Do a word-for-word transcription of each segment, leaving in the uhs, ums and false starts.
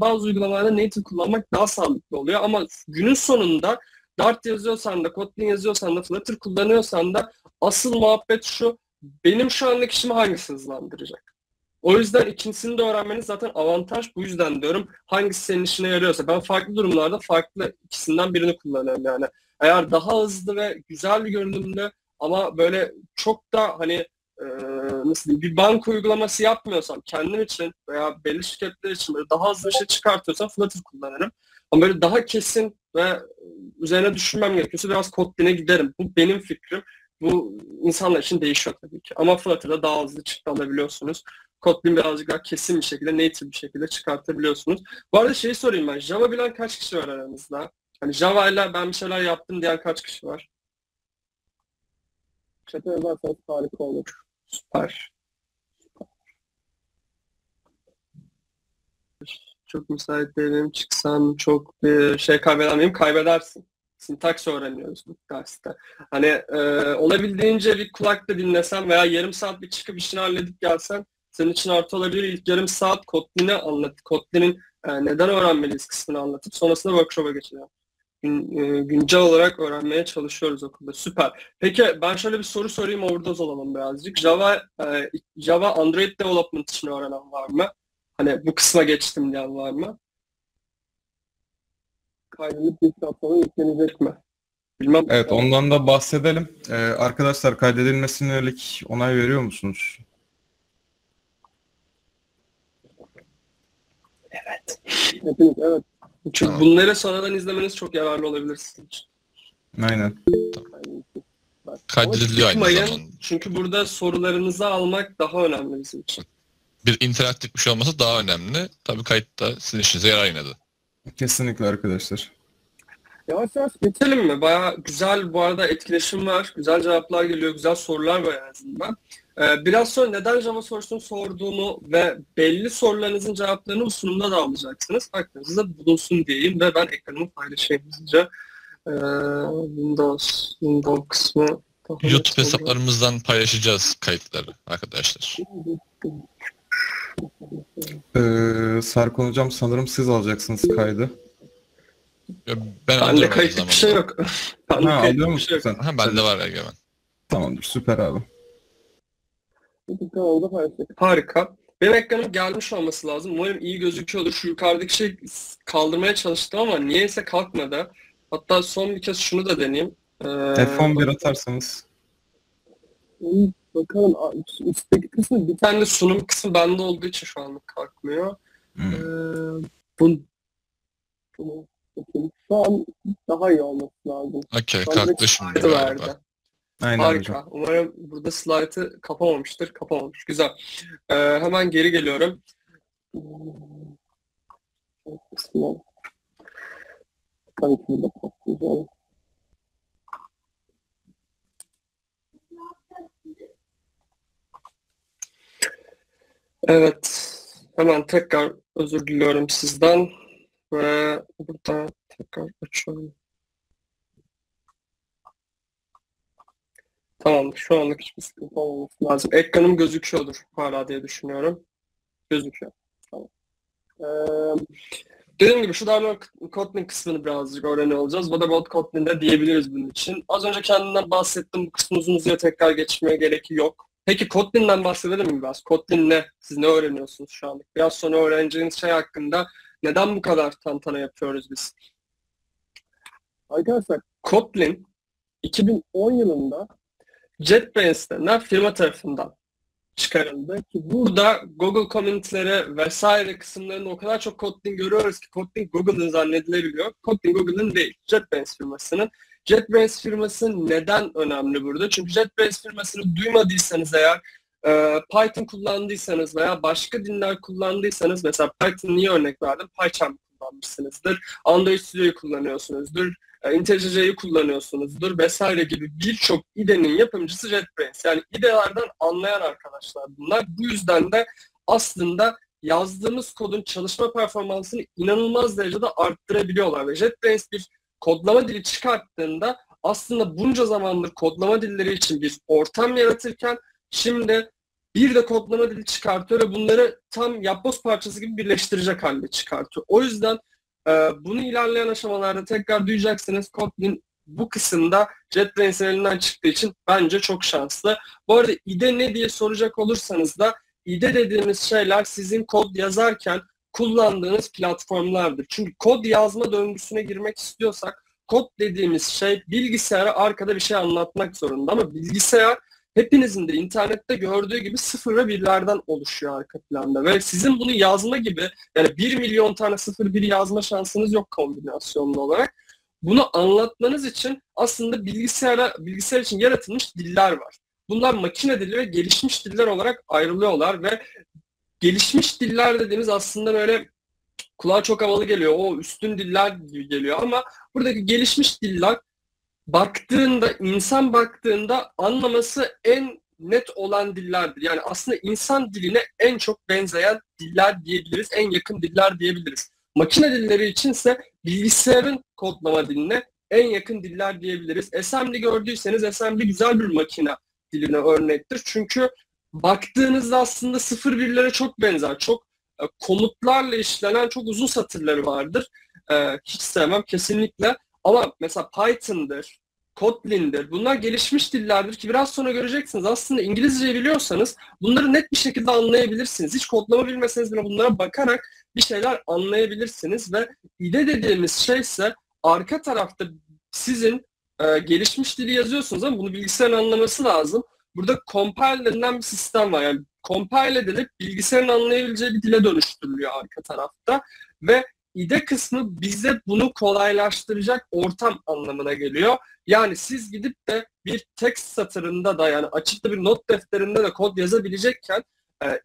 bazı uygulamalarda native kullanmak daha sağlıklı oluyor. Ama günün sonunda Dart yazıyorsan da, Kotlin yazıyorsan da, Flutter kullanıyorsan da asıl muhabbet şu: benim şu andaki işimi hangisi hızlandıracak? O yüzden ikincisini de öğrenmeniz zaten avantaj. Bu yüzden diyorum, hangisi senin işine yarıyorsa. Ben farklı durumlarda farklı ikisinden birini kullanıyorum yani. Eğer daha hızlı ve güzel bir görünümlü ama böyle çok da hani e, nasıl diyeyim, bir banka uygulaması yapmıyorsam kendim için veya belli şirketler için böyle daha hızlı bir şey çıkartıyorsam Flutter kullanırım. Ama böyle daha kesin ve üzerine düşünmem gerekiyorsa biraz Kotlin'e giderim. Bu benim fikrim. Bu insanlar için değişiyor tabii ki. Ama Flutter'da daha hızlı çıktı alabiliyorsunuz. Kotlin birazcık daha kesin bir şekilde, native bir şekilde çıkartabiliyorsunuz. Bu arada şeyi sorayım ben. Java bilen kaç kişi var aranızda? Hani Java ile ben bir şeyler yaptım diyen kaç kişi var? Chat'e yazarsanız harika olur. Süper. Çok müsait değilim. Çıksam çok bir şey kaybedemeyim. Kaybedersin. Sintaks öğreniyoruz bu derste. Hani e, olabildiğince bir kulakla dinlesen veya yarım saat bir çıkıp işini halledip gelsen senin için artı olabilir. İlk yarım saat Kotlin'i anlat. Kotlin'in e, neden öğrenmeliyiz kısmını anlatıp sonrasında workshop'a geçeceğim. Gün, e, güncel olarak öğrenmeye çalışıyoruz okulda. Süper. Peki ben şöyle bir soru sorayım, overdose olalım birazcık. Java e, Java Android Development için öğrenen var mı? Hani bu kısma geçtim diyen var mı? Kaydedip GitHub'a yüklenecek mi? Bilmem. Evet, ondan da bahsedelim. Ee, arkadaşlar, kaydedilmesine yönelik onay veriyor musunuz? Evet. Evet, evet. Çünkü bunları sonradan izlemeniz çok yararlı olabilir sizin için. Aynen. Kaydediliyor aynı zamanda. Çünkü burada sorularınızı almak daha önemli bizim için. Bir interaktif bir şey olması daha önemli. Tabii kayıt da sizin işinize yarar yine de. Kesinlikle arkadaşlar. Yavaş yavaş geçelim mi? Bayağı güzel bu arada etkileşim var. Güzel cevaplar geliyor. Güzel sorular var en azından. Ee, biraz sonra neden Java sorusunu sorduğumu ve belli sorularınızın cevaplarını bu sunumda da alacaksınız. Aklınızda bulunsun diyeyim ve ben ekranımı paylaşayım hızlıca. Ee, Windows, Windows kısmı. YouTube hesaplarımızdan paylaşacağız kayıtları arkadaşlar. Ee, Serkan hocam sanırım siz alacaksınız kaydı. Ya ben ben de kayıtlı bir şey yok. Ben ha, alıyor musun şey sen? Ha, bende var Egemen. Tamamdır, süper abi. Harika. Benim ekranım gelmiş olması lazım. Umarım iyi gözüküyordur. Şu yukarıdaki şey kaldırmaya çalıştım ama niyeyse kalkmadı. Hatta son bir kez şunu da deneyeyim. Ee, F on bir atarsanız. Bakalım, üstteki kısmı bir tane sunum kısmı bende olduğu için şu anlık kalkmıyor. Hmm. Ee, bu, bu, bu, şu an daha iyi olması lazım. Okey, kalktı şimdi galiba. Aynen. Harika. Hocam. Umarım burada slaytı kapamamıştır. Kapamamış. Güzel. Ee, hemen geri geliyorum. Tabii ki burada patlayacağım. Evet, hemen tekrar özür diliyorum sizden ve burada tekrar açıyorum. Tamam, şu anlık hiçbir sıkıntı olmaması lazım. Ekranım gözüküyordur hala diye düşünüyorum. Gözüküyor. Tamam. Ee, dediğim gibi şu Darwin Kotlin kısmını birazcık öğreniyor olacağız. Bu da Bot Kotlin'de diyebiliriz bunun için. Az önce kendimden bahsettim. Bu kısmı uzun uzuya tekrar geçmeye gerek yok. Peki Kotlin'den bahsedelim mi biraz? Kotlin ne? Siz ne öğreniyorsunuz şu an? Biraz sonra öğreneceğiniz şey hakkında neden bu kadar tantana yapıyoruz biz? Arkadaşlar, Kotlin iki bin on yılında JetBrains denen firma tarafından çıkarıldı ki burada Google community'lere vesaire kısımlarında o kadar çok Kotlin görüyoruz ki Kotlin Google'ın zannedilebiliyor. Kotlin Google'ın değil, JetBrains firmasının. JetBrains firması neden önemli burada? Çünkü JetBrains firmasını duymadıysanız eğer, e, Python kullandıysanız veya başka dinler kullandıysanız, mesela Python niye örnek verdim? PyCharm kullanmışsınızdır, Android Studio'yu kullanıyorsunuzdur, e, IntelliJ'yi kullanıyorsunuzdur vesaire gibi birçok I D E'nin yapımcısı JetBrains. Yani I D E'lerden anlayan arkadaşlar bunlar. Bu yüzden de aslında yazdığımız kodun çalışma performansını inanılmaz derecede arttırabiliyorlar ve JetBrains bir kodlama dili çıkarttığında aslında bunca zamandır kodlama dilleri için bir ortam yaratırken şimdi Bir de kodlama dili çıkartıyor ve bunları tam yapboz parçası gibi birleştirecek halde çıkartıyor. O yüzden bunu ilerleyen aşamalarda tekrar duyacaksınız. Kotlin bu kısımda JetBrains'in elinden çıktığı için bence çok şanslı. Bu arada I D E ne diye soracak olursanız da I D E dediğimiz şeyler sizin kod yazarken kullandığınız platformlardır. Çünkü kod yazma döngüsüne girmek istiyorsak kod dediğimiz şey bilgisayara arkada bir şey anlatmak zorunda. Ama bilgisayar hepinizin de internette gördüğü gibi sıfır ve birlerden oluşuyor arka planda. Ve sizin bunu yazma gibi, yani bir milyon tane sıfır bir yazma şansınız yok kombinasyonlu olarak. Bunu anlatmanız için aslında bilgisayara, bilgisayar için yaratılmış diller var. Bunlar makine dili ve gelişmiş diller olarak ayrılıyorlar ve gelişmiş diller dediğimiz aslında böyle kulağa çok havalı geliyor. O üstün diller gibi geliyor ama buradaki gelişmiş diller baktığında, insan baktığında anlaması en net olan dillerdir. Yani aslında insan diline en çok benzeyen diller diyebiliriz, en yakın diller diyebiliriz. Makine dilleri içinse bilgisayarın kodlama diline en yakın diller diyebiliriz. Assembly gördüyseniz Assembly güzel bir makine diline örnektir. Çünkü baktığınızda aslında sıfır birlere çok benzer. Çok e, komutlarla işlenen çok uzun satırları vardır. E, hiç sevmem kesinlikle. Ama mesela Python'dır, Kotlin'dir. Bunlar gelişmiş dillerdir ki biraz sonra göreceksiniz. Aslında İngilizceyi biliyorsanız bunları net bir şekilde anlayabilirsiniz. Hiç kodlama bilmeseniz bile bunlara bakarak bir şeyler anlayabilirsiniz ve I D E dediğimiz şey ise arka tarafta sizin e, gelişmiş dili yazıyorsunuz ama bunu bilgisayarın anlaması lazım. Burada compile denilen bir sistem var. Yani compile edilip bilgisayarın anlayabileceği bir dile dönüştürülüyor arka tarafta ve I D E kısmı bize bunu kolaylaştıracak ortam anlamına geliyor. Yani siz gidip de bir text satırında da yani açık da bir not defterinde de kod yazabilecekken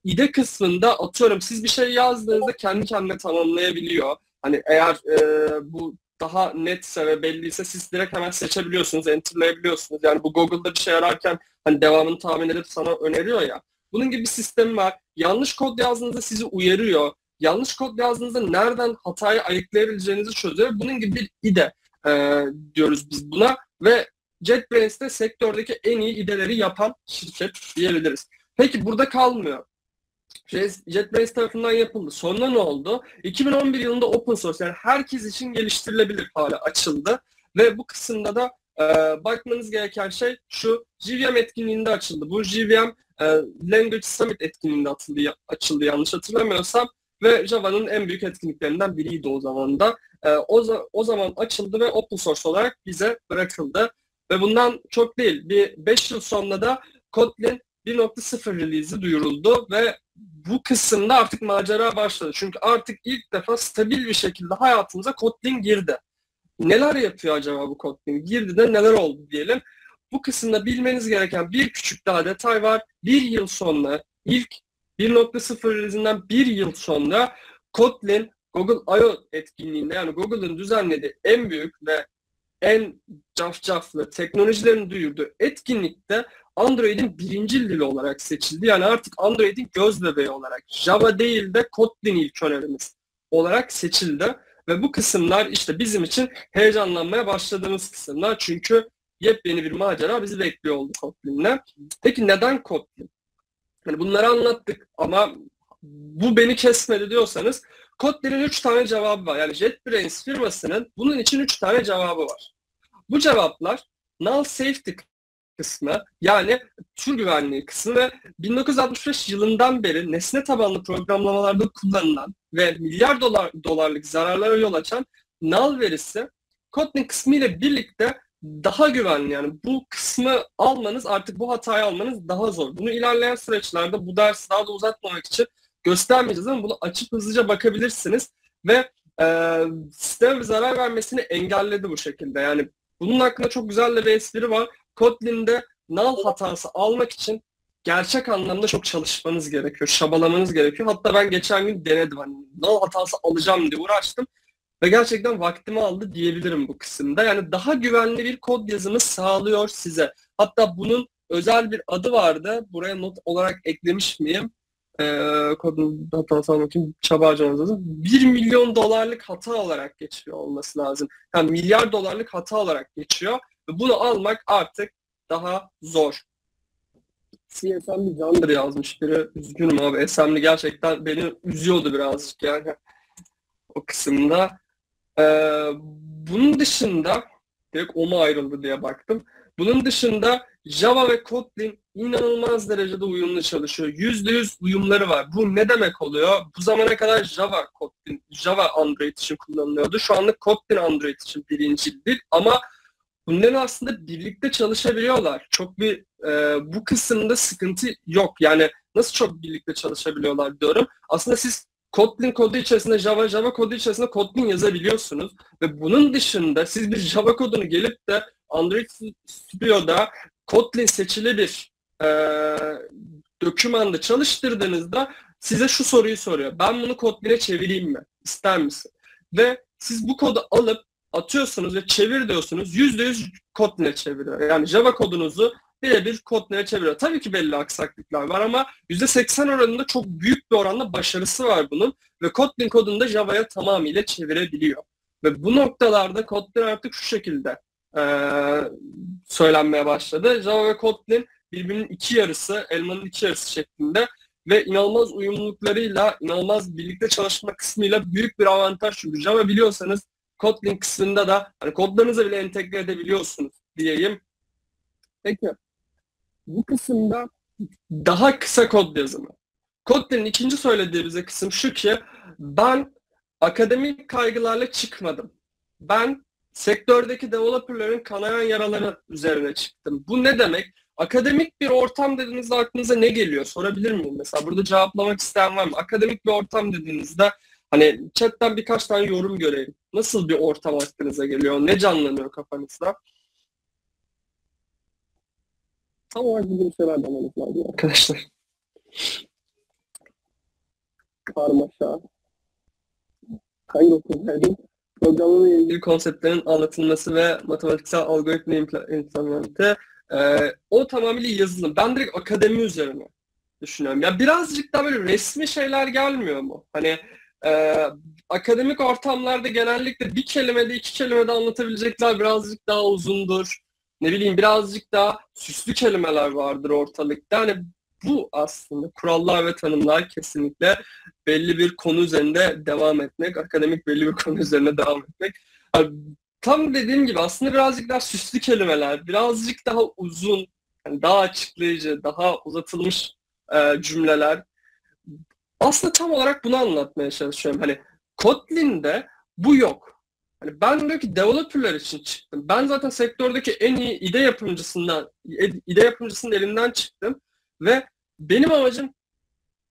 I D E kısmında atıyorum siz bir şey yazdığınızda kendi kendine tamamlayabiliyor. Hani eğer e, bu daha netse ve belliyse siz direkt hemen seçebiliyorsunuz, enterlayabiliyorsunuz. Yani bu Google'da bir şey ararken hani devamını tahmin edip sana öneriyor ya. Bunun gibi bir sistem var. Yanlış kod yazdığınızda sizi uyarıyor. Yanlış kod yazdığınızda nereden hatayı ayıklayabileceğinizi çözüyor. Bunun gibi bir I D E e, diyoruz biz buna ve JetBrains'te sektördeki en iyi I D E'leri yapan şirket diyebiliriz. Peki burada kalmıyor. JetBrains tarafından yapıldı. Sonra ne oldu? iki bin on bir yılında open source yani herkes için geliştirilebilir hale açıldı. Ve bu kısımda da e, bakmanız gereken şey şu J V M etkinliğinde açıldı. Bu J V M e, Language Summit etkinliğinde atıldı, açıldı yanlış hatırlamıyorsam. Ve Java'nın en büyük etkinliklerinden biriydi o zaman da. E, o, o zaman açıldı ve open source olarak bize bırakıldı. Ve bundan çok değil. Bir beş yıl sonra da Kotlin bir nokta sıfır release'i duyuruldu ve bu kısımda artık macera başladı. Çünkü artık ilk defa stabil bir şekilde hayatımıza Kotlin girdi. Neler yapıyor acaba bu Kotlin? Girdi de neler oldu diyelim. Bu kısımda bilmeniz gereken bir küçük daha detay var. Bir yıl sonra, ilk bir nokta sıfır release'inden bir yıl sonra Kotlin, Google I O etkinliğinde yani Google'ın düzenlediği en büyük ve en cafcaflı teknolojilerini duyurduğu etkinlikte Android'in birincil dili olarak seçildi. Yani artık Android'in göz bebeği olarak Java değil de Kotlin ilk önerimiz olarak seçildi. Ve bu kısımlar işte bizim için heyecanlanmaya başladığımız kısımlar. Çünkü yepyeni bir macera bizi bekliyor oldu Kotlin'le. Peki neden Kotlin? Yani bunları anlattık ama bu beni kesmedi diyorsanız Kotlin'in üç tane cevabı var. Yani JetBrains firmasının bunun için üç tane cevabı var. Bu cevaplar null safety kısmı yani tür güvenliği kısmı ve bin dokuz yüz altmış beş yılından beri nesne tabanlı programlamalarda kullanılan ve milyar dolar dolarlık zararlara yol açan null verisi Kotlin kısmı ile birlikte daha güvenli yani bu kısmı almanız artık bu hatayı almanız daha zor. Bunu ilerleyen süreçlerde bu dersi daha da uzatmamak için göstermeyeceğiz ama bunu açıp hızlıca bakabilirsiniz ve e, sisteme zarar vermesini engelledi bu şekilde. Yani bunun hakkında çok güzel de bir espri var. Kotlin'de null hatası almak için gerçek anlamda çok çalışmanız gerekiyor, şabalamanız gerekiyor. Hatta ben geçen gün denedim. Hani, null hatası alacağım diye uğraştım ve gerçekten vaktimi aldı diyebilirim bu kısımda. Yani daha güvenli bir kod yazımı sağlıyor size. Hatta bunun özel bir adı vardı. Buraya not olarak eklemiş miyim? Ee, kodun hatası almak için çaba harcamamız lazım. bir milyon dolarlık hata olarak geçiyor olması lazım. Yani milyar dolarlık hata olarak geçiyor. Bunu almak artık daha zor. C Assembly candır yazmış biri. Üzgünüm abi. Assembly gerçekten beni üzüyordu birazcık yani. O kısımda. Ee, bunun dışında direkt o mu ayrıldı diye baktım. Bunun dışında Java ve Kotlin inanılmaz derecede uyumlu çalışıyor. yüzde yüz uyumları var. Bu ne demek oluyor? Bu zamana kadar Java Kotlin, Java Android için kullanılıyordu. Şu anda Kotlin Android için birinci dil ama bunların aslında birlikte çalışabiliyorlar. Çok bir e, bu kısımda sıkıntı yok. Yani nasıl çok birlikte çalışabiliyorlar diyorum. Aslında siz Kotlin kodu içerisinde Java, Java kodu içerisinde Kotlin yazabiliyorsunuz ve bunun dışında siz bir Java kodunu gelip de Android Studio'da Kotlin seçili bir e, dokümanda çalıştırdığınızda size şu soruyu soruyor. Ben bunu Kotlin'e çevireyim mi? İster misin? Ve siz bu kodu alıp atıyorsunuz ve çevir diyorsunuz. yüzde yüz Kotlin'e çeviriyor. Yani Java kodunuzu birebir Kotlin'e çeviriyor. Tabii ki belli aksaklıklar var ama yüzde seksen oranında çok büyük bir oranda başarısı var bunun. Ve Kotlin kodunu da Java'ya tamamıyla çevirebiliyor. Ve bu noktalarda Kotlin artık şu şekilde Ee, söylenmeye başladı. Java ve Kotlin birbirinin iki yarısı, elmanın iki yarısı şeklinde ve inanılmaz uyumluluklarıyla, inanılmaz birlikte çalışma kısmıyla büyük bir avantaj. Çünkü Java biliyorsanız Kotlin kısmında da hani kodlarınızı bile entegre edebiliyorsunuz diyeyim. Peki. Bu kısımda daha kısa kod yazımı. Kotlin'in ikinci söylediği bize kısım şu ki ben akademik kaygılarla çıkmadım. Ben sektördeki developerların kanayan yaraları üzerine çıktım. Bu ne demek? Akademik bir ortam dediğinizde aklınıza ne geliyor? Sorabilir miyim? Mesela burada cevaplamak isteyen var mı? Akademik bir ortam dediğinizde hani chatten birkaç tane yorum göreyim. Nasıl bir ortam aklınıza geliyor? Ne canlanıyor kafanızda? Tam olarak bir şeyler dememek lazım arkadaşlar. Karmaşa. Hayır okudum. Programlama ile ilgili konseptlerin anlatılması ve matematiksel algoritma implemente e, o tamamıyla yazılım. Ben direkt akademi üzerine düşünüyorum. Ya birazcık daha böyle resmi şeyler gelmiyor mu? Hani e, akademik ortamlarda genellikle bir kelimede iki kelimede anlatabilecekler birazcık daha uzundur. Ne bileyim birazcık daha süslü kelimeler vardır ortalıkta. Hani bu aslında kurallar ve tanımlar kesinlikle belli bir konu üzerinde devam etmek, akademik belli bir konu üzerine devam etmek. Yani tam dediğim gibi aslında birazcık daha süslü kelimeler, birazcık daha uzun, yani daha açıklayıcı, daha uzatılmış e, cümleler. Aslında tam olarak bunu anlatmaya çalışıyorum. Hani Kotlin'de bu yok. Hani ben diyor ki developerlar için çıktım. Ben zaten sektördeki en iyi I D E yapımcısından, I D E yapımcısının elinden çıktım. Ve benim amacım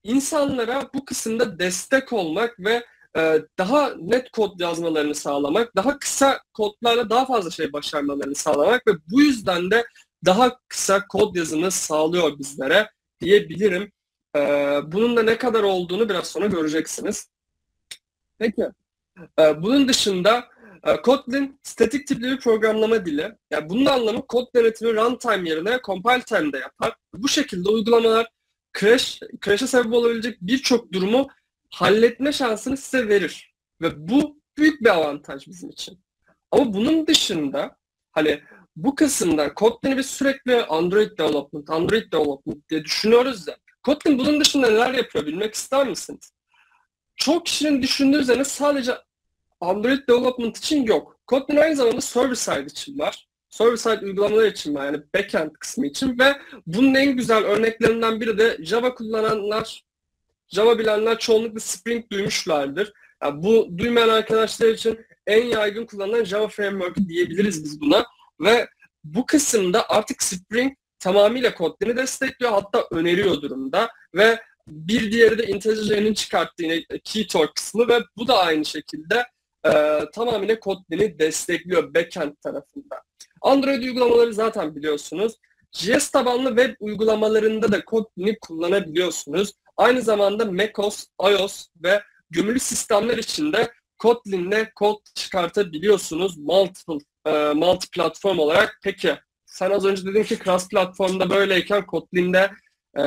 insanlara bu kısımda destek olmak ve e, daha net kod yazmalarını sağlamak, daha kısa kodlarla daha fazla şey başarmalarını sağlamak ve bu yüzden de daha kısa kod yazımı sağlıyor bizlere diyebilirim. E, bunun da ne kadar olduğunu biraz sonra göreceksiniz. Peki. E, bunun dışında Kotlin, statik tipli bir programlama dili. Yani bunun anlamı kod denetimi runtime yerine compile time'de yapar. Bu şekilde uygulamalar crash, crash'e sebep olabilecek birçok durumu halletme şansını size verir. Ve bu büyük bir avantaj bizim için. Ama bunun dışında hani bu kısımda Kotlin'i biz sürekli Android development, Android development diye düşünüyoruz ya. Kotlin bunun dışında neler yapıyor bilmek ister misiniz? Çok kişinin düşündüğü üzerine sadece Android development için yok. Kotlin aynı zamanda server side için var. Server side uygulamalar için var. Yani backend kısmı için ve bunun en güzel örneklerinden biri de Java kullananlar, Java bilenler çoğunlukla Spring duymuşlardır. Yani bu duymayan arkadaşlar için en yaygın kullanılan Java framework diyebiliriz biz buna. Ve bu kısımda artık Spring tamamıyla Kotlin'i destekliyor. Hatta öneriyor durumda. Ve bir diğeri de IntelliJ'nin çıkarttığı yine Keytool kısmı ve bu da aynı şekilde Ee, tamamıyla Kotlin'i destekliyor backend tarafında. Android uygulamaları zaten biliyorsunuz. J S tabanlı web uygulamalarında da Kotlin'i kullanabiliyorsunuz. Aynı zamanda macOS, iOS ve gömülü sistemler için de Kotlin'le kod çıkartabiliyorsunuz. Multiple, e, multi platform olarak. Peki sen az önce dedin ki cross platformda böyleyken Kotlin'de e,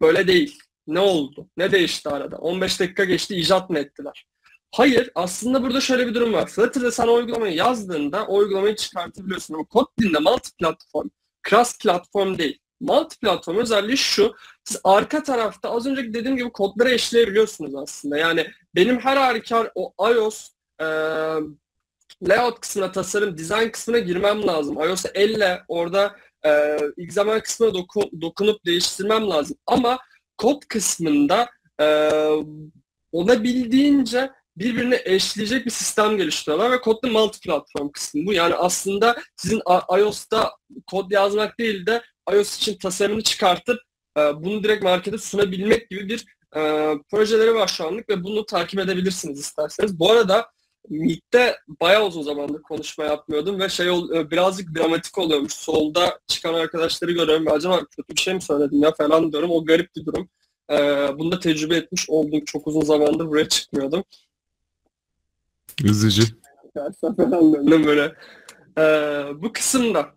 böyle değil. Ne oldu? Ne değişti arada? on beş dakika geçti, icat mı ettiler? Hayır, aslında burada şöyle bir durum var. Flutter'da sen o uygulamayı yazdığında o uygulamayı çıkartabiliyorsun. Ama Kotlin'de multi platform, cross platform değil. Multiplatform özelliği şu, siz arka tarafta az önceki dediğim gibi kodlara eşleyebiliyorsunuz aslında. Yani benim her halükarda o iOS e, layout kısmına, tasarım, design kısmına girmem lazım. iOS'a elle orada e, X M L kısmına doku, dokunup değiştirmem lazım. Ama kod kısmında e, olabildiğince birbirine eşleyecek bir sistem geliştiriyorlar ve Kotlin multi-platform kısmı bu. Yani aslında sizin iOS'ta kod yazmak değil de iOS için tasarımını çıkartıp bunu direkt markete sunabilmek gibi bir projeleri var şu anlık ve bunu takip edebilirsiniz isterseniz. Bu arada Meet'te bayağı uzun zamandır konuşma yapmıyordum ve şey birazcık dramatik oluyormuş. Solda çıkan arkadaşları görüyorum. Acaba kötü bir şey mi söyledim ya falan diyorum. O garip bir durum. Bunu da tecrübe etmiş oldum. Çok uzun zamandır buraya çıkmıyordum. Üzücü. Böyle. Ee, bu kısımda.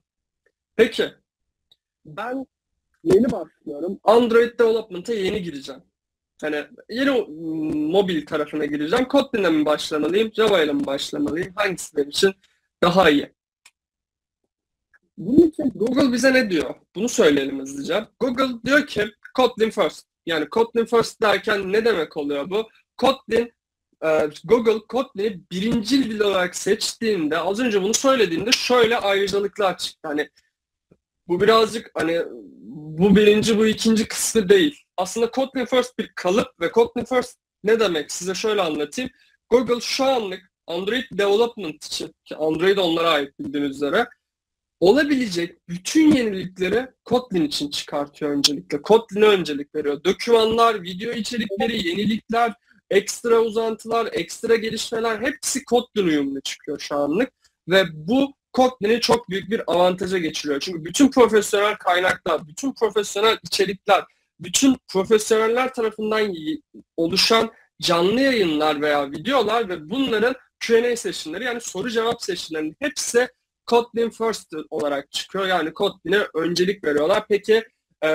Peki. Ben yeni başlıyorum. Android Development'a yeni gireceğim. Yani yeni mobil tarafına gireceğim. Kotlin'le mi başlamalıyım? Java ile mi başlamalıyım? Hangisi benim için daha iyi? Bunun için Google bize ne diyor? Bunu söyleyelim hızlıca. Google diyor ki Kotlin first. Yani Kotlin first derken ne demek oluyor bu? Kotlin Google Kotlin'i birincil dil olarak seçtiğinde, az önce bunu söylediğimde şöyle ayrıcalıklı açıktı. Hani bu birazcık hani bu birinci, bu ikinci kısmı değil. Aslında Kotlin first bir kalıp ve Kotlin first ne demek? Size şöyle anlatayım. Google şu anlık Android Development için, ki Android onlara ait bildiğiniz üzere, olabilecek bütün yenilikleri Kotlin için çıkartıyor öncelikle. Kotlin'e öncelik veriyor. Dokümanlar, video içerikleri, yenilikler, ekstra uzantılar, ekstra gelişmeler hepsi Kotlin uyumlu çıkıyor şu anlık. Ve bu Kotlin'i çok büyük bir avantaja geçiriyor. Çünkü bütün profesyonel kaynaklar, bütün profesyonel içerikler, bütün profesyoneller tarafından oluşan canlı yayınlar veya videolar ve bunların Q and A sessionleri, yani soru cevap sessionlerinin hepsi Kotlin first olarak çıkıyor. Yani Kotlin'e öncelik veriyorlar. Peki Ee,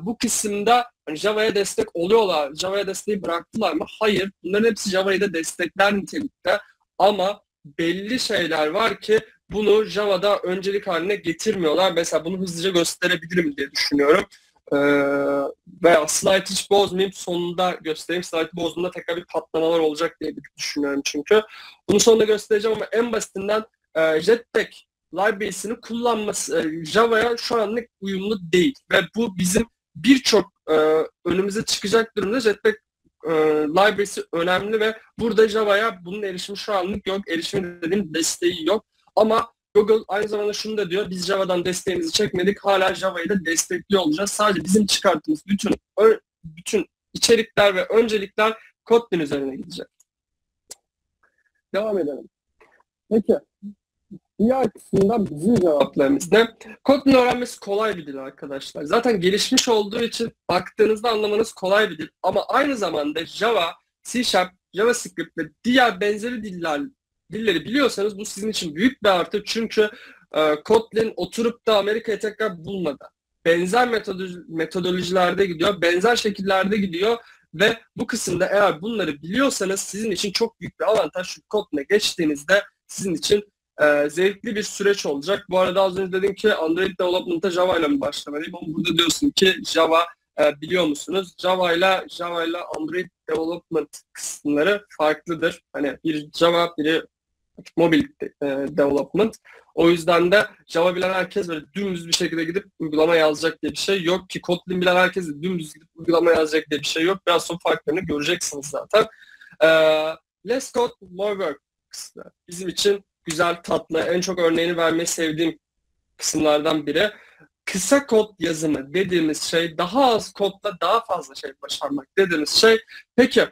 bu kısımda hani Java'ya destek oluyorlar, Java'ya desteği bıraktılar mı? Hayır. Bunların hepsi Java'yı da destekler nitelikte. Ama belli şeyler var ki bunu Java'da öncelik haline getirmiyorlar. Mesela bunu hızlıca gösterebilirim diye düşünüyorum. Ee, veya slide hiç bozmayayım, sonunda göstereyim. Slide bozduğumda tekrar bir patlamalar olacak diye düşünüyorum çünkü. Bunu sonunda göstereceğim ama en basitinden e, Jetpack library'sini kullanması Java'ya şu anlık uyumlu değil. Ve bu bizim birçok e, önümüze çıkacak durumda Jetpack e, library'si önemli ve burada Java'ya bunun erişimi şu anlık yok. Erişimi dediğim desteği yok. Ama Google aynı zamanda şunu da diyor. Biz Java'dan desteğimizi çekmedik. Hala Java'yı da destekli olacağız. Sadece bizim çıkarttığımız bütün ö, bütün içerikler ve öncelikler Kotlin üzerine gidecek. Devam edelim. Peki. Diğer kısımda bizim cevaplarımız ne? Kotlin'i öğrenmesi kolay bir dil arkadaşlar. Zaten gelişmiş olduğu için baktığınızda anlamanız kolay bir dil. Ama aynı zamanda Java, C Sharp, JavaScript ve diğer benzeri diller, dilleri biliyorsanız bu sizin için büyük bir artı. Çünkü e, Kotlin oturup da Amerika'yı tekrar bulmadı. Benzer metodoloji, metodolojilerde gidiyor, benzer şekillerde gidiyor. Ve bu kısımda eğer bunları biliyorsanız sizin için çok büyük bir avantaj. Çünkü Kotlin'e geçtiğinizde sizin için Ee, zevkli bir süreç olacak. Bu arada az önce dedim ki Android Development'a Java ile mi başlamalıyım? Ama burada diyorsun ki Java e, biliyor musunuz? Java ile Java ile Android Development kısımları farklıdır. Hani bir Java, biri mobil e, development. O yüzden de Java bilen herkes böyle dümdüz bir şekilde gidip uygulama yazacak diye bir şey yok ki Kotlin bilen herkes de dümdüz gidip uygulama yazacak diye bir şey yok. Biraz sonra farklarını göreceksiniz zaten. Ee, less code, more work kısmı. Bizim için güzel, tatlı, en çok örneğini vermeyi sevdiğim kısımlardan biri. Kısa kod yazımı dediğimiz şey, daha az kodla daha fazla şey başarmak dediğimiz şey. Peki,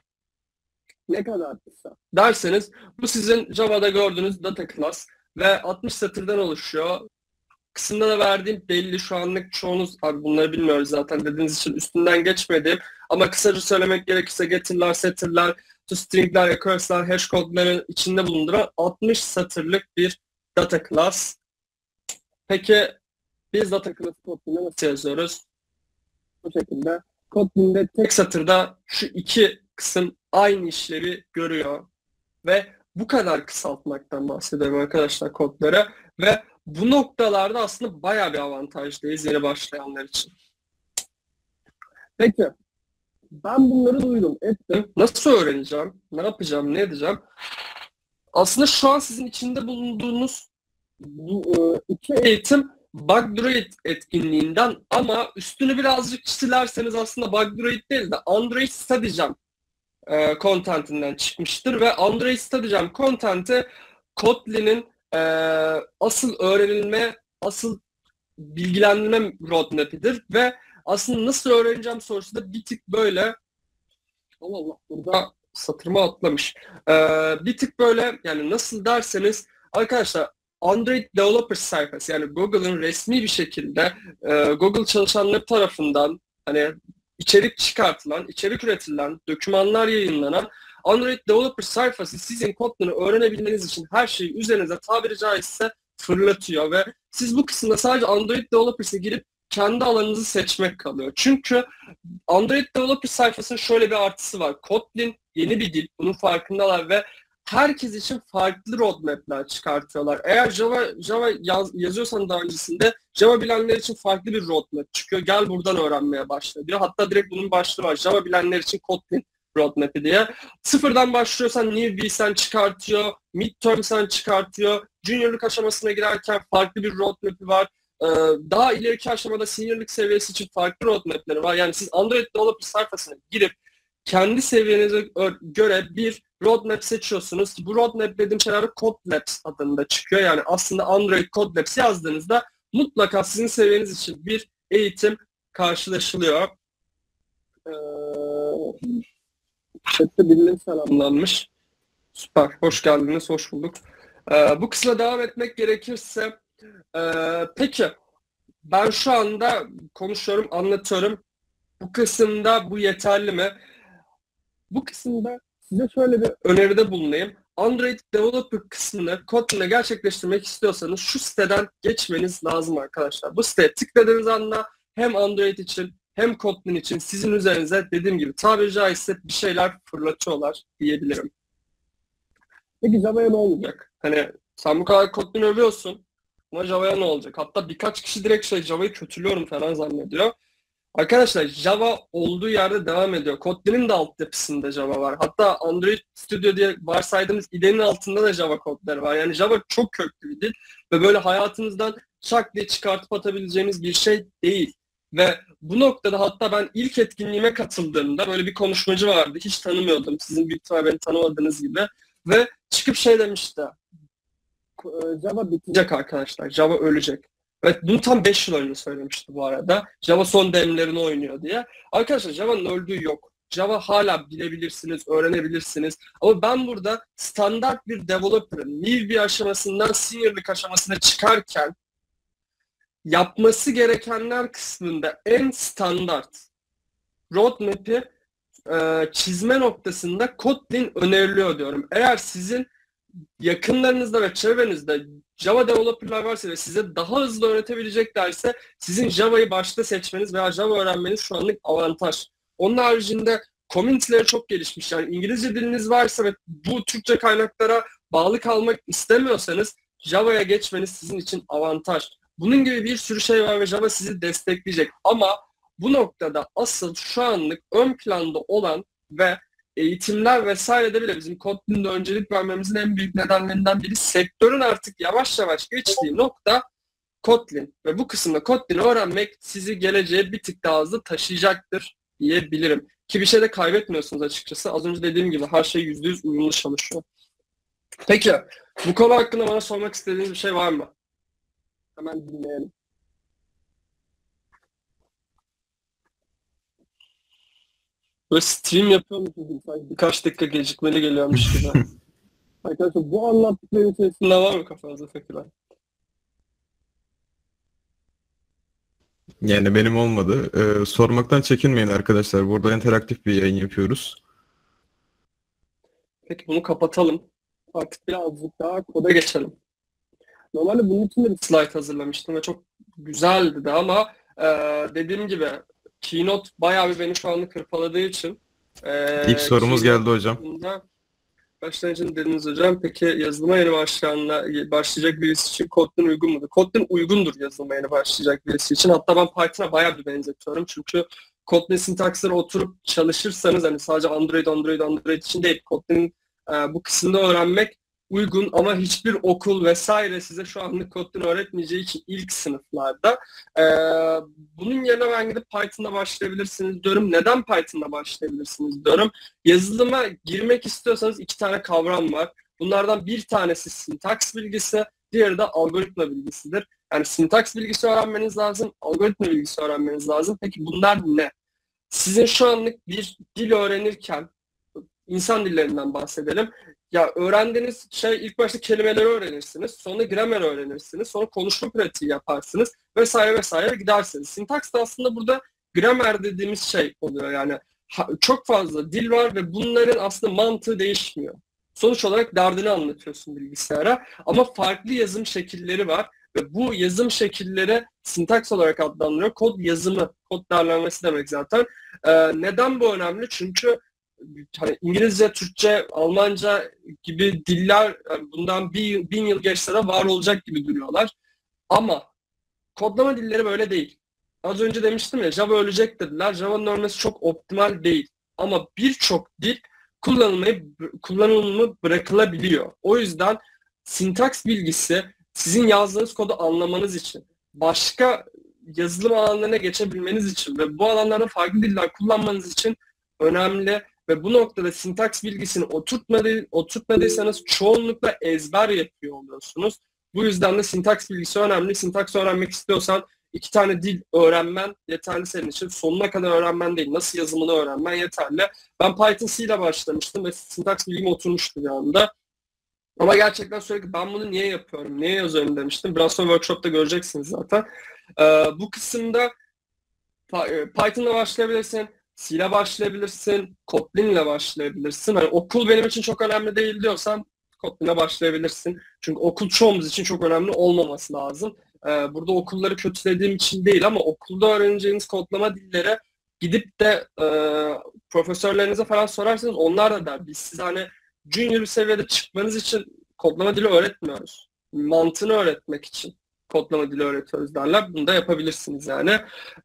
ne kadar kısa derseniz, bu sizin Java'da gördüğünüz data class ve altmış satırdan oluşuyor. Kısımda da verdiğim belli, şu anlık çoğunuz, abi bunları bilmiyoruz zaten dediğiniz için üstünden geçmedi. Ama kısaca söylemek gerekirse getter'lar, setter'lar, string'ler, recurse'lar, hash code'ların içinde bulunduran altmış satırlık bir data class. Peki biz data class'ı Kotlin'de nasıl yazıyoruz? Bu şekilde. Kotlin'de tek satırda şu iki kısım aynı işleri görüyor. Ve bu kadar kısaltmaktan bahsediyorum arkadaşlar kodlara. Ve bu noktalarda aslında bayağı bir avantajdayız yeni başlayanlar için. Peki. Ben bunları duydum, ettim. Nasıl öğreneceğim? Ne yapacağım? Ne edeceğim? Aslında şu an sizin içinde bulunduğunuz bu iki eğitim BugDroid etkinliğinden, ama üstünü birazcık silerseniz aslında BugDroid değil de Android Studio e, contentinden çıkmıştır ve Android Studio contenti Kotlin'in e, asıl öğrenilme, asıl bilgilendirme roadmap'idir ve aslında nasıl öğreneceğim sorusu da bir tık böyle, Allah Allah burada satırma atlamış, e, bir tık böyle, yani nasıl derseniz arkadaşlar, Android Developers sayfası, yani Google'ın resmi bir şekilde e, Google çalışanları tarafından hani içerik çıkartılan, içerik üretilen, dokümanlar yayınlanan Android Developers sayfası sizin Kotlin'i öğrenebilmeniz için her şeyi üzerinize tabiri caizse fırlatıyor ve siz bu kısımda sadece Android Developers'e girip kendi alanınızı seçmek kalıyor. Çünkü Android Developers sayfasının şöyle bir artısı var. Kotlin yeni bir dil, bunun farkındalar ve herkes için farklı roadmap'ler çıkartıyorlar. Eğer Java Java yaz, yazıyorsan daha öncesinde, Java bilenler için farklı bir roadmap çıkıyor. Gel buradan öğrenmeye başla diyor. Hatta direkt bunun başlığı var. Java bilenler için Kotlin roadmap'i diye. Sıfırdan başlıyorsan newbie'sen çıkartıyor, midterm'sen çıkartıyor, junior'luk aşamasına girerken farklı bir roadmap'i var. Ee, daha ileriki aşamada senior'luk seviyesi için farklı roadmap'leri var. Yani siz Android Developer sayfasına girip kendi seviyenize göre bir roadmap seçiyorsunuz. Bu roadmap dediğim şeyler CodeLabs adında çıkıyor. Yani aslında Android CodeLabs yazdığınızda mutlaka sizin seviyeniz için bir eğitim karşılaşılıyor. Chatte birileri selamlanmış. Süper. Hoş geldiniz, hoş bulduk. Ee, bu kısma devam etmek gerekirse, ee, peki ben şu anda konuşuyorum, anlatıyorum. Bu kısımda bu yeterli mi? Bu kısımda size şöyle bir öneride bulunayım. Android Developer kısmını Kotlin'e gerçekleştirmek istiyorsanız şu siteden geçmeniz lazım arkadaşlar. Bu siteye tıkladığınız anda hem Android için hem Kotlin için sizin üzerinize dediğim gibi tabiri caizse bir şeyler fırlatıyorlar diyebilirim. Peki Java'ya ne olacak? Hani sen bu kadar Kotlin övüyorsun ama Java'ya ne olacak? Hatta birkaç kişi direkt şey, Java'yı kötülüyorum falan zannediyor. Arkadaşlar Java olduğu yerde devam ediyor. Kotlin'in de altyapısında Java var. Hatta Android Studio diye varsaydığımız I D E'nin altında da Java kodları var. Yani Java çok köklü bir dil ve böyle hayatınızdan şak diye çıkartıp atabileceğiniz bir şey değil. Ve bu noktada hatta ben ilk etkinliğime katıldığımda böyle bir konuşmacı vardı. Hiç tanımıyordum. Sizin büyük ihtimalle beni tanımadığınız gibi. Ve çıkıp şey demişti. Java bitecek arkadaşlar. Java ölecek. Evet, bunu tam beş yıl önce söylemişti bu arada. Java son demlerini oynuyor diye. Arkadaşlar Java'nın öldüğü yok. Java hala bilebilirsiniz, öğrenebilirsiniz. Ama ben burada standart bir developer'ın new bir aşamasından senior'lık aşamasına çıkarken yapması gerekenler kısmında en standart roadmap'i e, çizme noktasında Kotlin öneriliyor diyorum. Eğer sizin yakınlarınızda ve çevrenizde Java developer'lar varsa ve size daha hızlı öğretebileceklerse sizin Java'yı başta seçmeniz veya Java öğrenmeniz şu anlık avantaj. Onun haricinde community'leri çok gelişmiş. Yani İngilizce diliniz varsa ve bu Türkçe kaynaklara bağlı kalmak istemiyorsanız Java'ya geçmeniz sizin için avantaj. Bunun gibi bir sürü şey var ve Java sizi destekleyecek. Ama bu noktada asıl şu anlık ön planda olan ve eğitimler vesairede bile bizim Kotlin'de öncelik vermemizin en büyük nedenlerinden biri sektörün artık yavaş yavaş geçtiği nokta Kotlin. Ve bu kısımda Kotlin'i öğrenmek sizi geleceğe bir tık daha hızlı taşıyacaktır diyebilirim. Ki bir şey de kaybetmiyorsunuz açıkçası. Az önce dediğim gibi her şey yüzde yüz uyumlu çalışıyor. Peki bu konu hakkında bana sormak istediğiniz bir şey var mı? Hemen dinleyelim. Böyle stream yapıyor musunuz? Sanki birkaç dakika gecikmeli geliyormuş gibi. Arkadaşlar bu anlattıkları içerisinde var mı kafanızda fikirler? Yani benim olmadı. Ee, sormaktan çekinmeyin arkadaşlar. Burada interaktif bir yayın yapıyoruz. Peki bunu kapatalım. Artık birazcık daha koda geçelim. Normalde bunun için de bir slide hazırlamıştım ve çok güzeldi de ama e, dediğim gibi Keynote bayağı bir beni şu anlık hırpaladığı için. Ee, İlk sorumuz Keynote geldi hocam. E, başlangıcını dediniz hocam. Peki yazılıma yeni başlayacak birisi için Kotlin uygun mudur? Kotlin uygundur yazılıma yeni başlayacak birisi için. Hatta ben Python'a bayağı bir benzetiyorum. Çünkü Kotlin sintaksları oturup çalışırsanız, hani sadece Android, Android, Android için değil, Kotlin'in e, bu kısımda öğrenmek uygun, ama hiçbir okul vesaire size şu anlık Kotlin öğretmeyeceği için ilk sınıflarda. E, bunun yerine ben gidip Python'da başlayabilirsiniz diyorum. Neden Python'da başlayabilirsiniz diyorum. Yazılıma girmek istiyorsanız iki tane kavram var. Bunlardan bir tanesi sintaks bilgisi, diğeri de algoritma bilgisidir. Yani sintaks bilgisi öğrenmeniz lazım, algoritma bilgisi öğrenmeniz lazım. Peki bunlar ne? Sizin şu anlık bir dil öğrenirken, insan dillerinden bahsedelim. Ya öğrendiğiniz şey, ilk başta kelimeleri öğrenirsiniz, sonra gramer öğrenirsiniz, sonra konuşma pratiği yaparsınız vesaire vesaire gidersiniz. Sintaks da aslında burada gramer dediğimiz şey oluyor. Yani çok fazla dil var ve bunların aslında mantığı değişmiyor. Sonuç olarak derdini anlatıyorsun bilgisayara, ama farklı yazım şekilleri var ve bu yazım şekilleri sintaks olarak adlandırıyor. Kod yazımı, kod derlenmesi demek zaten. Ee, neden bu önemli? Çünkü hani İngilizce, Türkçe, Almanca gibi diller yani bundan bir, bin yıl geçse de var olacak gibi duruyorlar. Ama kodlama dilleri böyle değil. Az önce demiştim ya, Java ölecek dediler. Java'nın ölmesi çok optimal değil. Ama birçok dil kullanılmayı, kullanılımı bırakılabiliyor. O yüzden sintaks bilgisi sizin yazdığınız kodu anlamanız için, başka yazılım alanlarına geçebilmeniz için ve bu alanlarda farklı diller kullanmanız için önemli. Ve bu noktada sintaks bilgisini oturtmadı, oturtmadıysanız çoğunlukla ezber yapıyor oluyorsunuz. Bu yüzden de sintaks bilgisi önemli. Sintaks öğrenmek istiyorsan iki tane dil öğrenmen yeterli senin için. Sonuna kadar öğrenmen değil, nasıl yazımını öğrenmen yeterli. Ben Python C ile başlamıştım ve sintaks bilgim oturmuştu bir anda. Ama gerçekten sürekli ben bunu niye yapıyorum, niye yazıyorum demiştim. Biraz sonra workshop'ta göreceksiniz zaten. Ee, bu kısımda Python'la başlayabilirsin, C ile başlayabilirsin, Kotlin ile başlayabilirsin. Hani okul benim için çok önemli değil diyorsan Kotlin'e başlayabilirsin. Çünkü okul çoğumuz için çok önemli olmaması lazım. Ee, burada okulları kötülediğim için değil, ama okulda öğreneceğiniz kodlama dilleri gidip de e, profesörlerinize falan sorarsanız onlar da der. Biz siz hani junior bir seviyede çıkmanız için kodlama dili öğretmiyoruz. Mantığını öğretmek için kodlama dili öğretiyoruz derler. Bunu da yapabilirsiniz yani.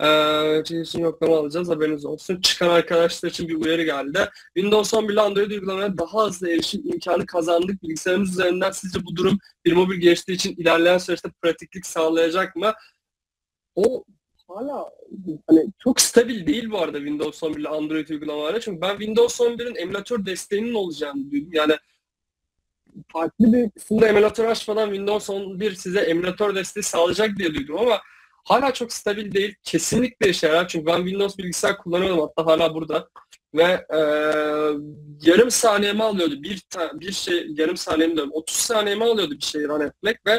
Ee, şimdi yoklama alacağız, haberiniz olsun. Çıkan arkadaşlar için bir uyarı geldi. Windows on bir ile Android uygulamaya daha hızlı erişim imkanı kazandık. Bilgisayarımız üzerinden sizce bu durum bir mobil geliştiği için ilerleyen süreçte pratiklik sağlayacak mı? O hala hani çok stabil değil bu arada Windows on bir ile Android uygulamaları. Çünkü ben Windows on bir'in emülatör desteğinin olacağını duydum. Yani farklı bir kısımda emülatör açmadan Windows on bir size emülatör desteği sağlayacak diye duydum, ama hala çok stabil değil. Kesinlikle işe yarar. Çünkü ben Windows bilgisayar kullanıyorum, hatta hala burada. Ve e, yarım saniyemi alıyordu. Bir, bir şey yarım saniyemi diyorum. otuz saniyemi alıyordu bir şeyi run etmek ve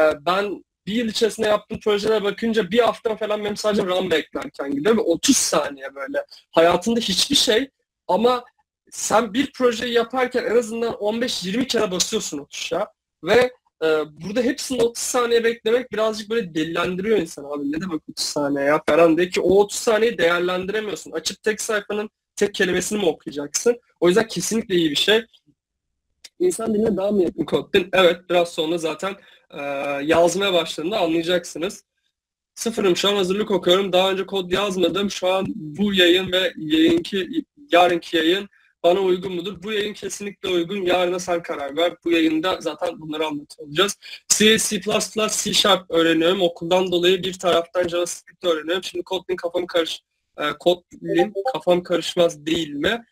e, ben bir yıl içerisinde yaptığım projelere bakınca bir hafta falan benim sadece run beklerken gidiyor ve otuz saniye böyle. Hayatında hiçbir şey, ama sen bir projeyi yaparken en azından on beş yirmi kere basıyorsun o tuşa ve e, burada hepsini otuz saniye beklemek birazcık böyle delilendiriyor insanı. Abi ne demek otuz saniye ya falan diye, ki o otuz saniyeyi değerlendiremiyorsun. Açıp tek sayfanın tek kelimesini mi okuyacaksın? O yüzden kesinlikle iyi bir şey. İnsan diline daha mı yakın Kotlin? Evet, biraz sonra zaten e, yazmaya başladığında anlayacaksınız. Sıfırım, şu an hazırlık okuyorum. Daha önce kod yazmadım. Şu an bu yayın ve yayınki, yarınki yayın bana uygun mudur? Bu yayın kesinlikle uygun. Yarına sen karar ver. Bu yayında zaten bunları anlatacağız. C, C plus plus, C Sharp öğreniyorum. Okuldan dolayı bir taraftan JavaScript öğreniyorum. Şimdi Kotlin kafam karış... Kotlin kafam karışmaz değil mi?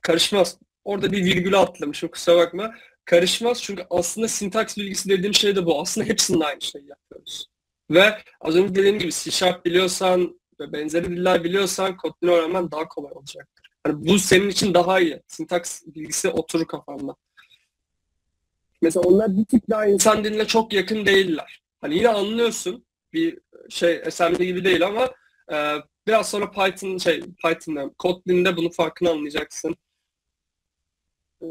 Karışmaz. Orada bir virgül atlamışım. Kusura bakma. Karışmaz, çünkü aslında sintaks bilgisi dediğim şey de bu. Aslında hepsinin aynı şeyi yapıyoruz. Ve az önce dediğim gibi C Sharp biliyorsan ve benzeri diller biliyorsan Kotlin'i öğrenmen daha kolay olacak. Yani bu senin için daha iyi. Sintaks bilgisi oturur kafanda. Mesela onlar bir tık daha insan diline çok yakın değiller. Hani yine anlıyorsun, bir şey Assembly gibi değil, ama e, biraz sonra Python şey Python'da, Kotlin'de bunun farkını anlayacaksın. E,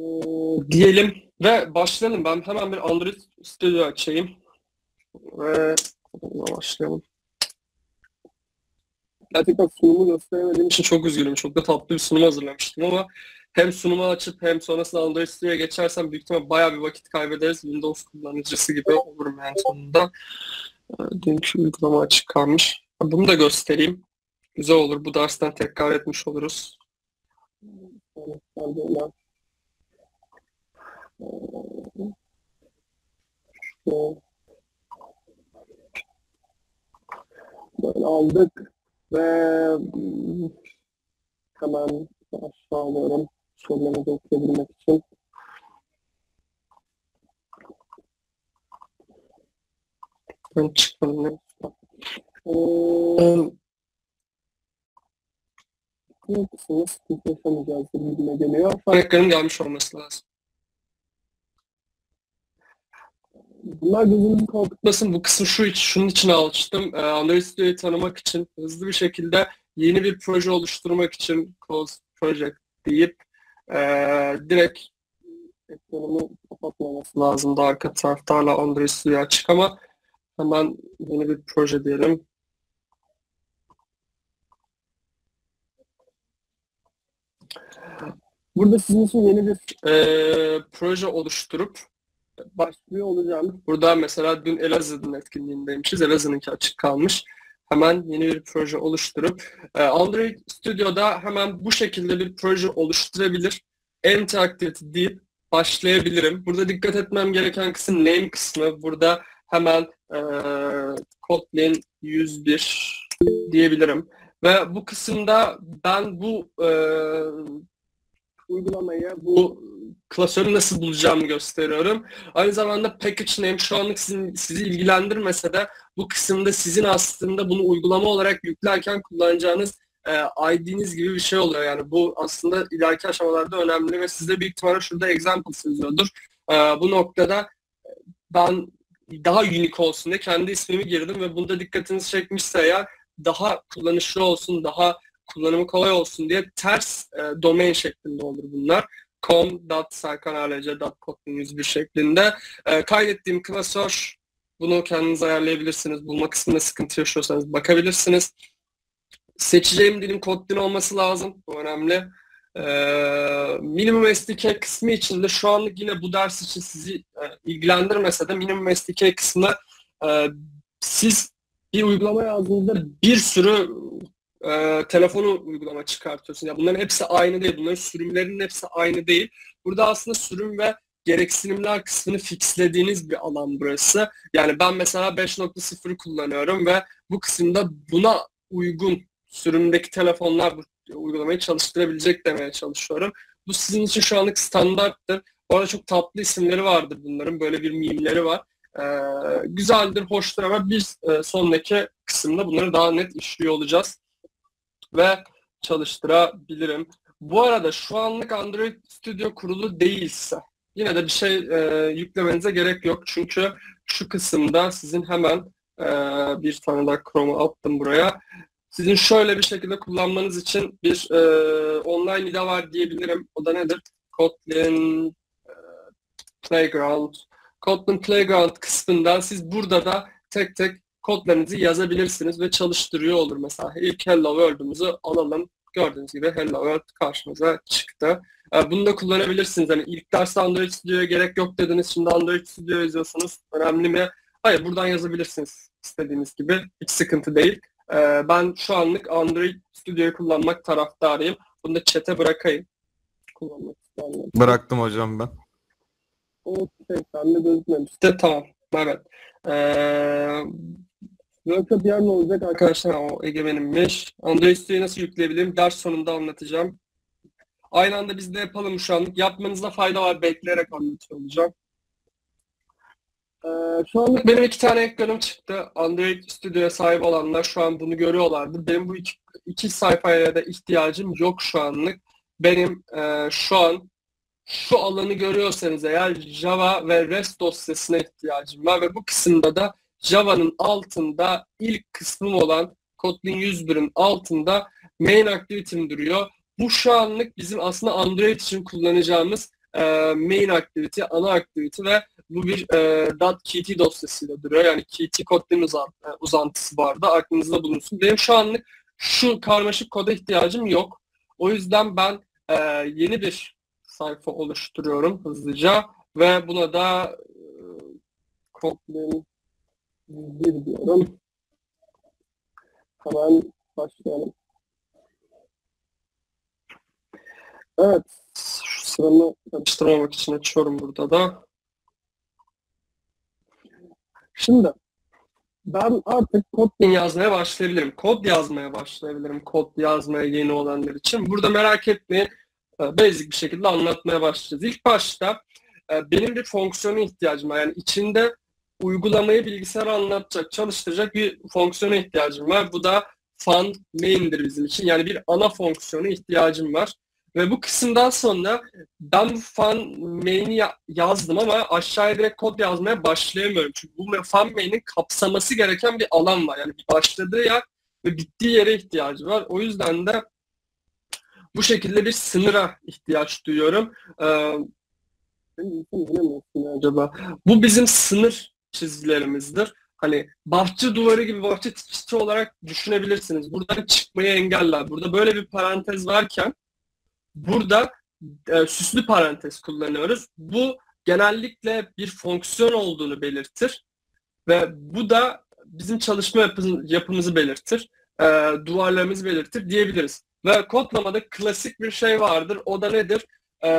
diyelim ve başlayalım. Ben hemen bir Android Studio açayım ve onunla başlayalım. Gerçekten sunumu gösteremediğim için çok üzgünüm. Çok da tatlı bir sunum hazırlamıştım, ama hem sunumu açıp hem sonrasında Android Studio'ya geçersem büyük ihtimalle bayağı bir vakit kaybederiz. Windows kullanıcısı gibi olurum en sonunda. Dünkü uygulama açık kalmış. Bunu da göstereyim. Güzel olur. Bu dersten tekrar etmiş oluruz. Böyle aldık ve hemen aşağı alıyorum sorularımızı okuyabilmek için. Ben çıkalım. Ee, ne kısmınız? Yaşamayacağız bilgime geliyor. Ekranın gelmiş olması lazım. Bunlar gözünüzü korkutmasın. Bu kısmı şu için, şunun için alıştım. Android Studio'yu tanımak için, hızlı bir şekilde yeni bir proje oluşturmak için close project deyip e, direkt ekranımı kapatmaması lazımdı. Arka taraftarla Android Studio'yu açık ama hemen yeni bir proje diyelim. Burada sizin için yeni bir e, proje oluşturup başlıyor olacağım. Burada mesela dün Elazığ'ın etkinliğindeymişiz. Elazığ'ınki açık kalmış. Hemen yeni bir proje oluşturup Android Studio'da hemen bu şekilde bir proje oluşturabilir. Interactivity deyip başlayabilirim. Burada dikkat etmem gereken kısım name kısmı. Burada hemen e, Kotlin yüz bir diyebilirim. Ve bu kısımda ben bu e, uygulamayı, bu klasörü nasıl bulacağımı gösteriyorum. Aynı zamanda package name şu anlık sizin, sizi ilgilendirmese de bu kısımda sizin aslında bunu uygulama olarak yüklerken kullanacağınız e, I D'niz gibi bir şey oluyor. Yani bu aslında ileriki aşamalarda önemli ve sizde büyük ihtimalle şurada examples yazıyordur. E, bu noktada ben daha unique olsun diye kendi ismimi girdim ve bunda dikkatinizi çekmişse ya daha kullanışlı olsun, daha kullanımı kolay olsun diye ters e, domain şeklinde olur bunlar. com.serkanalc.kotlin yüz bir şeklinde. E, kaydettiğim klasör, bunu kendiniz ayarlayabilirsiniz. Bulma kısmında sıkıntı yaşıyorsanız bakabilirsiniz. Seçeceğim dilim Kotlin olması lazım. Bu önemli. E, minimum S D K kısmı için de şu anlık yine bu ders için sizi e, ilgilendirmese de minimum S D K kısmına e, siz bir uygulama yazdığınızda bir sürü E, telefonu uygulama çıkartıyorsun. Ya bunların hepsi aynı değil. Bunların sürümlerinin hepsi aynı değil. Burada aslında sürüm ve gereksinimler kısmını fixlediğiniz bir alan burası. Yani ben mesela beş nokta sıfır'ı kullanıyorum ve bu kısımda buna uygun sürümdeki telefonlar bu uygulamayı çalıştırabilecek demeye çalışıyorum. Bu sizin için şu anlık standarttır. Orada çok tatlı isimleri vardır bunların. Böyle bir mimleri var. E, güzeldir, hoştur ama biz e, sonraki kısımda bunları daha net işliyor olacağız ve çalıştırabilirim. Bu arada şu anlık Android Studio kurulu değilse yine de bir şey e, yüklemenize gerek yok. Çünkü şu kısımda sizin hemen e, bir tane daha Chrome'u attım buraya. Sizin şöyle bir şekilde kullanmanız için bir e, online I D E var diyebilirim. O da nedir? Kotlin e, Playground. Kotlin Playground kısmından siz burada da tek tek kodlarınızı yazabilirsiniz ve çalıştırıyor olur. Mesela ilk Hello World'umuzu alalım. Gördüğünüz gibi Hello World karşımıza çıktı. Bunu da kullanabilirsiniz. Hani ilk derste Android Studio'ya gerek yok dediniz. Şimdi Android Studio yazıyorsanız önemli mi? Hayır, buradan yazabilirsiniz istediğiniz gibi. Hiç sıkıntı değil. Ben şu anlık Android Studio'yu kullanmak taraftarıyım. Bunu da chat'e bırakayım. Kullanmak istedim. Bıraktım hocam ben. Okey, ben de gözükmemişti. Tamam, evet. Ee... Workshop yarın olacak arkadaşlar, o egemenimmiş. Android Studio'yu nasıl yükleyebilirim? Ders sonunda anlatacağım. Aynı anda biz de yapalım şu anlık. Yapmanızda fayda var, bekleyerek anlatıyor olacağım. Ee, şu anlık benim iki tane ekranım çıktı. Android Studio'ya sahip olanlar şu an bunu görüyorlardı. Benim bu iki, iki sayfaya da ihtiyacım yok şu anlık. Benim e, şu an şu alanı görüyorsanız eğer Java ve REST dosyasına ihtiyacım var ve bu kısımda da Java'nın altında ilk kısmım olan Kotlin yüz bir'in altında main activity'm duruyor. Bu şu anlık bizim aslında Android için kullanacağımız e, main activity, ana activity ve bu bir e, .kt dosyasıyla duruyor. Yani kt Kotlin uzant, e, uzantısı vardı. Aklınızda bulunsun. Benim şu anlık şu karmaşık koda ihtiyacım yok. O yüzden ben e, yeni bir sayfa oluşturuyorum hızlıca ve buna da e, Kotlin bir diyorum. Hemen başlayalım. Evet, şu sıramı yapıştırmamak için açıyorum burada da. Şimdi ben artık Kotlin yazmaya başlayabilirim. Kod yazmaya başlayabilirim. Kod yazmaya yeni olanlar için. Burada merak etmeyin, basic bir şekilde anlatmaya başlayacağız. İlk başta benim bir fonksiyona ihtiyacım var. Yani içinde uygulamayı bilgisayara anlatacak, çalıştıracak bir fonksiyona ihtiyacım var. Bu da fund main'dir bizim için. Yani bir ana fonksiyona ihtiyacım var. Ve bu kısımdan sonra ben bu fun main'i yazdım ama aşağıya direkt kod yazmaya başlayamıyorum. Çünkü bu fun main'in kapsaması gereken bir alan var. Yani başladığı yer ve bittiği yere ihtiyacı var. O yüzden de bu şekilde bir sınıra ihtiyaç duyuyorum. Ee, acaba bu bizim sınır çizgilerimizdir. Hani bahçe duvarı gibi bahçe çizgisi olarak düşünebilirsiniz. Buradan çıkmayı engeller. Burada böyle bir parantez varken burada e, süslü parantez kullanıyoruz. Bu genellikle bir fonksiyon olduğunu belirtir ve bu da bizim çalışma yapımız, yapımızı belirtir, e, duvarlarımızı belirtir diyebiliriz. Ve kodlamada klasik bir şey vardır. O da nedir? E,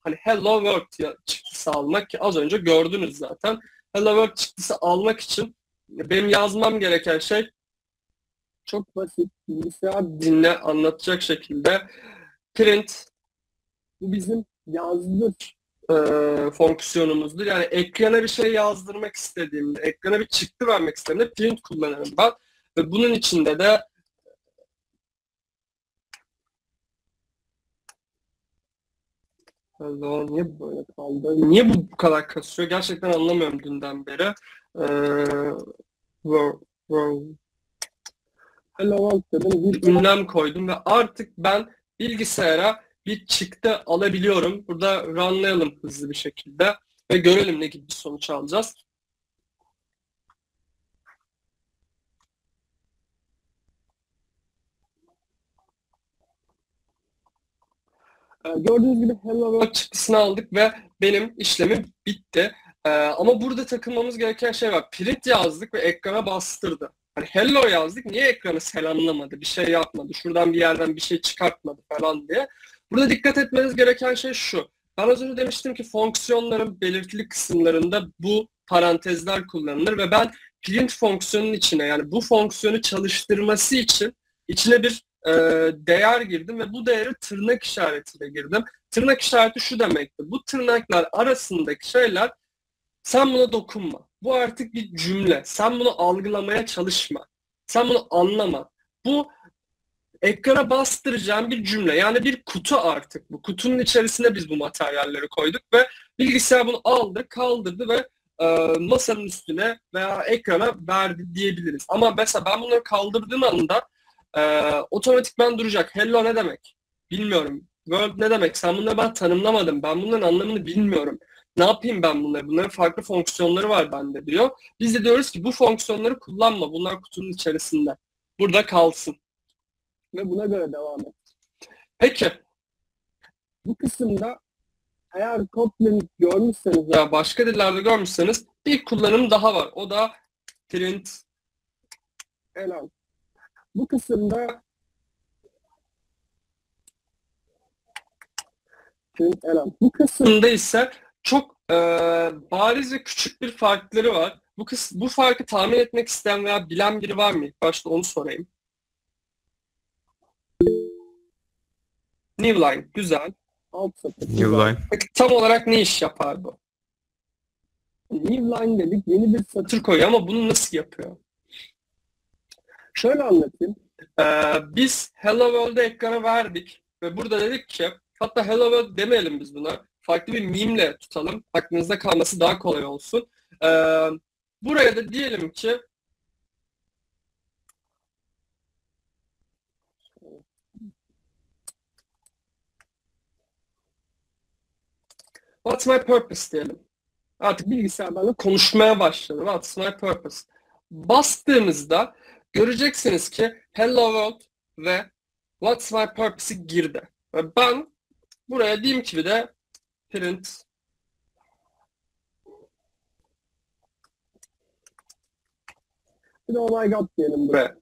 hani hello world çıktısı almak, ki az önce gördünüz zaten. Hello world çıktısı almak için benim yazmam gereken şey çok basit, bilgisayar dinle anlatacak şekilde. Print, bu bizim yazdır e, fonksiyonumuzdur. Yani ekrana bir şey yazdırmak istediğimde, ekrana bir çıktı vermek istediğimde print kullanırım ben. Ve bunun içinde de Allah, niye böyle kaldı? Niye bu bu kadar kasıyor? Gerçekten anlamıyorum dünden beri. Ee, Hello dedim. Ünlem koydum ve artık ben bilgisayara bir çıktı alabiliyorum. Burada runlayalım hızlı bir şekilde ve görelim ne gibi bir sonuç alacağız. Gördüğünüz gibi hello world çıktısını aldık ve benim işlemim bitti. Ama burada takılmamız gereken şey var. Print yazdık ve ekrana bastırdı. Hani hello yazdık, niye ekranı selamlamadı, bir şey yapmadı, şuradan bir yerden bir şey çıkartmadı falan diye. Burada dikkat etmeniz gereken şey şu. Ben az önce demiştim ki fonksiyonların belirtili kısımlarında bu parantezler kullanılır ve ben print fonksiyonunun içine, yani bu fonksiyonu çalıştırması için içine bir e, değer girdim ve bu değeri tırnak işaretiyle girdim. Tırnak işareti şu demekti. Bu tırnaklar arasındaki şeyler, sen buna dokunma. Bu artık bir cümle. Sen bunu algılamaya çalışma. Sen bunu anlama. Bu ekrana bastıracağım bir cümle. Yani bir kutu artık bu. Kutunun içerisine biz bu materyalleri koyduk ve bilgisayar bunu aldı, kaldırdı ve e, masanın üstüne veya ekrana verdi diyebiliriz. Ama mesela ben bunları kaldırdığım anda e, otomatikman duracak. Hello ne demek? Bilmiyorum. World ne demek? Sen bunları ben tanımlamadım. Ben bunların anlamını bilmiyorum. Ne yapayım ben bunları? Bunların farklı fonksiyonları var bende diyor. Biz de diyoruz ki bu fonksiyonları kullanma. Bunlar kutunun içerisinde. Burada kalsın. Ve buna göre devam et. Peki. Bu kısımda eğer Kotlin görmüşseniz ya başka dillerde görmüşseniz bir kullanım daha var. O da print elan. Bu kısımda print elan. Bu kısımda ise çok e, bariz ve küçük bir farkları var. Bu kısmı, bu farkı tahmin etmek isteyen veya bilen biri var mı? İlk başta onu sorayım. New line, güzel. New line. Peki, tam olarak ne iş yapar bu? New line dedik, yeni bir satır koyuyor ama bunu nasıl yapıyor? Şöyle anlatayım. E, biz Hello World'e ekrana verdik ve burada dedik ki, hatta Hello World demeyelim biz buna. Farklı bir mimle tutalım. Aklınızda kalması daha kolay olsun. Ee, buraya da diyelim ki what's my purpose diyelim. Artık bilgisayar benimle konuşmaya başladı. What's my purpose? Bastığımızda göreceksiniz ki hello world ve what's my purpose'i girdi. Ben buraya diyeyim ki bir de print bir de oh my god diyelim buraya.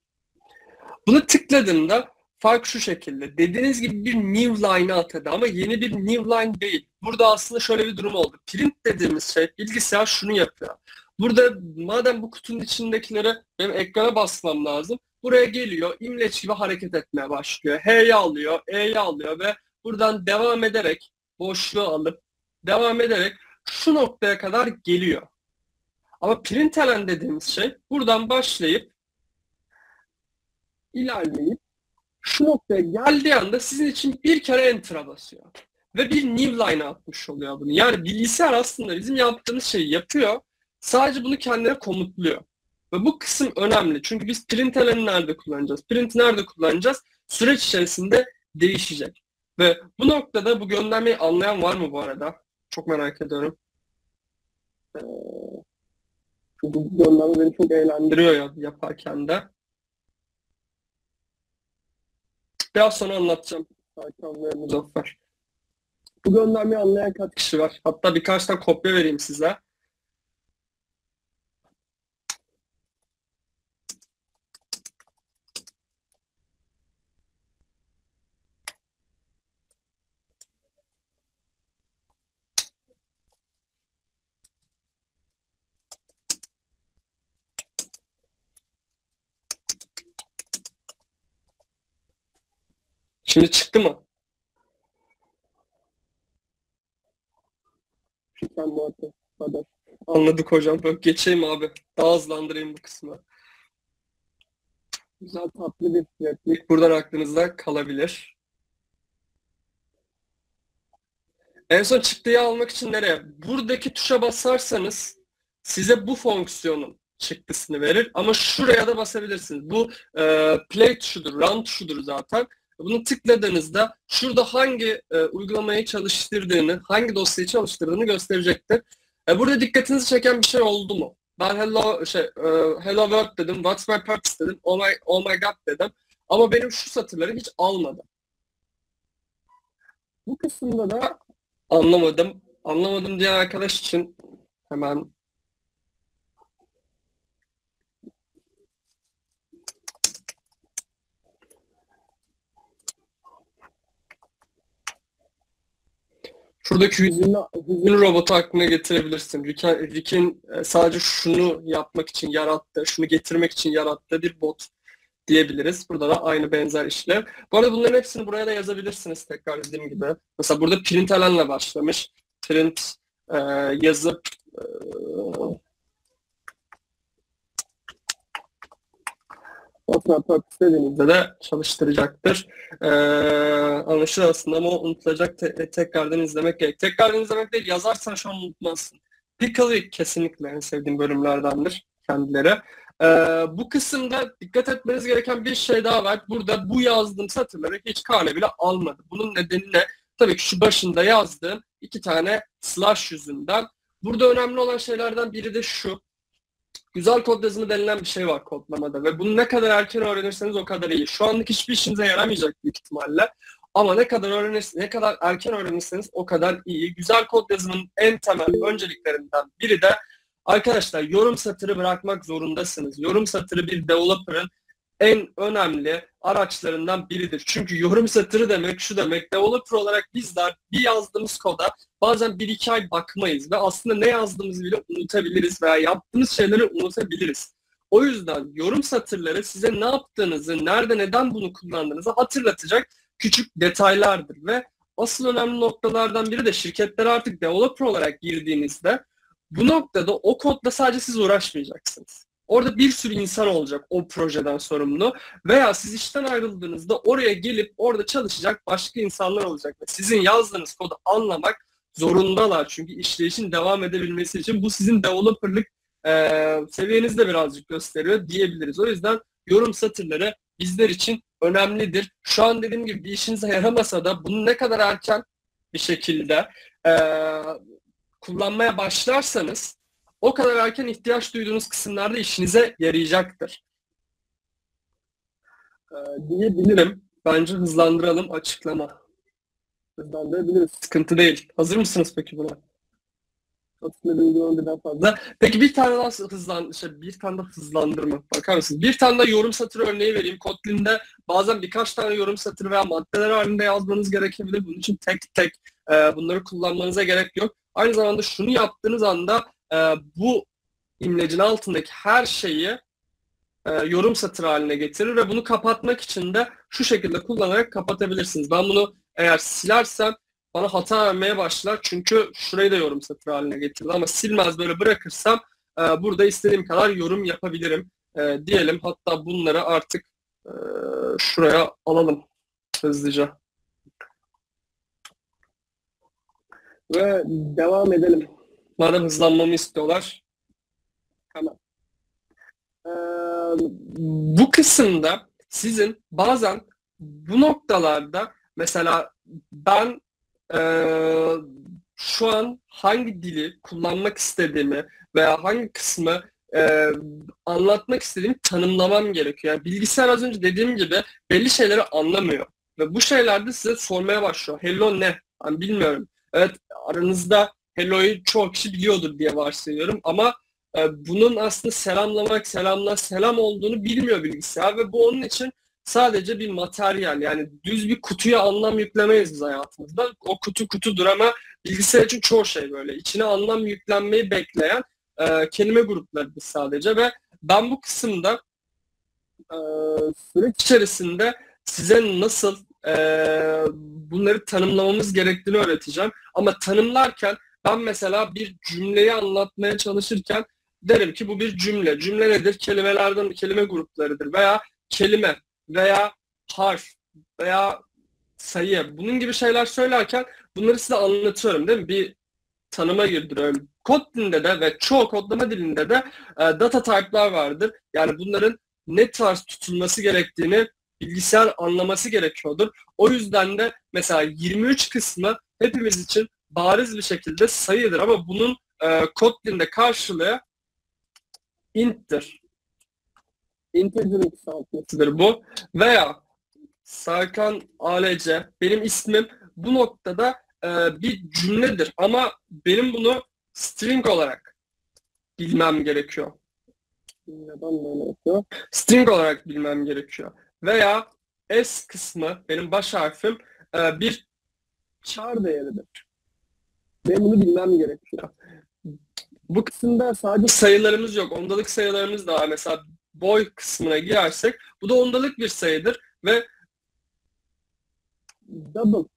Bunu tıkladığımda fark şu şekilde. Dediğiniz gibi bir new line atadı ama yeni bir new line değil. Burada aslında şöyle bir durum oldu. Print dediğimiz şey bilgisayar şunu yapıyor. Burada madem bu kutunun içindekileri benim ekrana basmam lazım. Buraya geliyor, imleç gibi hareket etmeye başlıyor. H'yi alıyor, E'yi alıyor ve buradan devam ederek, boşluğu alıp devam ederek şu noktaya kadar geliyor. Ama println dediğimiz şey buradan başlayıp ilerleyip şu noktaya geldiği anda sizin için bir kere enter'a basıyor. Ve bir new line atmış oluyor bunu. Yani bilgisayar aslında bizim yaptığımız şeyi yapıyor. Sadece bunu kendine komutluyor. Ve bu kısım önemli. Çünkü biz println'i nerede kullanacağız? Print'i nerede kullanacağız? Süreç içerisinde değişecek. Ve bu noktada bu göndermeyi anlayan var mı bu arada? Çok merak ediyorum. Ee, bu gönderme beni çok eğlendiriyor ya, yaparken de. Biraz sonra anlatacağım. Muzaffer. Bu göndermeyi anlayan kaç kişi var? Hatta birkaç tane kopya vereyim size. Şimdi çıktı mı? Anladık hocam. Böyle geçeyim abi. Daha hızlandırayım bu kısmı. Güzel tatlı bir replik. Buradan aklınızda kalabilir. En son çıktıyı almak için nereye? Buradaki tuşa basarsanız size bu fonksiyonun çıktısını verir. Ama şuraya da basabilirsiniz. Bu e, play tuşudur, run tuşudur zaten. Bunu tıkladığınızda şurada hangi e, uygulamayı çalıştırdığını, hangi dosyayı çalıştırdığını gösterecektir. E, burada dikkatinizi çeken bir şey oldu mu? Ben hello şey e, hello world dedim, what's my purpose dedim, oh my, oh my god dedim. Ama benim şu satırları hiç almadım. Bu kısımda da anlamadım. Anlamadım diyen arkadaş için hemen... Şuradaki hüzünlü robotu aklına getirebilirsin. Rick'in sadece şunu yapmak için yarattığı, şunu getirmek için yarattığı bir bot diyebiliriz. Burada da aynı benzer işler. Bu arada bunların hepsini buraya da yazabilirsiniz tekrar dediğim gibi. Mesela burada println'le başlamış. Print e, yazıp e, dediğinizde de çalıştıracaktır. Ee, anlaşılır aslında ama unutulacak. Te tekrardan izlemek gerek. Tekrardan izlemek değil, yazarsan şu an unutmazsın. Pickle'ı kesinlikle en sevdiğim bölümlerdendir kendileri. Ee, bu kısımda dikkat etmeniz gereken bir şey daha var. Burada bu yazdığım satırları hiç kare bile almadı. Bunun nedeni ne? Tabii ki şu başında yazdığım iki tane slash yüzünden. Burada önemli olan şeylerden biri de şu. Güzel kod yazımı denilen bir şey var kodlamada ve bunu ne kadar erken öğrenirseniz o kadar iyi. Şu anlık hiçbir işinize yaramayacak büyük ihtimalle ama ne kadar öğrenirseniz, ne kadar erken öğrenirseniz o kadar iyi. Güzel kod yazımının en temel önceliklerinden biri de arkadaşlar yorum satırı bırakmak zorundasınız. Yorum satırı bir developer'ın en önemli araçlarından biridir. Çünkü yorum satırı demek şu demek, developer olarak bizler bir yazdığımız koda bazen bir iki ay bakmayız ve aslında ne yazdığımızı bile unutabiliriz veya yaptığımız şeyleri unutabiliriz. O yüzden yorum satırları size ne yaptığınızı, nerede neden bunu kullandığınızı hatırlatacak küçük detaylardır ve asıl önemli noktalardan biri de şirketlere artık developer olarak girdiğinizde bu noktada o kodla sadece siz uğraşmayacaksınız. Orada bir sürü insan olacak o projeden sorumlu veya siz işten ayrıldığınızda oraya gelip orada çalışacak başka insanlar olacak ve sizin yazdığınız kodu anlamak zorundalar. Çünkü işleyişin devam edebilmesi için bu sizin developer'lık e, seviyenizi de birazcık gösteriyor diyebiliriz. O yüzden yorum satırları bizler için önemlidir. Şu an dediğim gibi bir işinize yaramasa da bunu ne kadar erken bir şekilde e, kullanmaya başlarsanız o kadar erken ihtiyaç duyduğunuz kısımlarda işinize yarayacaktır. Ee, diyebilirim. Bence hızlandıralım açıklama. Hızlandırabiliriz. Sıkıntı değil. Hazır mısınız peki buna? Fazla. Peki bir tane daha hızlan, şey, bir tane de hızlandırma. Bakar mısınız? Bir tane de yorum satırı örneği vereyim. Kotlin'de bazen birkaç tane yorum satırı veya maddeler halinde yazmanız gerekebilir. Bunun için tek tek e, bunları kullanmanıza gerek yok. Aynı zamanda şunu yaptığınız anda e, bu imlecin altındaki her şeyi e, yorum satırı haline getirir ve bunu kapatmak için de şu şekilde kullanarak kapatabilirsiniz. Ben bunu eğer silersem bana hata vermeye başlar çünkü şurayı da yorum satırı haline getirdi ama silmez böyle bırakırsam e, burada istediğim kadar yorum yapabilirim e, diyelim. Hatta bunları artık e, şuraya alalım hızlıca. Ve devam edelim. Madem hızlanmamı istiyorlar. Tamam. E, bu kısımda sizin bazen bu noktalarda mesela ben Ee, şu an hangi dili kullanmak istediğimi veya hangi kısmı e, anlatmak istediğimi tanımlamam gerekiyor. Yani bilgisayar az önce dediğim gibi belli şeyleri anlamıyor. Ve bu şeylerde size sormaya başlıyor. Hello ne? Yani bilmiyorum. Evet, aranızda hello'yu çoğu kişi biliyordur diye varsayıyorum ama e, bunun aslında selamlamak, selamla, selam olduğunu bilmiyor bilgisayar ve bu onun için sadece bir materyal, yani düz bir kutuya anlam yüklemeyiz biz hayatımızda. O kutu kutudur ama bilgisayar için çoğu şey böyle. İçine anlam yüklenmeyi bekleyen e, kelime grupları biz sadece ve ben bu kısımda e, süreç içerisinde size nasıl e, bunları tanımlamamız gerektiğini öğreteceğim. Ama tanımlarken ben mesela bir cümleyi anlatmaya çalışırken derim ki bu bir cümle. Cümle nedir? Kelimelerden, kelime gruplarıdır veya kelime veya harf veya sayı. Bunun gibi şeyler söylerken bunları size anlatıyorum değil mi? Bir tanıma girdiriyorum. Kotlin'de de ve çoğu kodlama dilinde de e, data type'lar vardır. Yani bunların ne tarz tutulması gerektiğini bilgisayar anlaması gerekiyordur. O yüzden de mesela yirmi üç kısmı hepimiz için bariz bir şekilde sayıdır ama bunun e, Kotlin'de karşılığı int'tir. İnteger'ın kısaltmasıdır bu. Veya Serkan Alc, benim ismim bu noktada e, bir cümledir ama benim bunu string olarak bilmem gerekiyor. String olarak bilmem gerekiyor. Veya S kısmı, benim baş harfim e, bir char değeridir. Benim bunu bilmem gerekiyor. Bu kısımda sadece sayılarımız yok. Ondalık sayılarımız da var. Mesela boy kısmına girersek bu da ondalık bir sayıdır ve double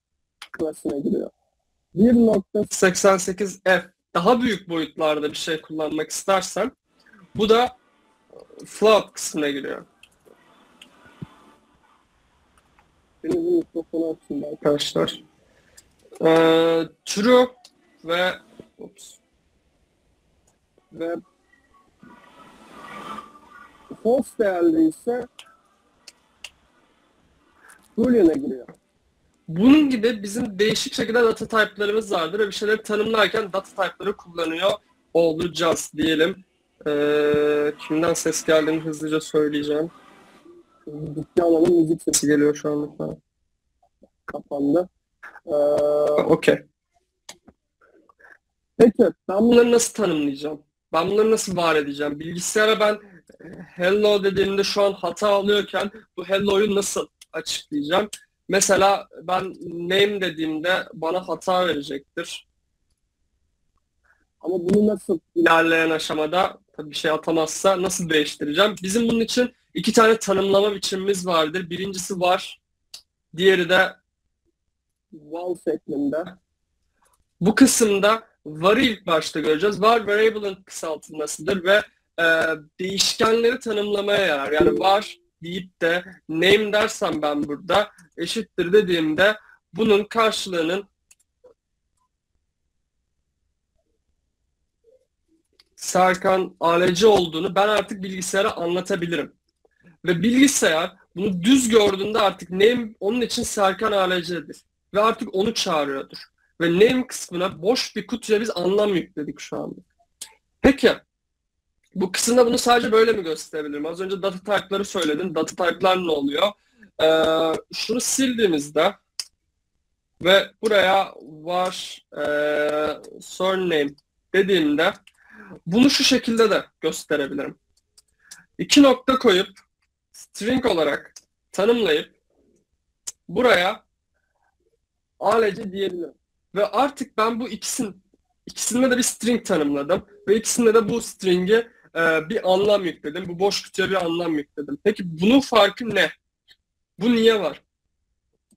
klasına giriyor. bir nokta seksen sekiz f daha büyük boyutlarda bir şey kullanmak istersen bu da float kısmına giriyor. Benim bu mikrofonu açtım arkadaşlar. Ee, true ve oops, ve false değerli ise boolean'a giriyor. Bunun gibi bizim değişik şekilde data type'larımız vardır ve bir şeyleri tanımlarken data type'ları kullanıyor olacağız diyelim. Ee, kimden ses geldiğini hızlıca söyleyeceğim. Dikkat alalım, müzik sesi geliyor şu anlık. Kapandı. Ee, Okey. Peki ben bunları nasıl tanımlayacağım? Ben bunları nasıl var edeceğim? Bilgisayara ben hello dediğimde şu an hata alıyorken bu hello'yu nasıl açıklayacağım? Mesela ben name dediğimde bana hata verecektir. Ama bunu nasıl ilerleyen aşamada tabii bir şey atamazsa nasıl değiştireceğim? Bizim bunun için iki tane tanımlama biçimimiz vardır. Birincisi var. Diğeri de while şeklinde. Bu kısımda var'ı ilk başta göreceğiz. Var variable'ın kısaltılmasıdır ve Ee, değişkenleri tanımlamaya yarar. Yani var deyip de name dersem ben burada eşittir dediğimde bunun karşılığının Serkan Alc olduğunu ben artık bilgisayara anlatabilirim. Ve bilgisayar bunu düz gördüğünde artık name onun için Serkan Alc'dir. Ve artık onu çağırıyordur. Ve name kısmına boş bir kutuya biz anlam yükledik şu anda. Peki bu kısımda bunu sadece böyle mi gösterebilirim? Az önce data type'ları söyledim. Data type'lar ne oluyor? Ee, şunu sildiğimizde ve buraya var e, surname dediğimde bunu şu şekilde de gösterebilirim. İki nokta koyup string olarak tanımlayıp buraya alece diyebilirim. Ve artık ben bu ikisinin ikisinde de bir string tanımladım ve ikisinde de bu string'i e, bir anlam yükledim. Bu boş kutuya bir anlam yükledim. Peki bunun farkı ne? Bu niye var?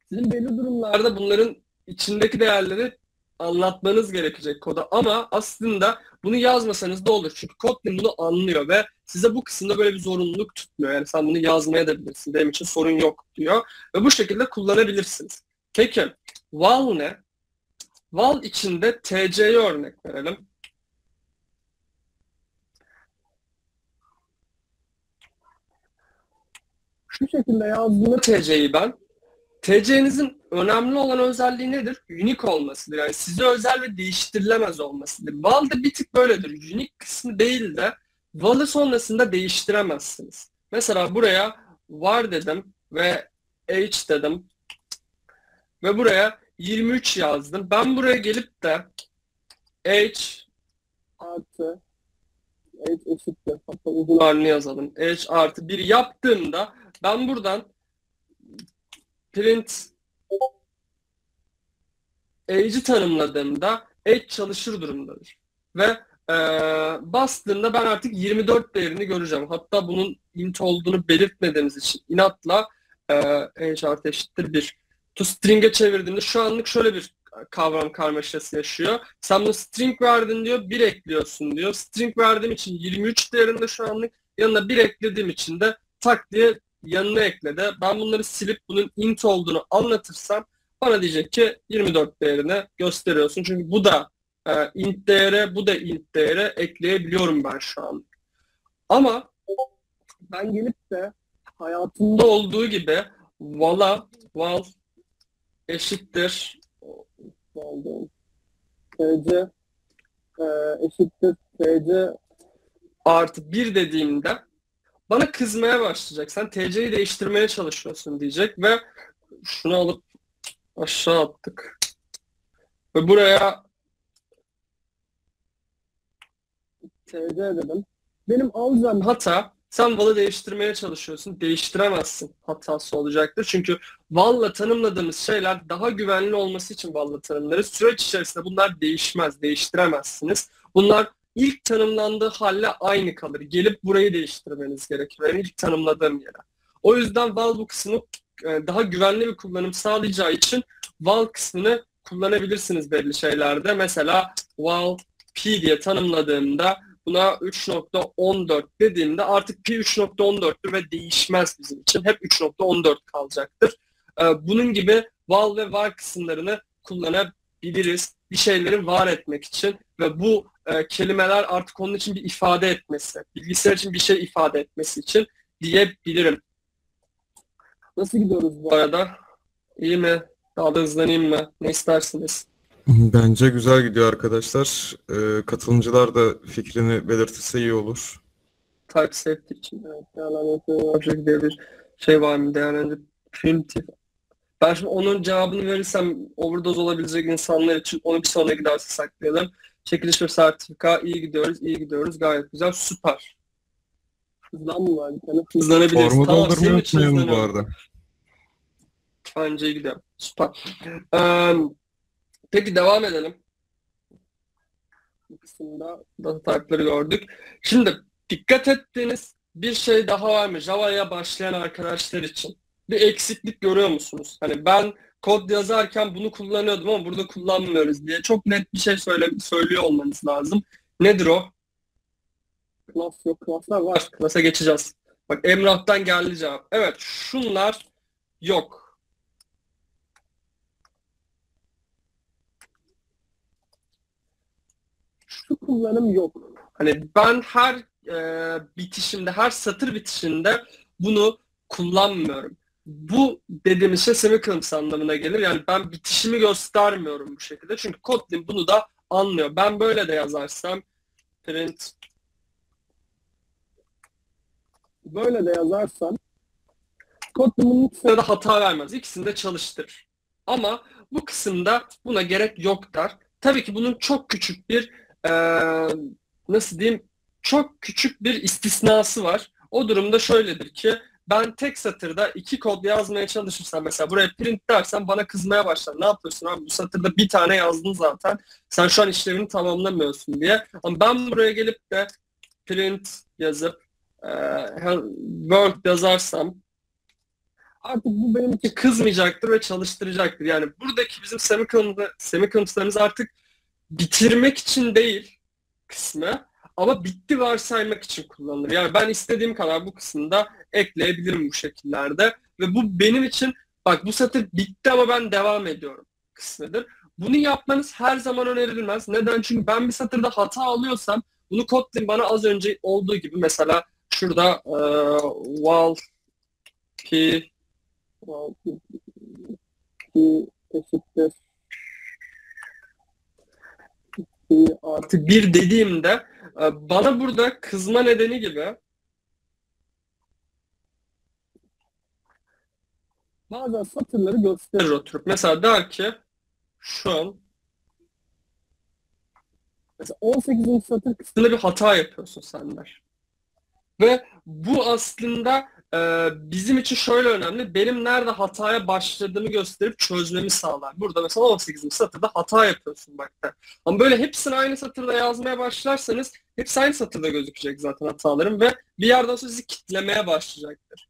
Sizin belli durumlarda bunların içindeki değerleri anlatmanız gerekecek koda ama aslında bunu yazmasanız da olur. Çünkü Kotlin bunu anlıyor ve size bu kısımda böyle bir zorunluluk tutmuyor. Yani sen bunu yazmaya da bilirsin. Benim için sorun yok diyor. Ve bu şekilde kullanabilirsiniz. Peki val ne? Val içinde T C'ye örnek verelim. Şu şekilde yazdığım T C'yi ben. T C'nizin önemli olan özelliği nedir? Unique olmasıdır. Yani size özel ve değiştirilemez olmasıdır. Val da bir tık böyledir. Unique kısmı değil de val'ı sonrasında değiştiremezsiniz. Mesela buraya var dedim ve age dedim ve buraya yirmi üç yazdım. Ben buraya gelip de age artı age eşittir. Uzun halini yazalım. Age artı bir yaptığımda ben buradan print age'i tanımladığımda age çalışır durumdadır. Ve e, bastığımda ben artık yirmi dört değerini göreceğim. Hatta bunun int olduğunu belirtmediğimiz için inatla e, age artı eşittir bir. To string'e çevirdiğimde şu anlık şöyle bir kavram karmaşası yaşıyor. Sen bunu string verdin diyor, bir ekliyorsun diyor. String verdiğim için yirmi üç değerinde şu anlık, yanına bir eklediğim için de tak diye yanına ekledi. Ben bunları silip bunun int olduğunu anlatırsam bana diyecek ki yirmi dört değerine gösteriyorsun. Çünkü bu da e, int değere, bu da int değere ekleyebiliyorum ben şu an. Ama ben gelip de hayatımda olduğu gibi val'a, val eşittir tc e, eşittir tc artı bir dediğimde bana kızmaya başlayacak. Sen tc'yi değiştirmeye çalışıyorsun diyecek ve şunu alıp aşağı attık ve buraya tc dedim. Benim alacağım hata, sen val'ı değiştirmeye çalışıyorsun. Değiştiremezsin hatası olacaktır. Çünkü val'la tanımladığımız şeyler daha güvenli olması için val'la tanımları. Süreç içerisinde bunlar değişmez. Değiştiremezsiniz. Bunlar ilk tanımlandığı halle aynı kalır. Gelip burayı değiştirmeniz gerekir. Yani ilk tanımladığım yere. O yüzden val bu kısmı daha güvenli bir kullanım sağlayacağı için val kısmını kullanabilirsiniz belli şeylerde. Mesela val p diye tanımladığımda buna üç nokta on dört dediğimde artık pi üç nokta on dörttür ve değişmez bizim için. Hep üç nokta on dört kalacaktır. Bunun gibi val ve var kısımlarını kullanabiliriz. Bir şeyleri var etmek için ve bu kelimeler artık onun için bir ifade etmesi, bilgisayar için bir şey ifade etmesi için diyebilirim. Nasıl gidiyoruz bu arada? İyi mi? Daha da hızlanayım mı? Ne istersiniz? Bence güzel gidiyor arkadaşlar. Ee, katılımcılar da fikrini belirtirse iyi olur. Type safety için değerlendirme diye bir şey var mı? Değerlendirme primitif. Ben şimdi onun cevabını verirsem overdose olabilecek insanlar için onu bir sonraki giderse saklayalım. Çekiliş ve sertifika. İyi gidiyoruz, iyi gidiyoruz. Gayet güzel. Süper. Hızlanma. Yani hızlanabiliriz. Formu tamam, doldurmayı unutmayalım bu arada. Bence iyi gidiyor. Süper. Ee, Peki devam edelim. Bu kısımda data type'ları gördük. Şimdi dikkat ettiğiniz bir şey daha var mı? Java'ya başlayan arkadaşlar için. Bir eksiklik görüyor musunuz? Hani ben kod yazarken bunu kullanıyordum ama burada kullanmıyoruz diye çok net bir şey söyle, söylüyor olmanız lazım. Nedir o? Klas yok. Klaslar var. Klasa geçeceğiz. Bak Emrah'tan geldi cevap. Evet şunlar yok. Şu kullanım yok. Hani ben her e, bitişimde, her satır bitişinde bunu kullanmıyorum. Bu dediğimiz şey semikolons anlamına gelir. Yani ben bitişimi göstermiyorum bu şekilde. Çünkü Kotlin bunu da anlıyor. Ben böyle de yazarsam print böyle de yazarsam Kotlin bunun hata vermez. İkisini de çalıştırır. Ama Bu kısımda buna gerek yok der. Tabii ki bunun çok küçük bir e, nasıl diyeyim çok küçük bir istisnası var. O durumda şöyledir ki ben tek satırda iki kod yazmaya çalışırsam, mesela buraya print dersen bana kızmaya başlar. Ne yapıyorsun abi, bu satırda bir tane yazdın zaten. Sen şu an işlevini tamamlamıyorsun diye. Ama ben buraya gelip de print yazıp e, work yazarsam artık bu benimki kızmayacaktır ve çalıştıracaktır. Yani buradaki bizim semiconductor'ımız artık bitirmek için değil kısmı, ama bitti varsaymak için kullanılır. Yani ben istediğim kadar bu kısımda ekleyebilirim bu şekillerde. Ve bu benim için, bak bu satır bitti ama ben devam ediyorum kısmıdır. Bunu yapmanız her zaman önerilmez. Neden? Çünkü ben bir satırda hata alıyorsam bunu Kotlin bana az önce olduğu gibi, mesela şurada e, while p eşittir artı bir dediğimde bana burada kızma nedeni gibi bazen satırları gösterir oturup. Mesela der ki şu an mesela on sekizinci satır kısmında bir hata yapıyorsun sen der. Ve bu aslında bizim için şöyle önemli, benim nerede hataya başladığımı gösterip çözmemi sağlar. Burada mesela on sekizinci satırda hata yapıyorsun bak der. Ama böyle hepsini aynı satırda yazmaya başlarsanız hepsi aynı satırda gözükecek zaten hataların ve bir yerden sonra sizi kitlemeye başlayacaktır.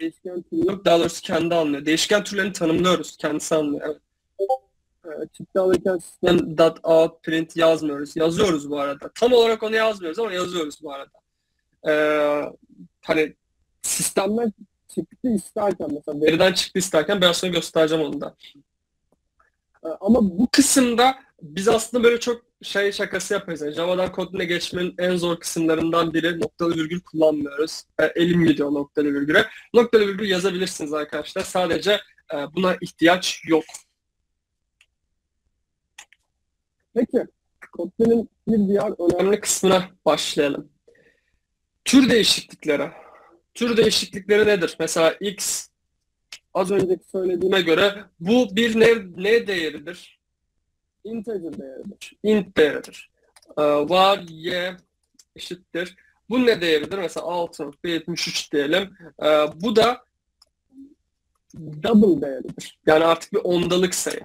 Değişken türleri yok, daha doğrusu kendi anlıyor. Değişken türlerini tanımlıyoruz, kendisi anlıyor. Evet. Çıktı alırken sistem dot out print yazmıyoruz. Yazıyoruz bu arada. Tam olarak onu yazmıyoruz ama yazıyoruz bu arada. Ee, hani sistemden çıktı isterken, mesela veriden çıktı isterken, biraz sonra göstereceğim onu da. Ama bu kısımda biz aslında böyle çok şey şakası yapıyoruz. Yani Java'dan Kotlin'e geçmenin en zor kısımlarından biri, noktalı virgül kullanmıyoruz. Elim gidiyor noktalı virgüle. Noktalı virgül yazabilirsiniz arkadaşlar. Sadece buna ihtiyaç yok. Peki, Kotlin'in bir diğer önemli kısmına başlayalım. Tür değişikliklere. Tür değişiklikleri nedir? Mesela X, az önceki söylediğime göre bu bir ne, ne değeridir? Integer değeridir. Int değeridir. Ee, var Y eşittir. Bu ne değeridir? Mesela altı nokta yetmiş üç diyelim. Ee, bu da double değeridir. Yani artık bir ondalık sayı.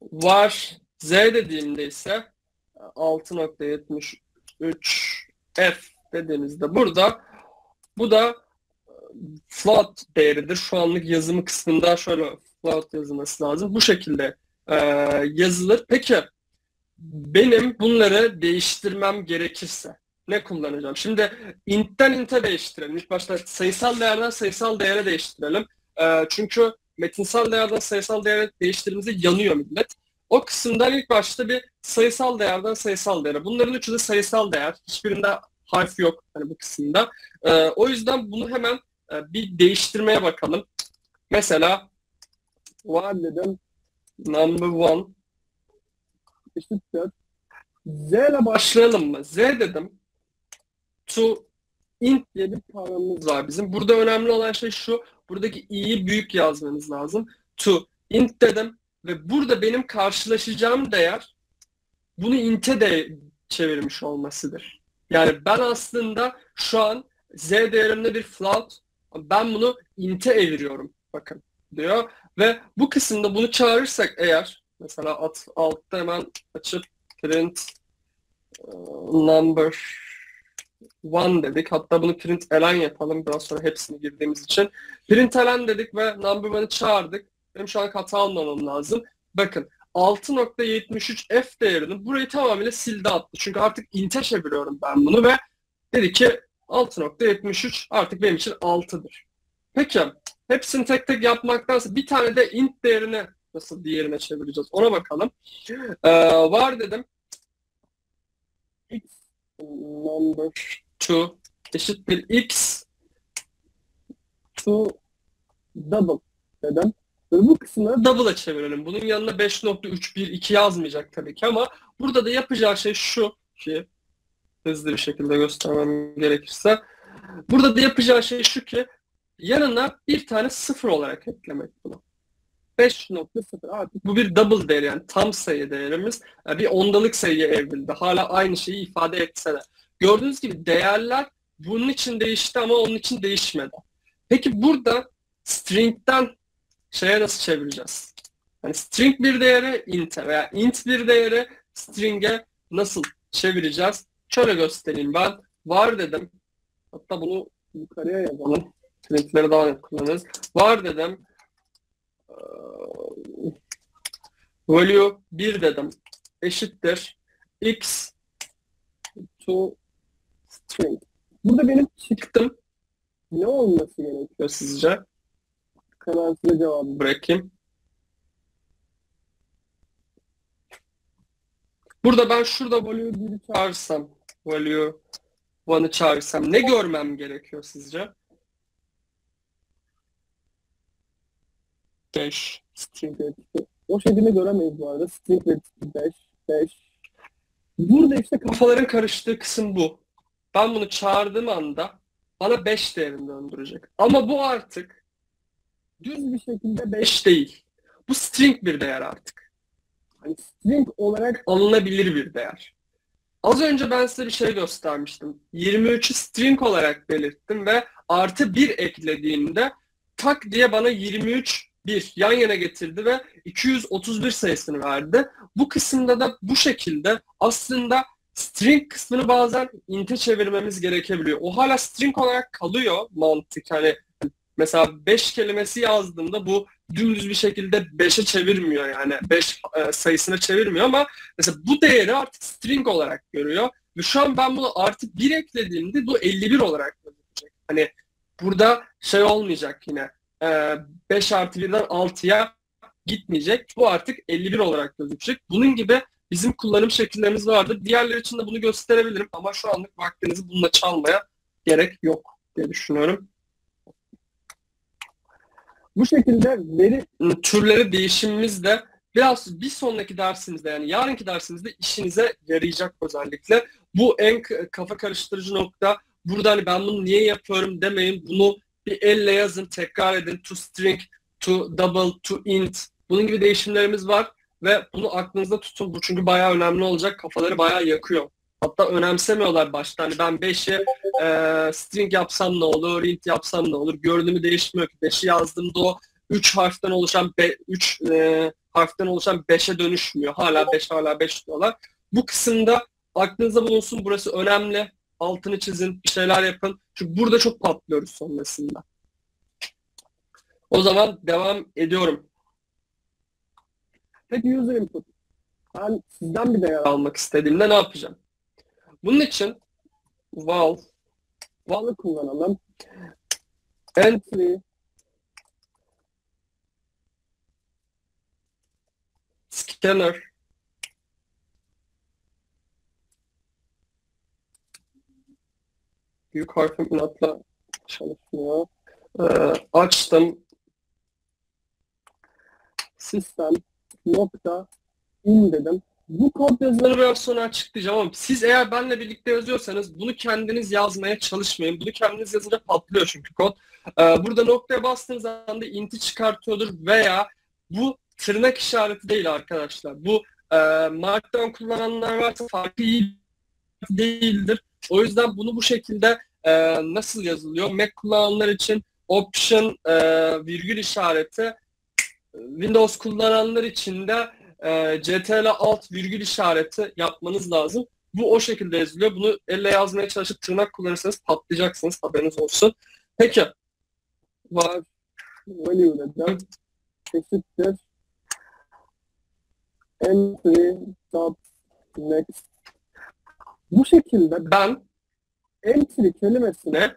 Var Z dediğimde ise altı nokta yetmiş üç F dediğimizde burada bu da float değeridir. Şu anlık yazımı kısmında şöyle float yazılması lazım. Bu şekilde e, yazılır. Peki benim bunları değiştirmem gerekirse ne kullanacağım? Şimdi int'ten int'e değiştirelim. İlk başta sayısal değerden sayısal değere değiştirelim. E, çünkü metinsel değerden sayısal değere değiştirdiğimizde yanıyor millet. O kısımdan ilk başta bir sayısal değerden sayısal değere. Bunların üçü de sayısal değer. Hiçbirinde harf yok hani bu kısımda. Ee, o yüzden bunu hemen e, bir değiştirmeye bakalım. Mesela var dedim, number one eşittir. Z ile başlayalım mı? Z dedim. To int diye bir paramız var bizim. Burada önemli olan şey şu. Buradaki i'yi büyük yazmanız lazım. To int dedim ve burada benim karşılaşacağım değer bunu int'e de çevirmiş olmasıdır. Yani ben aslında şu an Z değerimde bir float, ben bunu int'e eviriyorum. Bakın diyor. Ve bu kısımda bunu çağırırsak eğer, mesela alt, altta hemen açıp print number one dedik. Hatta bunu print elen yapalım. Biraz sonra hepsini girdiğimiz için. Print elen dedik ve number one'ı çağırdık. Benim şu an hata almamam lazım. Bakın. altı nokta yetmiş üç F değerini burayı tamamıyla sildi attı. Çünkü artık int'e çeviriyorum ben bunu ve dedi ki altı nokta yetmiş üç artık benim için altı'dır. Peki hepsini tek tek yapmaktansa bir tane de int değerini nasıl diğerine çevireceğiz ona bakalım. Ee, var dedim. X number two eşittir X to double dedim. Bu kısmını double'a çevirelim. Bunun yanına beş nokta üç bir iki yazmayacak tabii ki ama burada da yapacağı şey şu ki hızlı bir şekilde göstermem gerekirse burada da yapacağı şey şu ki yanına bir tane sıfır olarak eklemek bunu. beş nokta sıfır artık bu bir double değer, yani tam sayı değerimiz bir ondalık sayıya evrildi. Hala aynı şeyi ifade etseler. Gördüğünüz gibi değerler bunun için değişti ama onun için değişmedi. Peki burada string'den şeye nasıl çevireceğiz? Yani string bir değeri int'e veya int bir değeri string'e nasıl çevireceğiz? Şöyle göstereyim ben. Var dedim. Hatta bunu yukarıya yazalım. String'leri daha net kullanırız. Var dedim. Value bir dedim. Eşittir. X to string. Burada benim çıktım. Ne olması gerekiyor sizce? Hemen size cevabı bırakayım. Burada ben şurada value bir'i çağırsam, value one'ı çağırsam ne görmem gerekiyor sizce? beş. String etiketi. O şekilde göremeyiz bu arada. String etiketi beş, beş. Burada işte kafaların karıştığı kısım bu. Ben bunu çağırdığım anda bana beş değerini döndürecek. Ama bu artık düz bir şekilde beş değil. Bu string bir değer artık. Yani string olarak alınabilir bir değer. Az önce ben size bir şey göstermiştim. yirmi üçü string olarak belirttim ve artı bir eklediğimde tak diye bana yirmi üç bir yan yana getirdi ve iki yüz otuz bir sayısını verdi. Bu kısımda da bu şekilde aslında string kısmını bazen int'e çevirmemiz gerekebiliyor. O hala string olarak kalıyor mantık. Hani mesela beş kelimesi yazdığımda bu dümdüz bir şekilde beşe çevirmiyor, yani beş sayısına çevirmiyor, ama mesela bu değeri artık string olarak görüyor. Ve şu an ben bunu artık bir eklediğimde bu elli bir olarak görülecek. Hani burada şey olmayacak yine. beş artı birden altıya gitmeyecek. Bu artık elli bir olarak gözükecek. Bunun gibi bizim kullanım şekillerimiz vardır. Diğerleri için de bunu gösterebilirim ama şu anlık vaktinizi bununla çalmaya gerek yok diye düşünüyorum. Bu şekilde veri türleri değişimimiz de biraz bir sonraki dersimizde, yani yarınki dersimizde işinize yarayacak özellikle. Bu en kafa karıştırıcı nokta. Burada hani ben bunu niye yapıyorum demeyin. Bunu bir elle yazın, tekrar edin. To string, to double, to int. Bunun gibi değişimlerimiz var ve bunu aklınızda tutun. Bu çünkü bayağı önemli olacak. Kafaları bayağı yakıyor. Hatta önemsemiyorlar başta. Hani ben beşi e, string yapsam ne olur, int yapsam ne olur? Görünümü değişmiyor ki. beşi yazdığımda o üç harften oluşan üç e, harften oluşan beşe dönüşmüyor. Hala beş, hala beş diyorlar. Bu kısımda aklınızda bulunsun. Burası önemli. Altını çizin, bir şeyler yapın. Çünkü burada çok patlıyoruz sonrasında. O zaman devam ediyorum. Peki user input. Ben sizden bir değer almak istediğimde ne yapacağım? Bunun için val, val'ı kullanalım. Entry scanner büyük harfim inatla çalışmıyor. Ee, açtım. Sistem nokta in dedim. Bu kod yazıları biraz sonra açıklayacağım ama siz eğer benle birlikte yazıyorsanız bunu kendiniz yazmaya çalışmayın. Bunu kendiniz yazınca patlıyor çünkü kod. Ee, burada noktaya bastığınız anda int'i çıkartıyordur veya bu tırnak işareti değil arkadaşlar. Bu e, Markdown kullananlar varsa farkı iyi değildir. O yüzden bunu bu şekilde e, nasıl yazılıyor? Mac kullananlar için option e, virgül işareti, Windows kullananlar için de e, ctrl alt virgül işareti yapmanız lazım. Bu o şekilde yazılıyor. Bunu elle yazmaya çalışıp tırnak kullanırsanız patlayacaksınız. Haberiniz olsun. Peki. Var. Value dedim. Eşittir. Entry. Next. Bu şekilde ben entry kelimesine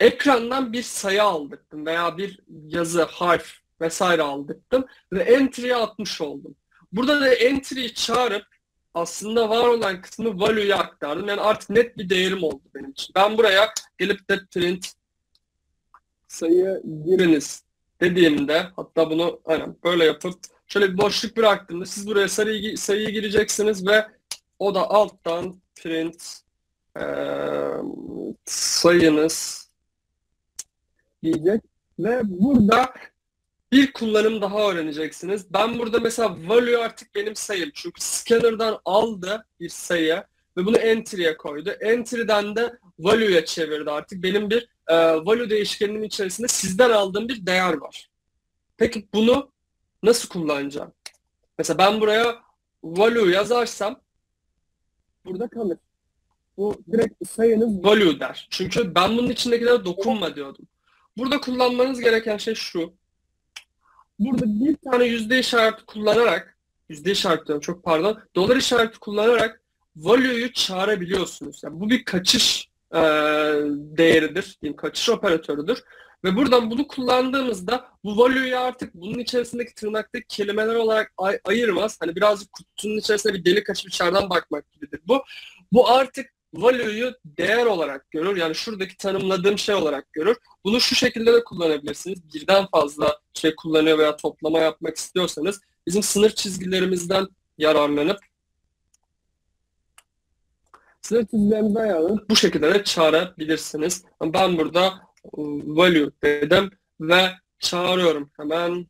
ekrandan bir sayı aldıktım veya bir yazı, harf vesaire aldıktım ve entry'ye atmış oldum. Burada da entry'yi çağırıp aslında var olan kısmı value'ya aktardım. Yani artık net bir değerim oldu benim için. Ben buraya gelip de print sayı giriniz dediğimde, hatta bunu aynen böyle yapıp şöyle bir boşluk bıraktığımda siz buraya sayıyı, sayıyı gireceksiniz ve o da alttan print e, sayınız diyecek ve burada Bir kullanım daha öğreneceksiniz. Ben burada mesela value artık benim sayım. Çünkü scanner'dan aldı bir sayı ve bunu entry'ye koydu. Entry'den de value'ya çevirdi artık. Benim bir e, value değişkeninin içerisinde sizden aldığım bir değer var. Peki bunu nasıl kullanacağım? Mesela ben buraya value yazarsam burada kalır. Bu direkt sayınız value der. Çünkü ben bunun içindekilere dokunma diyordum. Burada kullanmanız gereken şey şu. Burada bir tane yüzde işareti kullanarak, yüzde işareti çok pardon, dolar işareti kullanarak value'yu çağırabiliyorsunuz. Yani bu bir kaçış e, değeridir, diyeyim, kaçış operatörüdür. Ve buradan bunu kullandığımızda bu value'yu artık bunun içerisindeki tırnaktaki kelimeler olarak ay ayırmaz. Hani birazcık kutunun içerisinde bir delik açıp içeriden bakmak gibidir bu. Bu artık value'yu değer olarak görür. Yani şuradaki tanımladığım şey olarak görür. Bunu şu şekilde de kullanabilirsiniz. Birden fazla şey kullanıyor veya toplama yapmak istiyorsanız bizim sınır çizgilerimizden yararlanıp sınır çizgilerimizden yararlanıp bu şekilde de çağırabilirsiniz. Ben burada value dedim ve çağırıyorum. Hemen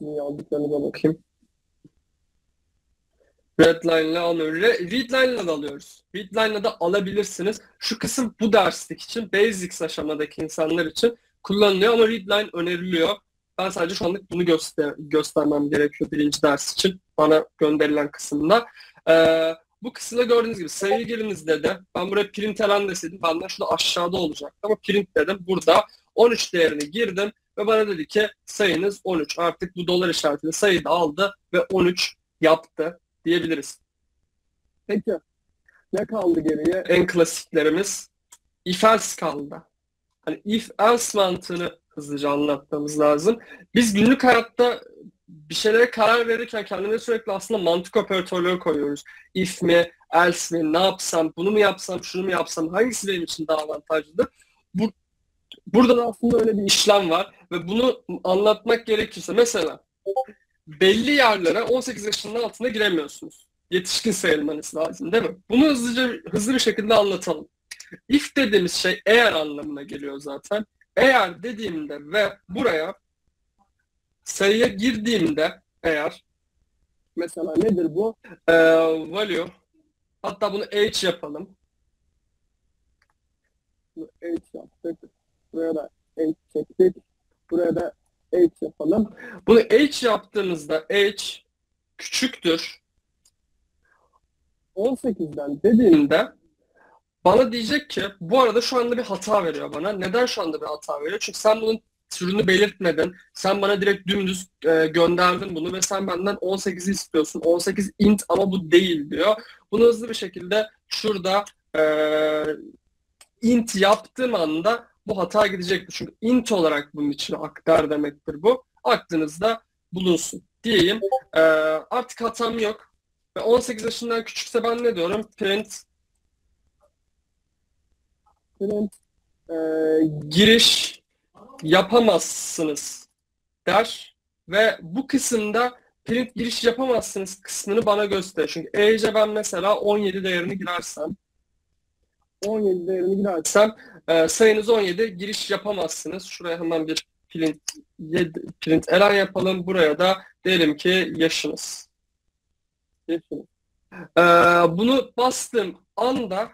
yazdıklarına bakayım. Readline'la almıyoruz. Readline'la da alıyoruz. Readline'la da alabilirsiniz. Şu kısım bu derslik için, basics aşamadaki insanlar için kullanılıyor ama readline öneriliyor. Ben sadece şu anlık bunu göster göstermem gerekiyor birinci ders için. Bana gönderilen kısımda. Ee, bu kısımda gördüğünüz gibi sayı girinizde de ben buraya print elen deseydim benden şurada aşağıda olacaktı ama print dedim. Burada on üç değerini girdim ve bana dedi ki sayınız on üç. Artık bu dolar işaretini sayıda aldı ve on üç yaptı diyebiliriz. Peki. Ne kaldı geriye? En klasiklerimiz if else kaldı. Hani if else mantığını hızlıca anlatmamız lazım. Biz günlük hayatta bir şeylere karar verirken kendimize sürekli aslında mantık operatörleri koyuyoruz. If mi, else mi, ne yapsam, bunu mu yapsam, şunu mu yapsam, hangisi benim için daha avantajlıdır? Bu, burada aslında öyle bir işlem var ve bunu anlatmak gerekirse mesela belli yerlere on sekiz yaşının altına giremiyorsunuz. Yetişkin sayılmanız lazım değil mi? Bunu hızlıca, hızlı bir şekilde anlatalım. If dediğimiz şey eğer anlamına geliyor zaten. Eğer dediğimde ve buraya sayıya girdiğimde eğer mesela nedir bu? Ee, value. Hatta bunu h yapalım. Bunu h yaptık. Buraya da h çektik. Buraya da h yapalım. Bunu h yaptığınızda h küçüktür on sekizden dediğimde bana diyecek ki bu arada şu anda bir hata veriyor bana. Neden şu anda bir hata veriyor? Çünkü sen bunun türünü belirtmedin. Sen bana direkt dümdüz e, gönderdin bunu ve sen benden on sekizi istiyorsun. on sekiz int ama bu değil diyor. Bunu hızlı bir şekilde şurada e, int yaptığım anda bu hata gidecektir. Çünkü int olarak bunun için aktar demektir bu. Aklınızda bulunsun diyeyim. Ee, artık hatam yok. Ve on sekiz yaşından küçükse ben ne diyorum? Print Print e, giriş yapamazsınız der. Ve bu kısımda print giriş yapamazsınız kısmını bana gösterir. Çünkü ece ben mesela on yedi değerini girersem on yedi değerini girersem e, sayınız on yedi giriş yapamazsınız. Şuraya hemen bir print, print elan yapalım. Buraya da diyelim ki yaşınız. yaşınız. E, bunu bastığım anda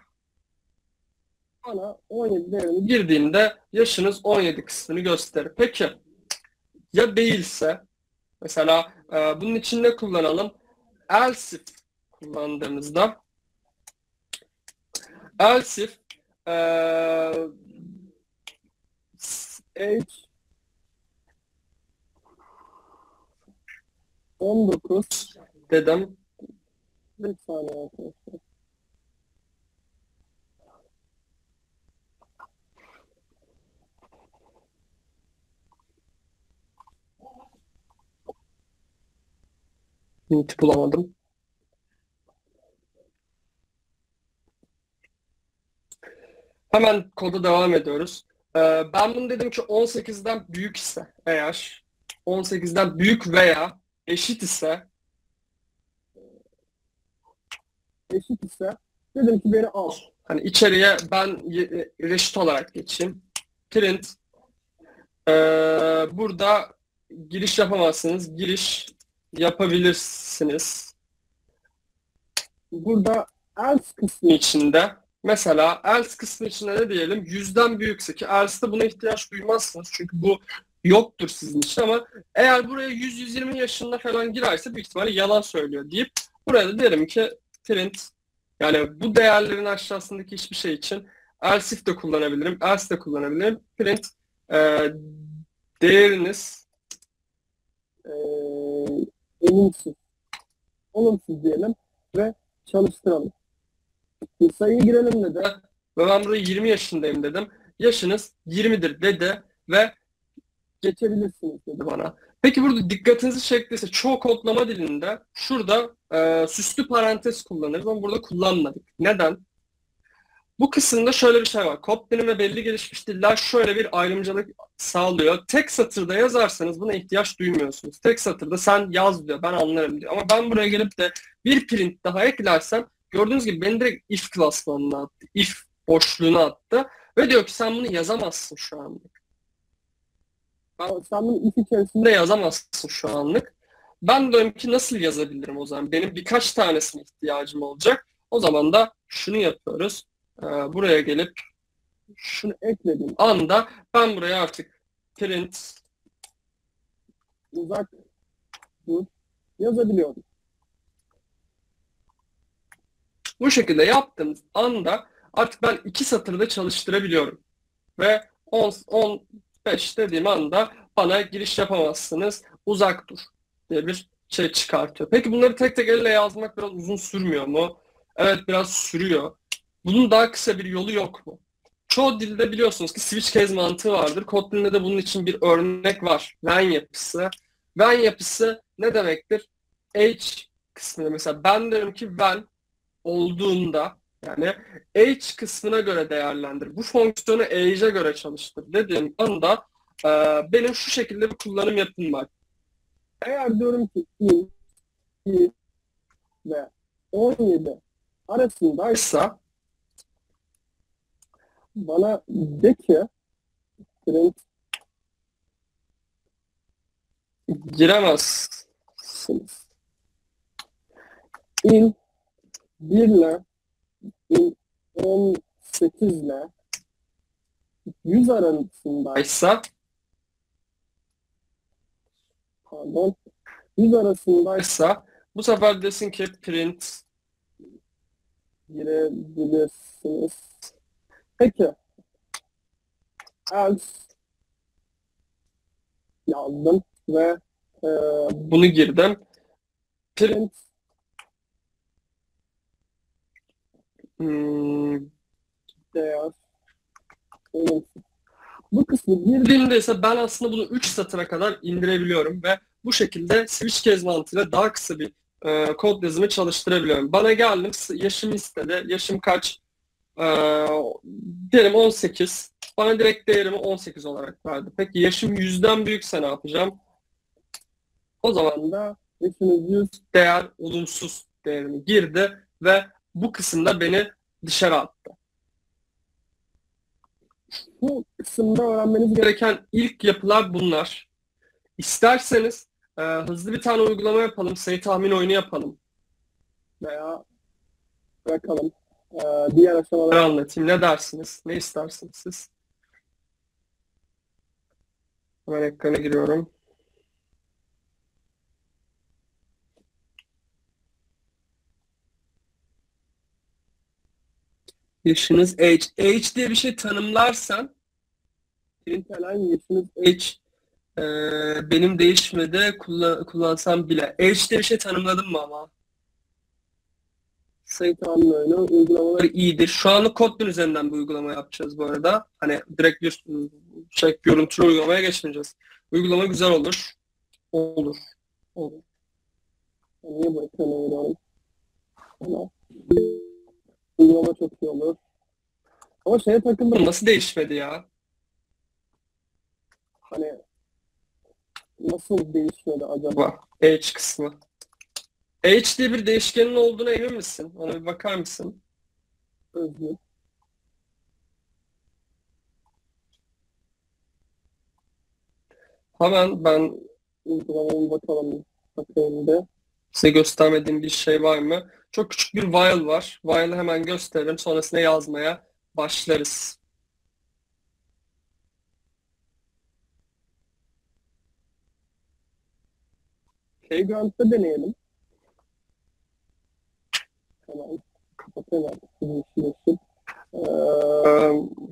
bana on yedi değerini girdiğimde yaşınız on yedi kısmını gösterir. Peki ya değilse mesela e, bunun için ne kullanalım? Else if kullandığımızda else if uh, age on dokuz dedim. Bir saniye arkadaşlar. Hiç bulamadım. Hemen koda devam ediyoruz. Ee, ben bunu dedim ki on sekizden büyük ise eğer on sekizden büyük veya eşit ise eşit ise dedim ki beni al. Hani içeriye ben reşit olarak geçeyim. Print Ee, burada giriş yapamazsınız. Giriş yapabilirsiniz. Burada else kısmı içinde mesela else kısmı içinde ne diyelim? Yüzden büyükse ki else'de buna ihtiyaç duymazsınız. Çünkü bu yoktur sizin için ama eğer buraya yüz yüz yirmi yaşında falan girerse büyük ihtimalle yalan söylüyor deyip buraya da derim ki print, yani bu değerlerin aşağısındaki hiçbir şey için else if de kullanabilirim, else de kullanabilirim. Print e, değeriniz e, olumsuz. Olumsuz diyelim ve çalıştıralım. Bir sayı girelim dedi. Ve ben burada yirmi yaşındayım dedim. Yaşınız yirmidir dedi ve geçebilirsiniz dedi bana. Peki burada dikkatinizi çektiyse çoğu kodlama dilinde şurada e, süslü parantez kullanırız ama burada kullanmadık. Neden? Bu kısımda şöyle bir şey var. Kotlin'in ve belli gelişmiş diller şöyle bir ayrımcılık sağlıyor. Tek satırda yazarsanız buna ihtiyaç duymuyorsunuz. Tek satırda sen yaz diyor, ben anlarım diyor. Ama ben buraya gelip de bir print daha eklersem gördüğünüz gibi beni direkt if klasmanına attı. If boşluğuna attı. Ve diyor ki sen bunu yazamazsın şu anlık. Sen bunu if içerisinde yazamazsın şu anlık. Ben diyorum ki nasıl yazabilirim o zaman? Benim birkaç tanesine ihtiyacım olacak. O zaman da şunu yapıyoruz. Ee, buraya gelip şunu eklediğim anda ben buraya artık print uzak dur yazabiliyorum. Bu şekilde yaptığımız anda artık ben iki satırda çalıştırabiliyorum. Ve on on beş dediğim anda bana giriş yapamazsınız, uzak dur diye bir şey çıkartıyor. Peki bunları tek tek elle yazmak biraz uzun sürmüyor mu? Evet, biraz sürüyor. Bunun daha kısa bir yolu yok mu? Çoğu dilde biliyorsunuz ki switch case mantığı vardır. Kotlin'de de bunun için bir örnek var. When yapısı. When yapısı ne demektir? H kısmında mesela ben diyorum ki when olduğunda, yani H kısmına göre değerlendir. Bu fonksiyonu age'e göre çalıştır dediğim anda e, benim şu şekilde bir kullanım yapım var. Eğer diyorum ki iki ve on yedi arasındaysa bana de ki print giremezsiniz. İn bir ile in on sekiz ile yüz arasındaysa pardon yüz arasındaysa bu sefer desin ki print girebilirsiniz. Peki, else yazdım ve e, bunu girdim. Print hmm. değer. Evet. Bu kısmı girdiğimde ise ben aslında bunu üç satıra kadar indirebiliyorum ve bu şekilde switch case mantığıyla daha kısa bir e, kod yazımı çalıştırabiliyorum. Bana geldim, yaşım istedi, yaşım kaç? Ee, diyelim on sekiz. Bana direkt değerimi on sekiz olarak verdi. Peki yaşım yüzden büyükse ne yapacağım? O zaman da yaşınız yüz değer olumsuz değerini girdi ve bu kısımda beni dışarı attı. Bu kısımda öğrenmeniz gereken ilk yapılar bunlar. İsterseniz e, hızlı bir tane uygulama yapalım. Sayı tahmin oyunu yapalım. Veya bırakalım. Diğer aşamaları anlatayım. Ne dersiniz? Ne istersiniz siz? Hemen ekrana giriyorum. Yaşınız H. H diye bir şey tanımlarsan yaşınız H ee, benim değişmedi. Kullan, kullansam bile. H diye bir şey tanımladım mı ama? Sayı tahmin oyunu uygulamaları iyidir. Şu anlık Kotlin üzerinden bir uygulama yapacağız bu arada. Hani direkt bir şey, görüntülü uygulamaya geçmeyeceğiz. Uygulama güzel olur. Olur. Olur. Niye bu ekranı veriyorum? Uygulama çok iyi olur. Ama şeye takıldım. Nasıl değişmedi ya? Hani nasıl değişmedi acaba? H kısmı. H diye bir değişkenin olduğuna emin misin? Ona bir bakar mısın? Özgür. Hemen ben uygulamaya bakalım. Bakayım size göstermediğim bir şey var mı? Çok küçük bir while var. While'ı hemen gösterelim. Sonrasında yazmaya başlarız. Playground'da deneyelim. Tamam. Kapatayım artık. Ee,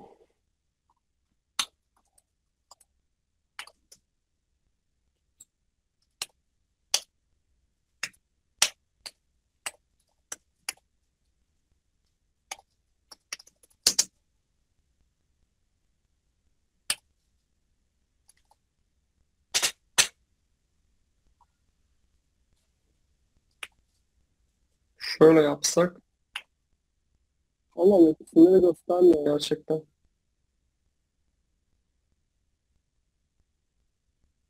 Şöyle yapsak. Allah'ım isimleri göstermiyor gerçekten.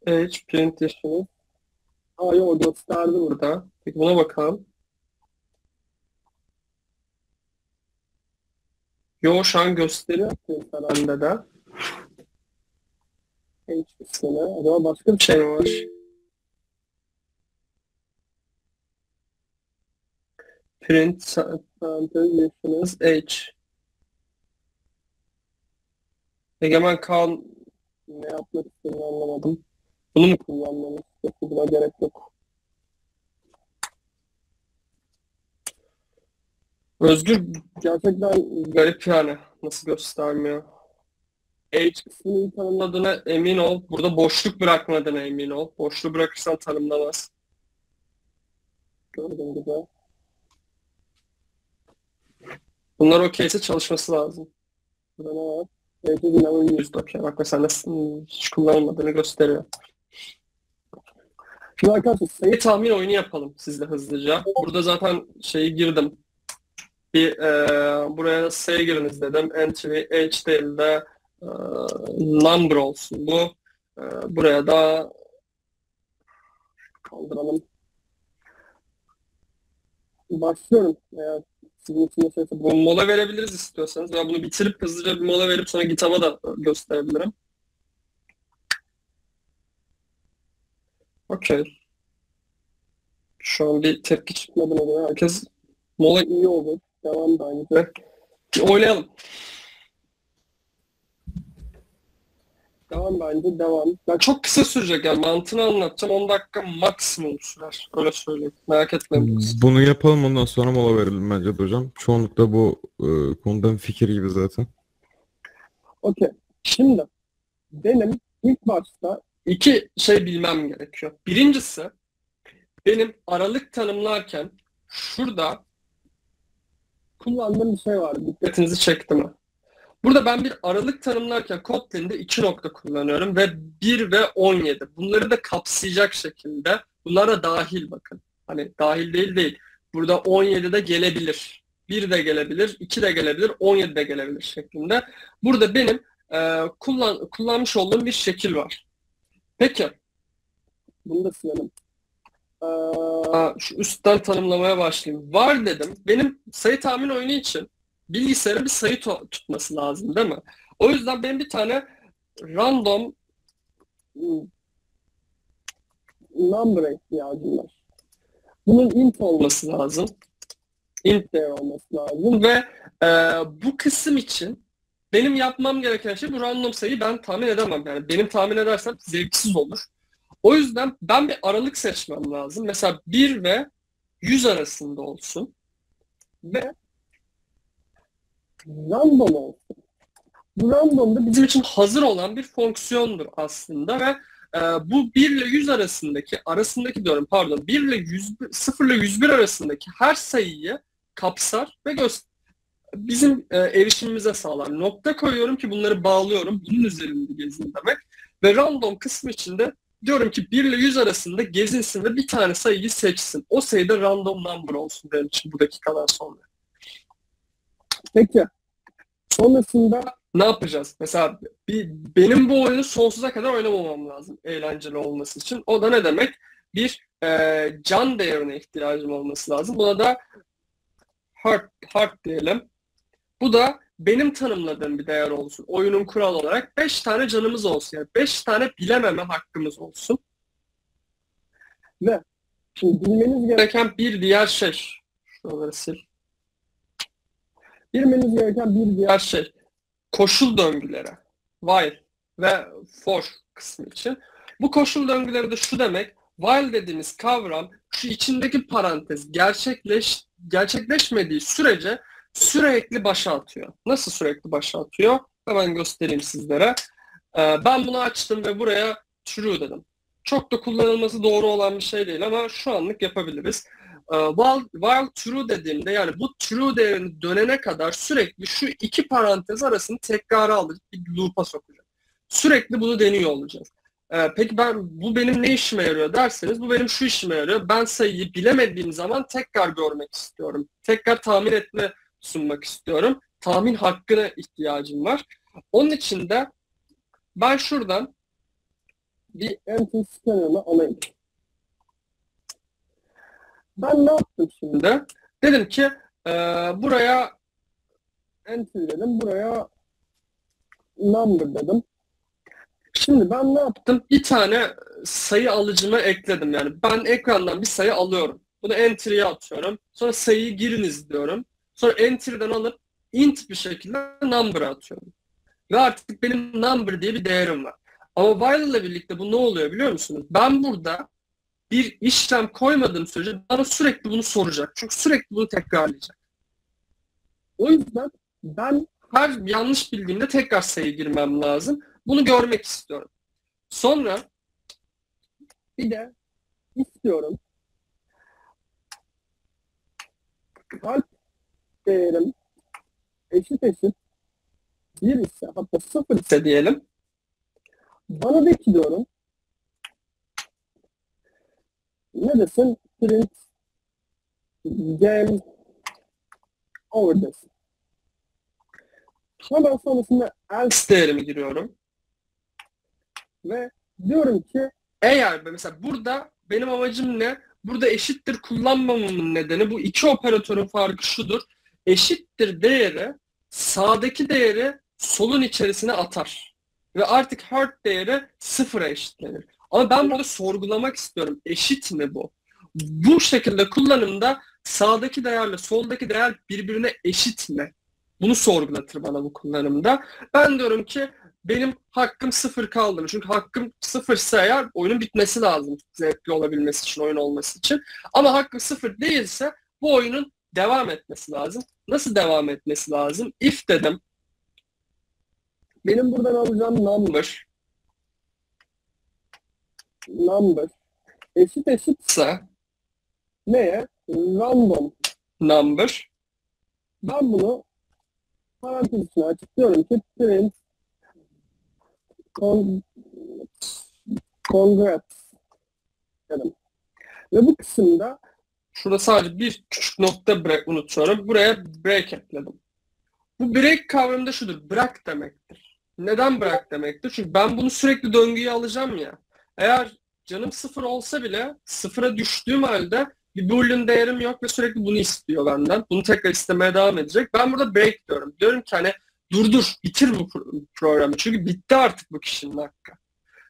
Age print işini. Aa yok, gösterdi burada. Peki buna bakalım. Yo, şu an gösteriyor. Bende de. Age ismini. Acaba başka bir şey var? Print sentez H. Egemen Kaan ne yapmak istediğini anlamadım. Bunu mu kullanmamız? Buna gerek yok. Özgür gerçekten garip yani. Nasıl göstermiyor? H kısmını tanımladığına emin ol. Burada boşluk bırakmadığına emin ol. Boşluğu bırakırsan tanımlamaz. Gördüm güzel. Bunlar okeyse çalışması lazım. Burada ne var? Evde dinamın yüzde okey. Bak mesela hiç kullanılmadığını gösteriyor. Şimdi arkadaşlar sayı tahmin oyunu yapalım sizle hızlıca. Burada zaten şeyi girdim. Bir e, buraya sayı giriniz dedim. Entry H değil de e, number olsun bu. E, buraya da kaldıralım. Başlıyorum. Evet. Bu mola verebiliriz istiyorsanız. Ben bunu bitirip hızlıca bir mola verip sonra GitHub'a da gösterebilirim. Okey. Şu an bir tepki çıkmadı buna. Herkes mola iyi oldu. Devam da aynı şey. Oylayalım. Devam bence devam. Yani çok kısa sürecek yani, mantığını anlatacağım. on dakika maksimum sürer. Öyle söyleyeyim. Merak etmeyin. Bunu yapalım, ondan sonra mola verelim bence de hocam. Çoğunlukla bu e, konudan fikir gibi zaten. Okey. Şimdi benim ilk başta iki şey bilmem gerekiyor. Birincisi benim aralık tanımlarken şurada kullandığım bir şey var. Dikkatinizi çekti mi? Burada ben bir aralık tanımlarken Kotlin'de iki nokta kullanıyorum ve bir ve on yedi. Bunları da kapsayacak şekilde. Bunlara dahil bakın. Hani dahil değil değil. Burada on yedi de gelebilir. bir de gelebilir, iki de gelebilir, on yedi de gelebilir şeklinde. Burada benim e, kullan, kullanmış olduğum bir şekil var. Peki. Bunu da silelim. Ee, şu üstten tanımlamaya başlayayım. Var dedim. Benim sayı tahmin oyunu için bilgisayarın bir sayı tutması lazım değil mi? O yüzden benim bir tane random number ihtiyacım var. Bunun int olması lazım. Int değer olması lazım ve e, bu kısım için benim yapmam gereken şey bu random sayıyı ben tahmin edemem. Yani benim tahmin edersem zevksiz olur. O yüzden ben bir aralık seçmem lazım. Mesela bir ve yüz arasında olsun. Ve random olsun. Bu random da bizim için hazır olan bir fonksiyondur aslında ve e, bu bir ile yüz arasındaki arasındaki diyorum pardon bir ile yüz sıfır ile yüz bir arasındaki her sayıyı kapsar ve göster bizim e, erişimimize sağlar. Nokta koyuyorum ki bunları bağlıyorum. Bunun üzerinde gezin demek ve random kısmı içinde diyorum ki bir ile yüz arasında gezinsin ve bir tane sayıyı seçsin. O sayıda random number olsun benim için bu dakikadan sonra. Peki. Sonrasında ne yapacağız? Mesela bir, benim bu oyunu sonsuza kadar oynamamam lazım eğlenceli olması için. O da ne demek? Bir e, can değerine ihtiyacım olması lazım. Buna da heart, heart diyelim. Bu da benim tanımladığım bir değer olsun. Oyunun kural olarak beş tane canımız olsun. Yani beş tane bilememe hakkımız olsun. Ve şimdi bilmeniz gereken bir diğer şey. Şuraları sil. Bilmeniz gereken bir diğer şey. Koşul döngüleri. While ve for kısmı için. Bu koşul döngüleri de şu demek. While dediğimiz kavram şu içindeki parantez gerçekleş, gerçekleşmediği sürece sürekli başa atıyor. Nasıl sürekli başa atıyor? Hemen göstereyim sizlere. Ee, ben bunu açtım ve buraya true dedim. Çok da kullanılması doğru olan bir şey değil ama şu anlık yapabiliriz. Ee, while, while true dediğimde yani bu true değerini dönene kadar sürekli şu iki parantez arasını tekrar alacak, bir loop'a sokacak. Sürekli bunu deniyor olacağız. Ee, peki ben bu benim ne işime yarıyor derseniz bu benim şu işime yarıyor. Ben sayıyı bilemediğim zaman tekrar görmek istiyorum. Tekrar tahmin etme sunmak istiyorum. Tahmin hakkına ihtiyacım var. Onun için de ben şuradan bir empty scanner'ı alayım. Ben ne yaptım şimdi? Dedim ki e, buraya empty dedim. Buraya number dedim. Şimdi ben ne yaptım? Bir tane sayı alıcıma ekledim. Yani ben ekrandan bir sayı alıyorum. Bunu entry'ye atıyorum. Sonra sayıyı giriniz diyorum. Sonra entry'den alıp int bir şekilde number'a atıyorum. Ve artık benim number diye bir değerim var. Ama while ile birlikte bu ne oluyor biliyor musunuz? Ben burada bir işlem koymadığım sürece bana sürekli bunu soracak. Çünkü sürekli bunu tekrarlayacak. O yüzden ben her yanlış bildiğimde tekrar sayı girmem lazım. Bunu görmek istiyorum. Sonra bir de istiyorum alt değerim eşit eşit bir ise hatta sıfır ise diyelim. Bana de ki diyorum ne desin? Print game over desin. Hemen sonrasında else değerimi giriyorum. Ve diyorum ki eğer mesela burada benim amacım ne? Burada eşittir kullanmamamın nedeni bu iki operatörün farkı şudur. Eşittir değeri sağdaki değeri solun içerisine atar. Ve artık hard değeri sıfıra eşitlenir. Ama ben burada sorgulamak istiyorum. Eşit mi bu? Bu şekilde kullanımda sağdaki değerle soldaki değer birbirine eşit mi? Bunu sorgulatır bana bu kullanımda. Ben diyorum ki benim hakkım sıfır kaldı mı? Çünkü hakkım sıfırsa eğer oyunun bitmesi lazım. Zevkli olabilmesi için, oyun olması için. Ama hakkım sıfır değilse bu oyunun devam etmesi lazım. Nasıl devam etmesi lazım? If dedim. Benim buradan alacağım number. Number. Eşit eşitse neye? Random. Number. Ben bunu parantez içine açıklıyorum ki print Con congrats dedim. Ve bu kısımda şurada sadece bir küçük nokta break unutuyorum. Buraya break ekledim. Bu break kavramı da şudur. Bırak demektir. Neden bırak demektir? Çünkü ben bunu sürekli döngüye alacağım ya. Eğer canım sıfır olsa bile sıfıra düştüğüm halde bir boolean değerim yok ve sürekli bunu istiyor benden. Bunu tekrar istemeye devam edecek. Ben burada break diyorum. Diyorum ki hani durdur, bitir bu programı. Çünkü bitti artık bu kişinin hakkı.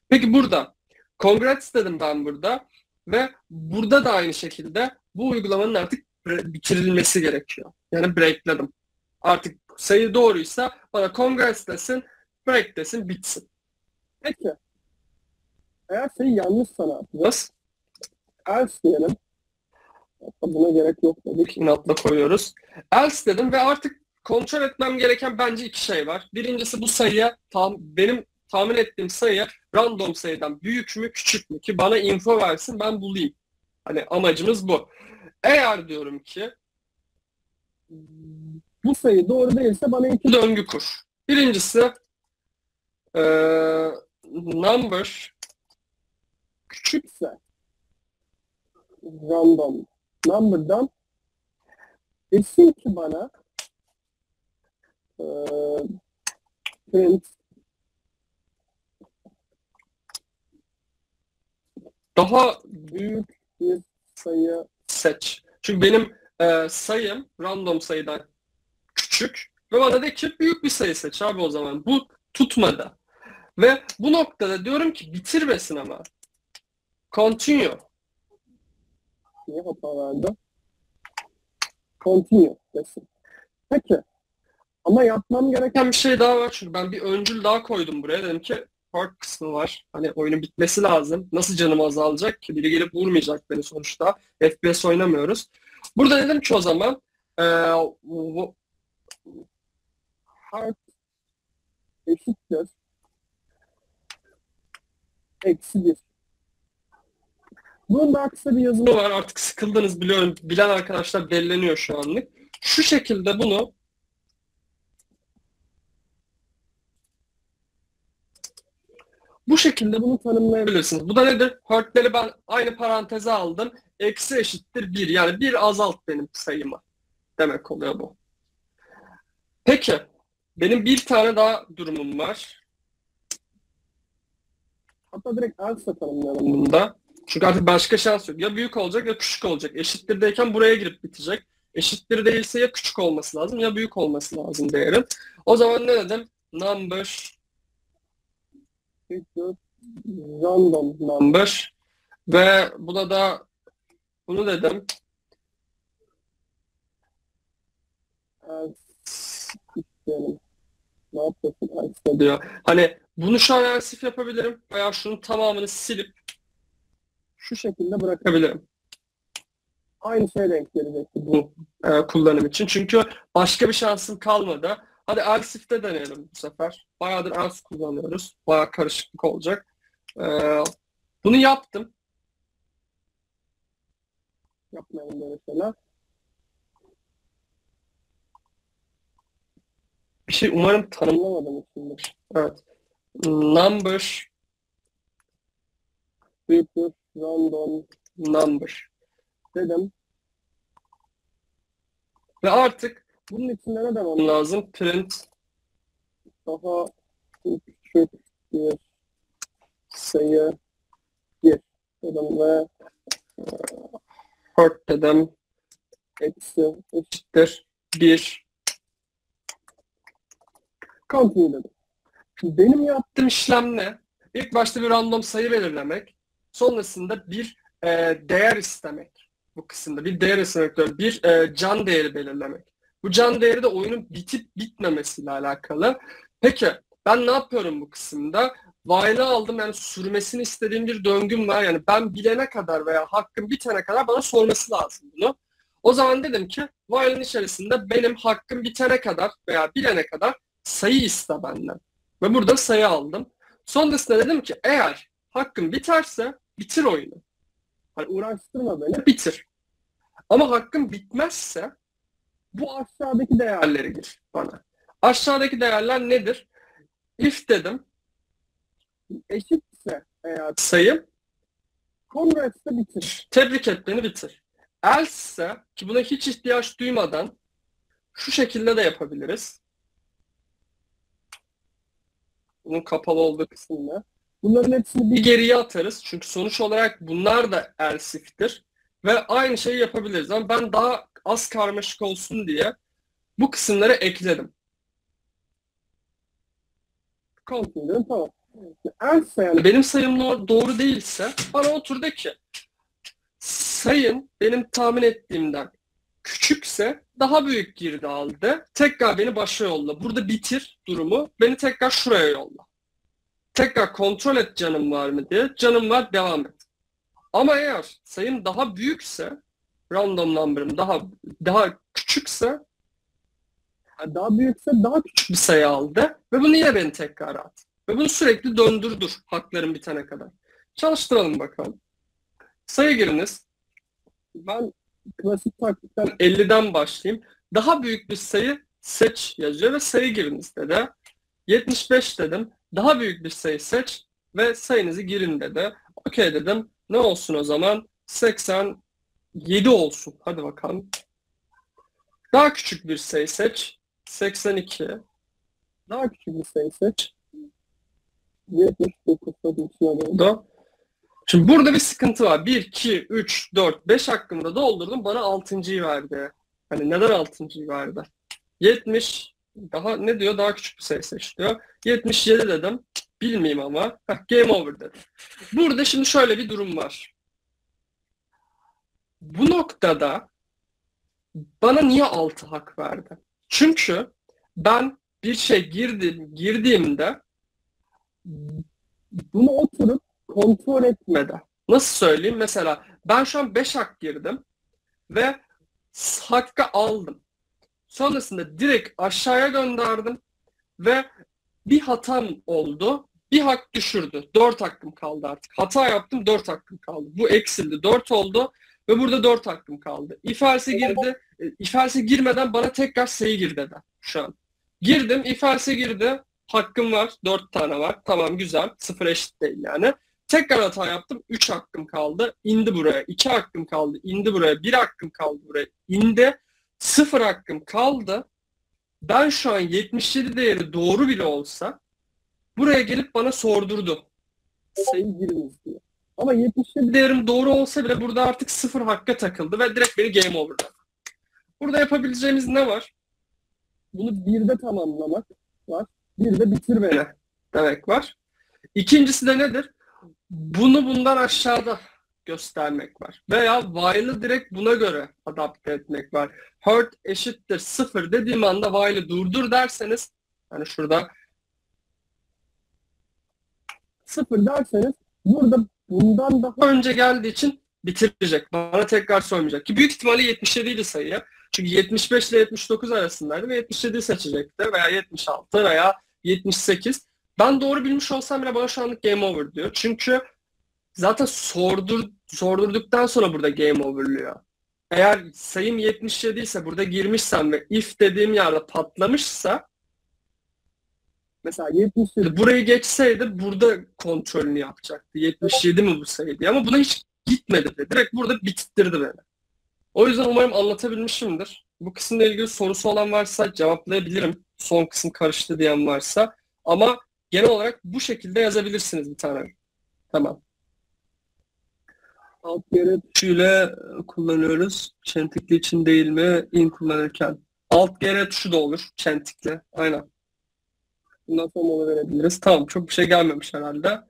Peki burada, congrats dedim ben burada ve burada da aynı şekilde bu uygulamanın artık bitirilmesi gerekiyor. Yani breakledim. Artık sayı doğruysa bana congrats desin, break desin, bitsin. Peki. Eğer sayı yanlış sana atacağız. Else diyelim. Hatta buna gerek yok dedik. İnatla koyuyoruz. Else dedim ve artık kontrol etmem gereken bence iki şey var. Birincisi bu sayıya, tam, benim tahmin ettiğim sayıya random sayıdan büyük mü küçük mü ki bana info versin ben bulayım. Hani amacımız bu. Eğer diyorum ki bu sayı doğru değilse bana iki döngü kur. Birincisi e, number küçükse random number'dan desin ki bana print daha büyük bir sayı seç. Çünkü benim e, sayım random sayıdan küçük Ve vadedeki büyük bir sayı seç abi o zaman. Bu tutmadı. Ve bu noktada diyorum ki bitirmesin ama. Continue. Niye hata verdi? Continue desin. Peki. Ama yapmam gereken bir şey daha var. Çünkü ben bir öncül daha koydum buraya. Dedim ki part kısmı var. Hani oyunun bitmesi lazım. Nasıl canım azalacak ki? Biri gelip vurmayacak beni sonuçta. F P S oynamıyoruz. Burada dedim ki o zaman ee, bu, part eşittir eksi bir. Bunun da kısa bir yazımı var. Artık sıkıldınız biliyorum. Bilen arkadaşlar belleniyor şu anlık. Şu şekilde bunu bu şekilde bunu tanımlayabilirsiniz. Bu da nedir? Part'leri ben aynı paranteze aldım. Eksi eşittir bir. Yani bir azalt benim sayımı. Demek oluyor bu. Peki. Benim bir tane daha durumum var. Hatta direkt alsa tanımlayalım bunda. Çünkü artık başka şans yok. Ya büyük olacak ya küçük olacak. Eşittirdeyken buraya girip bitecek. Eşittir değilse ya küçük olması lazım ya büyük olması lazım değerin. O zaman ne dedim? Number random number ve buna da bunu dedim. Ne yapıyorsun? Diyor. Hani bunu şu an ersif yapabilirim veya şunun tamamını silip şu şekilde bırakabilirim. Aynı şey denk gelecekti bu e, kullanım için. Çünkü başka bir şansım kalmadı. Hadi ersif'te deneyelim bu sefer. Bayağıdır ers kullanıyoruz. Bayağı karışıklık olacak. E, bunu yaptım. Yapmayalım böyle şeyler. Bir şey umarım tanımlamadım şimdi. Evet. Number equals random number dedim. Ve artık bunun içinde ne demem lazım? Print daha küçük bir sayı bir dedim ve part dedim eksi eşittir bir. Continue dedim. Benim yaptığım işlem ne? İlk başta bir random sayı belirlemek. Sonrasında bir e, değer istemek. Bu kısımda bir değer istemek diyorum. Bir e, can değeri belirlemek. Bu can değeri de oyunun bitip bitmemesiyle alakalı. Peki ben ne yapıyorum bu kısımda? While'ı aldım. Yani sürmesini istediğim bir döngüm var. Yani ben bilene kadar veya hakkım bitene kadar bana sorması lazım bunu. O zaman dedim ki while'ın içerisinde benim hakkım bitene kadar veya bilene kadar sayı iste benden. Ve burada sayı aldım. Sonrasında dedim ki eğer hakkım biterse bitir oyunu. Hani uğraştırma beni. Bitir. Ama hakkım bitmezse bu aşağıdaki değerleri gir bana. Aşağıdaki değerler nedir? If dedim. Eşitse eğer sayım kongres'te bitir. Tebrik et beni bitir. Else ise ki buna hiç ihtiyaç duymadan şu şekilde de yapabiliriz. Bunun kapalı olduğu kısımda. Bunların hepsini bir geriye atarız. Çünkü sonuç olarak bunlar da elsif'tir. Ve aynı şeyi yapabiliriz. Ama ben daha az karmaşık olsun diye bu kısımları ekledim. Continue, tamam. Else yani benim sayım doğru değilse bana otur de ki sayım benim tahmin ettiğimden küçükse daha büyük girdi aldı. Tekrar beni başa yolla. Burada bitir durumu. Beni tekrar şuraya yolla. Tekrar kontrol et canım var mı diye. Canım var devam et. Ama eğer sayım daha büyükse random number'ım daha daha küçükse daha büyükse daha küçük bir sayı aldı. Ve bunu yine beni tekrar at. Ve bunu sürekli döndürdür haklarım bitene kadar. Çalıştıralım bakalım. Sayı giriniz. Ben klasik taktikten elliden başlayayım. Daha büyük bir sayı seç yazıyor ve sayı giriniz dedi. yetmiş beş dedim. Daha büyük bir sayı seç ve sayınızı girin dedi. Okey dedim. Ne olsun o zaman? seksen yedi olsun. Hadi bakalım. Daha küçük bir sayı seç. seksen iki. Daha küçük bir sayı seç. yetmiş dokuz. Şimdi burada bir sıkıntı var. bir, iki, üç, dört, beş hakkımda doldurdum. Bana altıncıyı verdi. Hani neden altıncıyı verdi? yetmiş, Daha ne diyor? Daha küçük bir sayı seç diyor. yetmiş yedi dedim. Bilmeyeyim ama. Heh, game over dedim. Burada şimdi şöyle bir durum var. Bu noktada bana niye altı hak verdi? Çünkü ben bir şey girdim, girdiğimde bunu oturup kontrol etmeden. Nasıl söyleyeyim? Mesela ben şu an beş hak girdim ve hakkı aldım. Sonrasında direkt aşağıya gönderdim ve bir hatam oldu. Bir hak düşürdü. dört hakkım kaldı artık. Hata yaptım, dört hakkım kaldı. Bu eksildi. dört oldu ve burada dört hakkım kaldı. İfelse girdi. İfelse girmeden bana tekrar sayı gir dedi şu an. Girdim, ifelse girdi. Hakkım var. dört tane var. Tamam, güzel. sıfır eşit değil yani. Tekrar hata yaptım. üç hakkım kaldı. İndi buraya. iki hakkım kaldı. İndi buraya. bir hakkım kaldı buraya. İndi. sıfır hakkım kaldı. Ben şu an yetmiş yedi değeri doğru bile olsa buraya gelip bana sordurdu. Sayı giriniz diye. Ama yetmiş yedi değerim doğru olsa bile burada artık sıfır hakka takıldı ve direkt beni game over'da. Burada yapabileceğimiz ne var? Bunu birde tamamlamak var. Birde bitir beni demek var. İkincisi de nedir? Bunu bundan aşağıda göstermek var. Veya while'ı direkt buna göre adapte etmek var. Hurt eşittir sıfır dediğim anda while'ı durdur derseniz, yani şurada sıfır derseniz burada bundan daha önce geldiği için bitirecek. Bana tekrar sormayacak. Ki büyük ihtimalle yetmiş yedi idi sayı. Çünkü yetmiş beş ile yetmiş dokuz arasındaydı ve yetmiş yediyi seçecekti veya yetmiş altı veya yetmiş sekiz. Ben doğru bilmiş olsam bile bana şu anlık game over diyor. Çünkü zaten sordur, sordurduktan sonra burada game over'lıyor. Eğer sayım yetmiş yedi ise burada girmişsem ve if dediğim yerde patlamışsa mesela yetmiş yedi burayı geçseydi burada kontrolünü yapacaktı. yetmiş yedi mi bu sayı diye, ama buna hiç gitmedi de. Direkt burada bitirdi beni. O yüzden umarım anlatabilmişimdir. Bu kısımla ilgili sorusu olan varsa cevaplayabilirim. Son kısım karıştı diyen varsa. Ama genel olarak bu şekilde yazabilirsiniz bir tane. Tamam. Alt yere tuşuyla kullanıyoruz. Çentikli için değil mi? İn kullanırken. Alt yere tuşu da olur. Çentikli. Aynen. Bundan sonra mola verebiliriz. Tamam. Çok bir şey gelmemiş herhalde.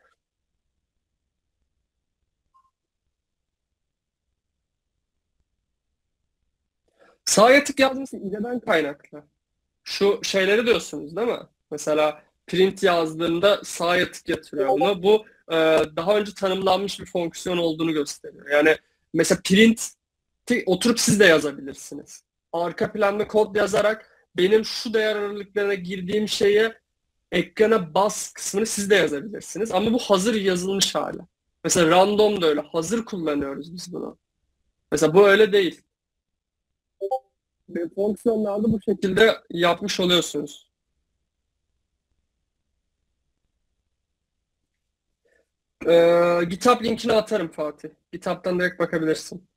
Sağa tık yazdığınız ideden kaynaklı. Şu şeyleri diyorsunuz değil mi? Mesela print yazdığında sağa tık yatırıyor ama bu e, daha önce tanımlanmış bir fonksiyon olduğunu gösteriyor. Yani mesela print oturup siz de yazabilirsiniz. Arka planda kod yazarak benim şu değer aralıklarına girdiğim şeyi ekrana bas kısmını siz de yazabilirsiniz. Ama bu hazır yazılmış hali. Mesela random da öyle. Hazır kullanıyoruz biz bunu. Mesela bu öyle değil. Ve fonksiyonlarda bu şekilde yapmış oluyorsunuz. Ee, GitHub linkini atarım Fatih. GitHub'tan direkt bakabilirsin.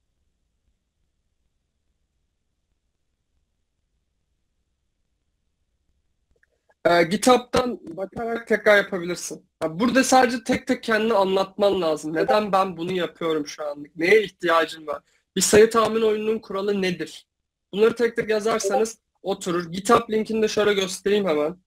Ee, GitHub'tan bakarak tekrar yapabilirsin. Burada sadece tek tek kendini anlatman lazım. Neden ben bunu yapıyorum şu anlık? Neye ihtiyacım var? Bir sayı tahmin oyununun kuralı nedir? Bunları tek tek yazarsanız oturur. GitHub linkini de şöyle göstereyim hemen.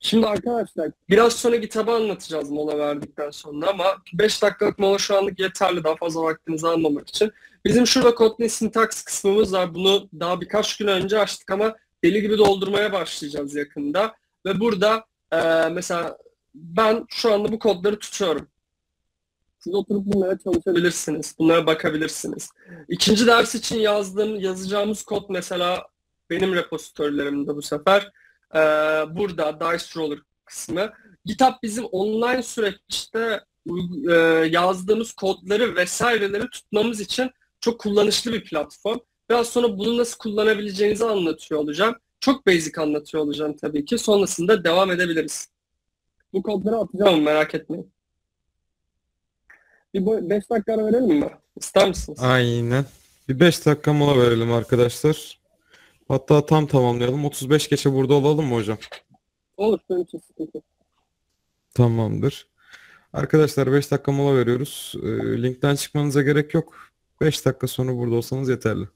Şimdi arkadaşlar biraz sonra kitabı anlatacağız mola verdikten sonra, ama beş dakikalık mola şu anlık yeterli, daha fazla vaktinizi almamak için. Bizim şurada Kotlin sintaks kısmımız var. Bunu daha birkaç gün önce açtık ama deli gibi doldurmaya başlayacağız yakında. Ve burada e, mesela ben şu anda bu kodları tutuyorum. Siz oturup bunlara çalışabilirsiniz. Bunlara bakabilirsiniz. İkinci ders için yazdığım, yazacağımız kod mesela benim repositorylerimde bu sefer. Ee, burada Dice Roller kısmı. GitHub bizim online süreçte e, yazdığımız kodları vesaireleri tutmamız için çok kullanışlı bir platform. Biraz sonra bunu nasıl kullanabileceğinizi anlatıyor olacağım. Çok basic anlatıyor olacağım tabii ki. Sonrasında devam edebiliriz. Bu kodları atacağım, merak etmeyin. Bir beş dakika ara verelim mi? İster misiniz? Aynen. Bir beş dakika mola verelim arkadaşlar. Hatta tam tamamlayalım. otuz beş geçe burada olalım mı hocam? Olur. Benim için sıkıntı. Tamamdır. Arkadaşlar beş dakika mola veriyoruz. Linkten çıkmanıza gerek yok. beş dakika sonra burada olsanız yeterli.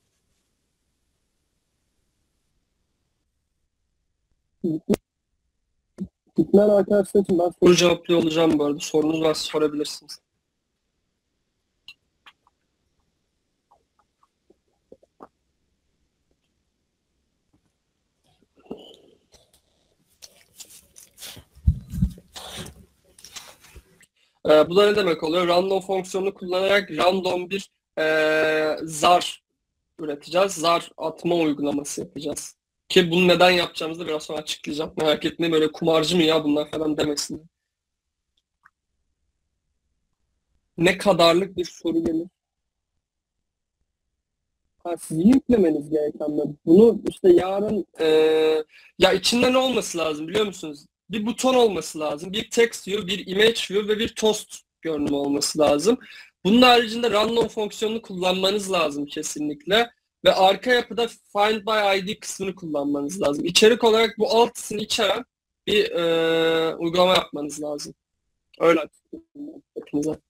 Gitmen arkadaşlar için ben soru cevaplıyor olacağım bu arada. Sorunuz varsa sorabilirsiniz. Ee, bu da ne demek oluyor? Random fonksiyonunu kullanarak random bir ee, zar üreteceğiz. Zar atma uygulaması yapacağız. Ki bunu neden yapacağımızı biraz sonra açıklayacağım. Merak etmeyin, böyle kumarcı mı ya bunlar falan demesin. Ne kadarlık bir soru gelir? Ha, sizi yüklemeniz gereken de. Bunu işte yarın ee, ya içinde ne olması lazım biliyor musunuz? Bir buton olması lazım, bir text view, bir image view ve bir toast görünümü olması lazım. Bunun haricinde random fonksiyonunu kullanmanız lazım kesinlikle. Ve arka yapıda Find by I D kısmını kullanmanız lazım. İçerik olarak bu altısını içeren bir e, uygulama yapmanız lazım. Öyle açıklayayım.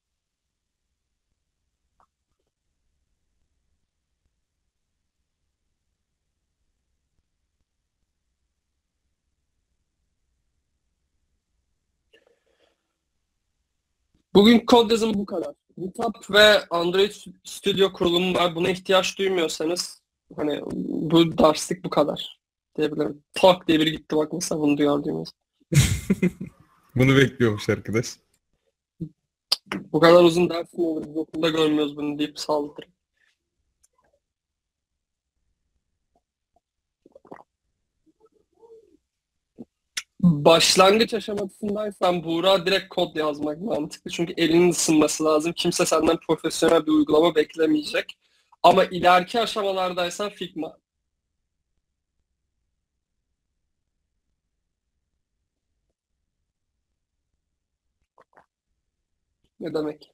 Bugün kod yazımı bu kadar. GitHub ve Android Studio kurulumu var. Buna ihtiyaç duymuyorsanız hani bu derslik bu kadar diyebilirim. Tak diye biri gitti bak mesela bunu duyar duymaz. Bunu bekliyormuş arkadaş. Bu kadar uzun ders mi olur? Biz okulda görmüyoruz bunu deyip saldırır. Başlangıç aşamasındaysan Buğra direkt kod yazmak mantıklı. Çünkü elinin ısınması lazım. Kimse senden profesyonel bir uygulama beklemeyecek. Ama ileriki aşamalardaysan Figma. Ne demek?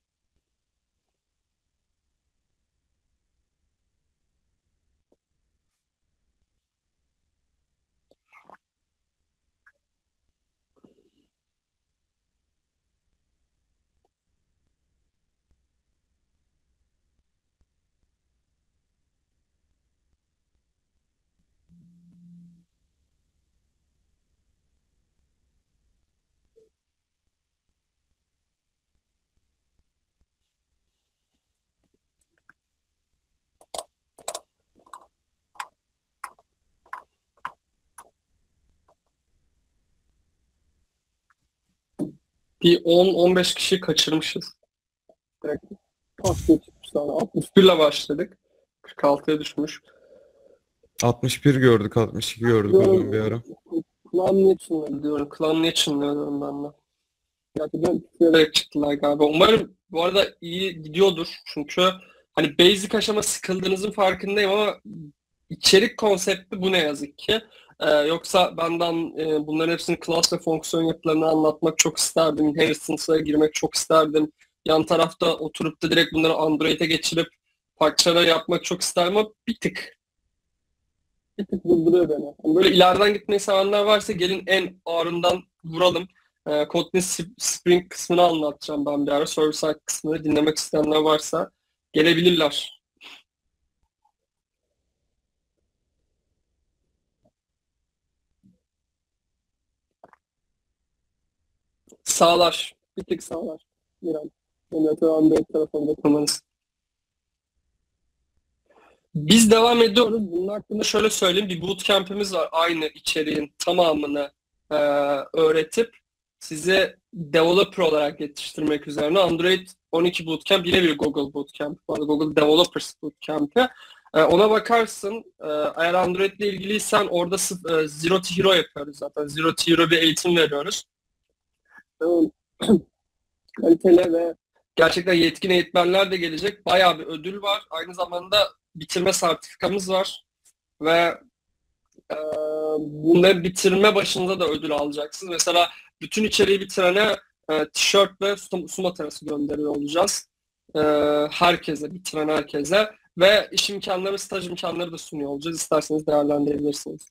Bir on on beş kişiyi kaçırmışız. Direkt altmış bir ile başladık. kırk altıya düşmüş. altmış bir gördük, altmış iki gördük oğlum bir ara. Klan ne çınlıyor diyorum. Klan ne çınlıyor diyorum ben de. Gerçekten direkt çıktılar galiba. Umarım bu arada iyi gidiyordur. Çünkü hani basic aşama sıkıldığınızın farkındayım ama içerik konsepti bu ne yazık ki. Ee, yoksa benden e, bunların hepsinin class ve fonksiyon yapılarını anlatmak çok isterdim. Inheritance'a girmek çok isterdim. Yan tarafta oturup da direkt bunları Android'e geçirip parçalara yapmak çok isterdim ama bir tık. Bir tık bulduruyor beni. Yani böyle ileriden gitmeyi sevenler varsa gelin en ağrından vuralım. Ee, Kotlin Spring kısmını anlatacağım ben bir ara. Server-side kısmını dinlemek isteyenler varsa gelebilirler. Sağlar. Bir tek sağlar. Bir an. Android tarafında kullanırız. Biz devam ediyoruz. Bunun hakkında şöyle söyleyeyim. Bir bootcamp'imiz var. Aynı içeriğin tamamını e, öğretip sizi developer olarak yetiştirmek üzerine. Android on iki bootcamp yine bir Google bootcamp. Google Developers bootcamp'i. E, ona bakarsın. E, eğer Android ile ilgiliysen orada e, Zero to Hero yapıyoruz zaten. Zero to Hero bir eğitim veriyoruz. Kaliteli ve gerçekten yetkin eğitmenler de gelecek. Bayağı bir ödül var. Aynı zamanda bitirme sertifikamız var. Ve e, bunları bitirme başınıza da ödül alacaksınız. Mesela bütün içeriği bitirene e, tişört ve su, su matarası gönderiyor olacağız. E, herkese, bitiren herkese. Ve iş imkanları, staj imkanları da sunuyor olacağız. İsterseniz değerlendirebilirsiniz.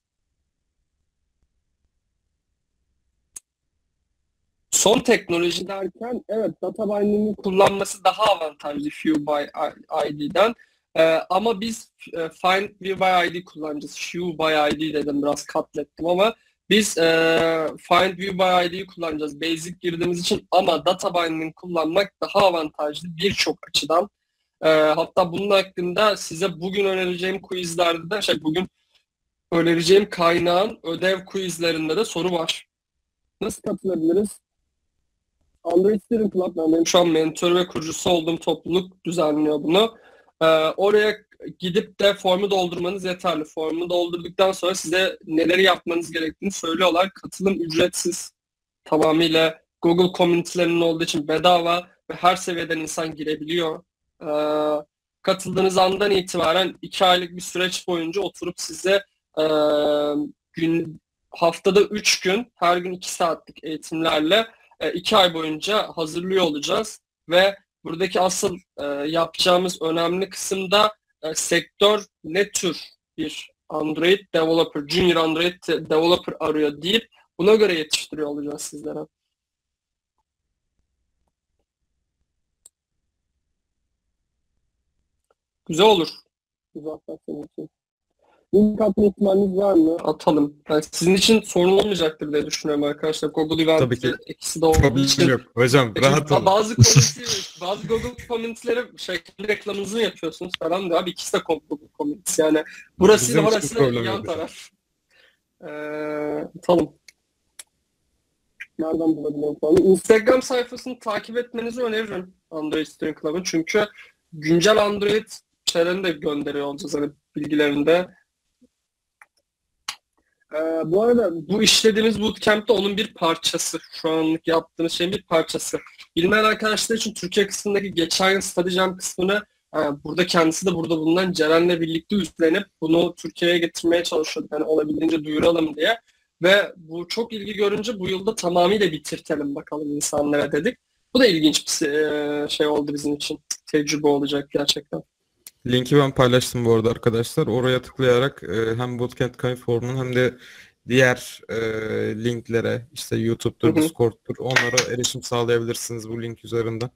Son teknoloji derken evet data binding'in kullanması daha avantajlı View by I D'den. Ee, ama biz e, Find View by I D kullanacağız. View by I D dedim, biraz katlettim ama biz e, Find View by I D'yi kullanacağız basic girdiğimiz için, ama data binding kullanmak daha avantajlı birçok açıdan. E, hatta bunun hakkında size bugün önereceğim quizlerde de, şey, bugün önereceğim kaynağın ödev quizlerinde de soru var. Nasıl katılabiliriz? Android Student Club, yani benim şu an mentor ve kurucusu olduğum topluluk düzenliyor bunu. Ee, oraya gidip de formu doldurmanız yeterli. Formu doldurduktan sonra size neleri yapmanız gerektiğini söylüyorlar. Katılım ücretsiz. Tamamıyla Google komünitelerinin olduğu için bedava ve her seviyeden insan girebiliyor. Ee, katıldığınız andan itibaren iki aylık bir süreç boyunca oturup size e, gün, haftada üç gün, her gün iki saatlik eğitimlerle iki ay boyunca hazırlıyor olacağız ve buradaki asıl e, yapacağımız önemli kısımda e, sektör ne tür bir Android Developer, Junior Android Developer arıyor deyip buna göre yetiştiriyor olacağız sizlere. Güzel olur. Güzel. Link atma ihtimaliniz var mı? Atalım. Yani sizin için sorun olmayacaktır diye düşünüyorum arkadaşlar. Google Event'te ikisi de olduğu için. Yok. Hocam rahat olun. Bazı, bazı Google Communities'lere şey, reklamınızı yapıyorsunuz falan da abi, ikisi de Google Communities. Yani burası da orası da yan taraf. Ee, atalım. Nereden bulabilirim falan. Instagram sayfasını takip etmenizi öneririm Android Student Club'ın. Çünkü güncel Android şeylerini de gönderiyor olacağız. Hani bilgilerini de. Ee, bu arada bu işlediğimiz bootcamp'te onun bir parçası. Şu anlık yaptığımız şeyin bir parçası. Bilmeyen arkadaşlar için Türkiye kısmındaki geçen yıl StudyJam kısmını e, burada kendisi de burada bulunan Ceren'le birlikte üstlenip bunu Türkiye'ye getirmeye çalışıyorduk. Yani olabildiğince duyuralım diye. Ve bu çok ilgi görünce bu yılda tamamıyla bitirtelim bakalım insanlara dedik. Bu da ilginç bir şey oldu bizim için. Tecrübe olacak gerçekten. Linki ben paylaştım bu arada arkadaşlar. Oraya tıklayarak e, hem Bootcamp kayıt formunun hem de diğer e, linklere, işte YouTube'dur, Discord'dur, onlara erişim sağlayabilirsiniz bu link üzerinden.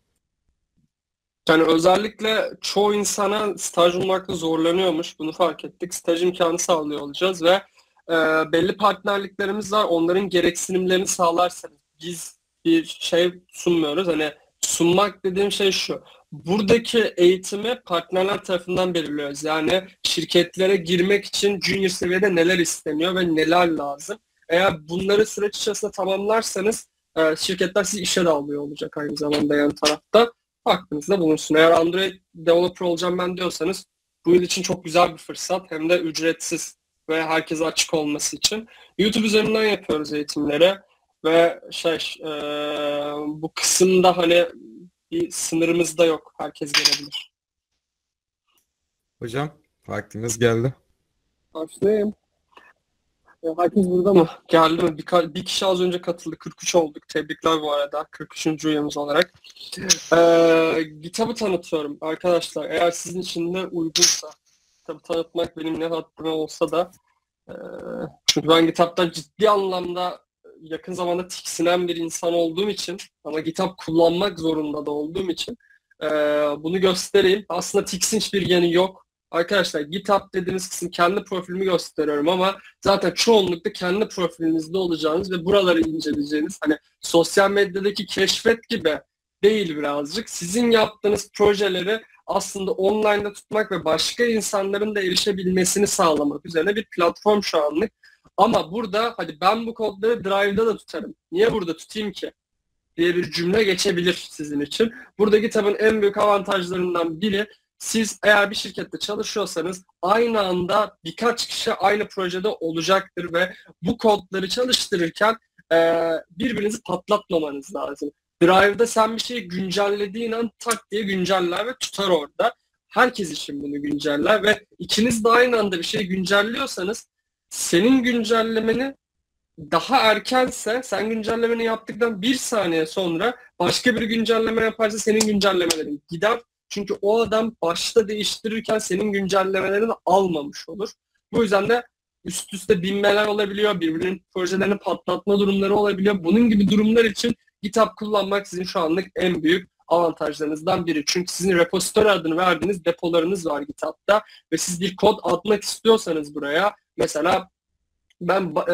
Yani özellikle çoğu insana staj bulmakta zorlanıyormuş. Bunu fark ettik. Staj imkanı sağlıyor olacağız ve e, belli partnerliklerimiz var. Onların gereksinimlerini sağlarsanız, biz bir şey sunmuyoruz. Hani sunmak dediğim şey şu. Buradaki eğitimi partnerler tarafından belirliyoruz. Yani şirketlere girmek için junior seviyede neler isteniyor ve neler lazım. Eğer bunları süreç içerisinde tamamlarsanız şirketler sizi işe de alıyor olacak aynı zamanda yan tarafta. Aklınızda bulunsun. Eğer Android developer olacağım ben diyorsanız bu yıl için çok güzel bir fırsat. Hem de ücretsiz ve herkese açık olması için. YouTube üzerinden yapıyoruz eğitimleri ve şey e, bu kısımda hani bir sınırımız da yok. Herkes gelebilir. Hocam vaktimiz geldi. Başlayayım. E, herkes burada mı? Geldi mi? Bir, bir kişi az önce katıldı. kırk üç olduk. Tebrikler bu arada. kırk üçüncü üyemiz olarak. E, GitHub'ı tanıtıyorum arkadaşlar. Eğer sizin için de uygunsa. GitHub'ı tanıtmak benim ne haddime olsa da. E, çünkü ben GitHub'dan ciddi anlamda yakın zamanda tiksinen bir insan olduğum için ama GitHub kullanmak zorunda da olduğum için e, bunu göstereyim. Aslında tiksinç bir yanı yok. Arkadaşlar GitHub dediğiniz kısım, kendi profilimi gösteriyorum ama zaten çoğunlukla kendi profilinizde olacağınız ve buraları inceleyeceğiniz, hani sosyal medyadaki keşfet gibi değil birazcık. Sizin yaptığınız projeleri aslında online'da tutmak ve başka insanların da erişebilmesini sağlamak üzerine bir platform şu anlık. Ama burada hadi ben bu kodları Drive'da da tutarım. Niye burada tutayım ki? Diye bir cümle geçebilir sizin için. Burada GitHub'ın en büyük avantajlarından biri, siz eğer bir şirkette çalışıyorsanız aynı anda birkaç kişi aynı projede olacaktır ve bu kodları çalıştırırken e, birbirinizi patlatmamanız lazım. Drive'da sen bir şeyi güncellediğin an tak diye günceller ve tutar orada. Herkes için bunu günceller ve ikiniz de aynı anda bir şeyi güncelliyorsanız, senin güncellemeni daha erkense, sen güncellemeni yaptıktan bir saniye sonra başka bir güncelleme yaparsa senin güncellemelerin gider. Çünkü o adam başta değiştirirken senin güncellemelerini almamış olur. Bu yüzden de üst üste binmeler olabiliyor, birbirinin projelerini patlatma durumları olabiliyor. Bunun gibi durumlar için GitHub kullanmak sizin şu anlık en büyük avantajlarınızdan biri. Çünkü sizin repository adını verdiğiniz depolarınız var GitHub'da ve siz bir kod atmak istiyorsanız buraya, mesela ben e,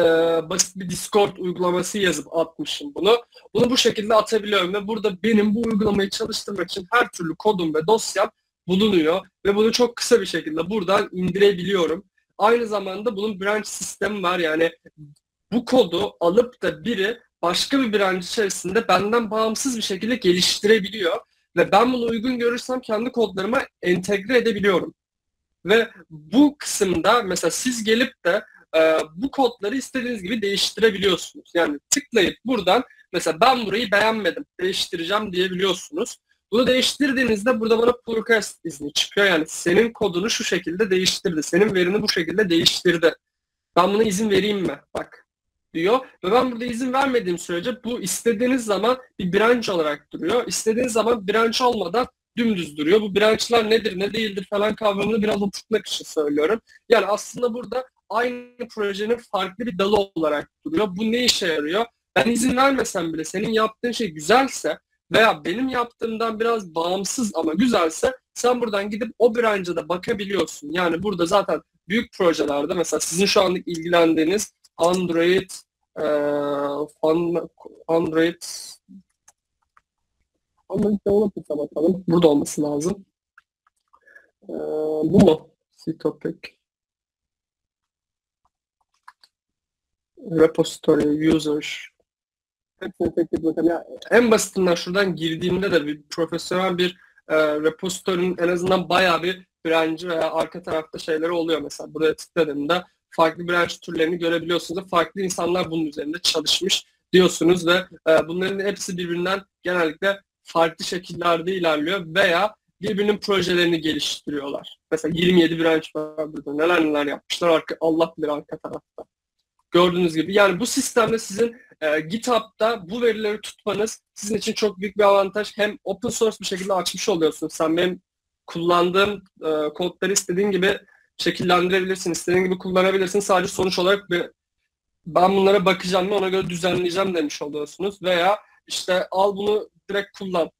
basit bir Discord uygulaması yazıp atmışım bunu. Bunu bu şekilde atabiliyorum ve burada benim bu uygulamayı çalıştırmak için her türlü kodum ve dosyam bulunuyor ve bunu çok kısa bir şekilde buradan indirebiliyorum. Aynı zamanda bunun branch sistemi var. Yani bu kodu alıp da biri başka bir branch içerisinde benden bağımsız bir şekilde geliştirebiliyor ve ben bunu uygun görürsem kendi kodlarıma entegre edebiliyorum. Ve bu kısımda mesela siz gelip de e, bu kodları istediğiniz gibi değiştirebiliyorsunuz. Yani tıklayıp buradan mesela ben burayı beğenmedim, değiştireceğim diyebiliyorsunuz. Bunu değiştirdiğinizde burada bana pull request izni çıkıyor. Yani senin kodunu şu şekilde değiştirdi, senin verini bu şekilde değiştirdi. Ben buna izin vereyim mi? Bak diyor. Ve ben burada izin vermediğim sürece bu istediğiniz zaman bir branch olarak duruyor. İstediğiniz zaman branch olmadan dümdüz duruyor. Bu branchlar nedir, ne değildir falan kavramını biraz oturtmak için söylüyorum. Yani aslında burada aynı projenin farklı bir dalı olarak duruyor. Bu ne işe yarıyor? Ben izin vermesem bile senin yaptığın şey güzelse veya benim yaptığımdan biraz bağımsız ama güzelse sen buradan gidip o branch'a da bakabiliyorsun. Yani burada zaten büyük projelerde mesela sizin şu anlık ilgilendiğiniz Android e, Android Android Developers'a bakalım. Burada olması lazım. E, bu mu? C topic Repository User. En basitinden şuradan girdiğimde de bir profesyonel bir e, repository'nin en azından bayağı bir branch'i veya arka tarafta şeyleri oluyor. Mesela buraya tıkladığımda farklı branch türlerini görebiliyorsunuz. Farklı insanlar bunun üzerinde çalışmış diyorsunuz ve e, bunların hepsi birbirinden genellikle farklı şekillerde ilerliyor veya birbirinin projelerini geliştiriyorlar. Mesela yirmi yedi branch var burada. Neler neler yapmışlar arka, Allah bilir arka tarafta. Gördüğünüz gibi. Yani bu sistemde sizin e, GitHub'da bu verileri tutmanız sizin için çok büyük bir avantaj. Hem open source bir şekilde açmış oluyorsunuz. Sen benim kullandığım e, kodları istediğin gibi şekillendirebilirsin, istediğin gibi kullanabilirsin. Sadece sonuç olarak bir, ben bunlara bakacağım ve ona göre düzenleyeceğim demiş oluyorsunuz. Veya işte al bunu direkt kullan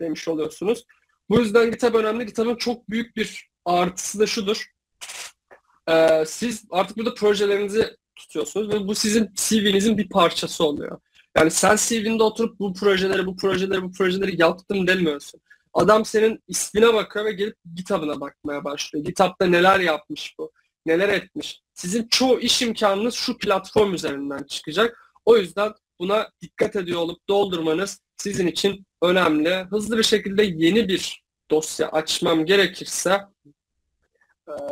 demiş oluyorsunuz. Bu yüzden GitHub önemli. GitHub'ın çok büyük bir artısı da şudur. E, siz artık burada projelerinizi tutuyorsunuz ve bu sizin C V'nizin bir parçası oluyor. Yani sen C V'nde oturup bu projeleri, bu projeleri, bu projeleri yaptım demiyorsun. Adam senin ismine bakıyor ve gelip GitHub'ına bakmaya başlıyor. GitHub'da neler yapmış bu, neler etmiş. Sizin çoğu iş imkanınız şu platform üzerinden çıkacak. O yüzden buna dikkat ediyor olup doldurmanız sizin için önemli. Hızlı bir şekilde yeni bir dosya açmam gerekirse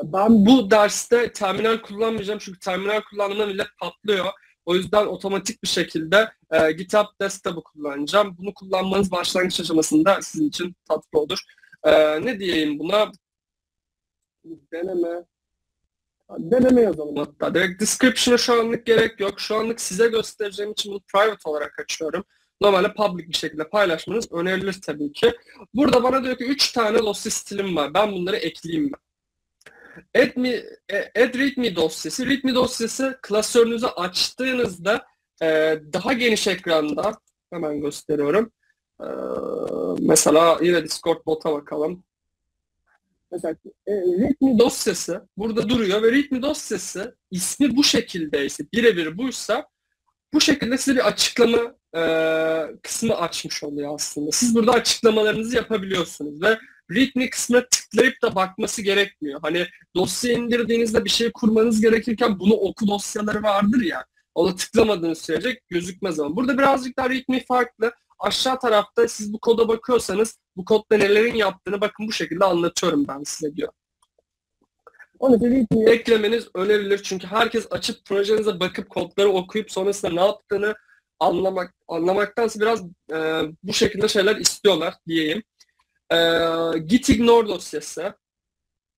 ben bu derste terminal kullanmayacağım çünkü terminal kullanımdan millet patlıyor. O yüzden otomatik bir şekilde e, GitHub Desktop'u kullanacağım. Bunu kullanmanız başlangıç aşamasında sizin için tatlı olur. E, ne diyeyim buna? Deneme. Deneme yazalım hatta. Direkt description'a şu anlık gerek yok. Şu anlık size göstereceğim için bunu private olarak açıyorum. Normalde public bir şekilde paylaşmanız önerilir tabii ki. Burada bana diyor ki üç tane dosya stilim var. Ben bunları ekleyeyim mi? Add, me, add readme dosyası. Readme dosyası klasörünüzü açtığınızda e, daha geniş ekranda hemen gösteriyorum. E, mesela yine Discord bot'a bakalım. Mesela e, readme dosyası burada duruyor ve readme dosyası ismi bu şekildeyse, birebir buysa bu şekilde size bir açıklama e, kısmı açmış oluyor aslında. Siz burada açıklamalarınızı yapabiliyorsunuz ve readme kısmına tıklayıp da bakması gerekmiyor. Hani dosya indirdiğinizde bir şey kurmanız gerekirken bunu oku dosyaları vardır ya. Ona tıklamadığınız sürece gözükmez ama. Burada birazcık daha readme farklı. Aşağı tarafta siz bu koda bakıyorsanız bu kodda nelerin yaptığını bakın bu şekilde anlatıyorum ben size diyor. Onu readme eklemeniz önerilir çünkü herkes açıp projenize bakıp kodları okuyup sonrasında ne yaptığını anlamak anlamaktansa biraz e, bu şekilde şeyler istiyorlar diyeyim. Ee, git ignore dosyası.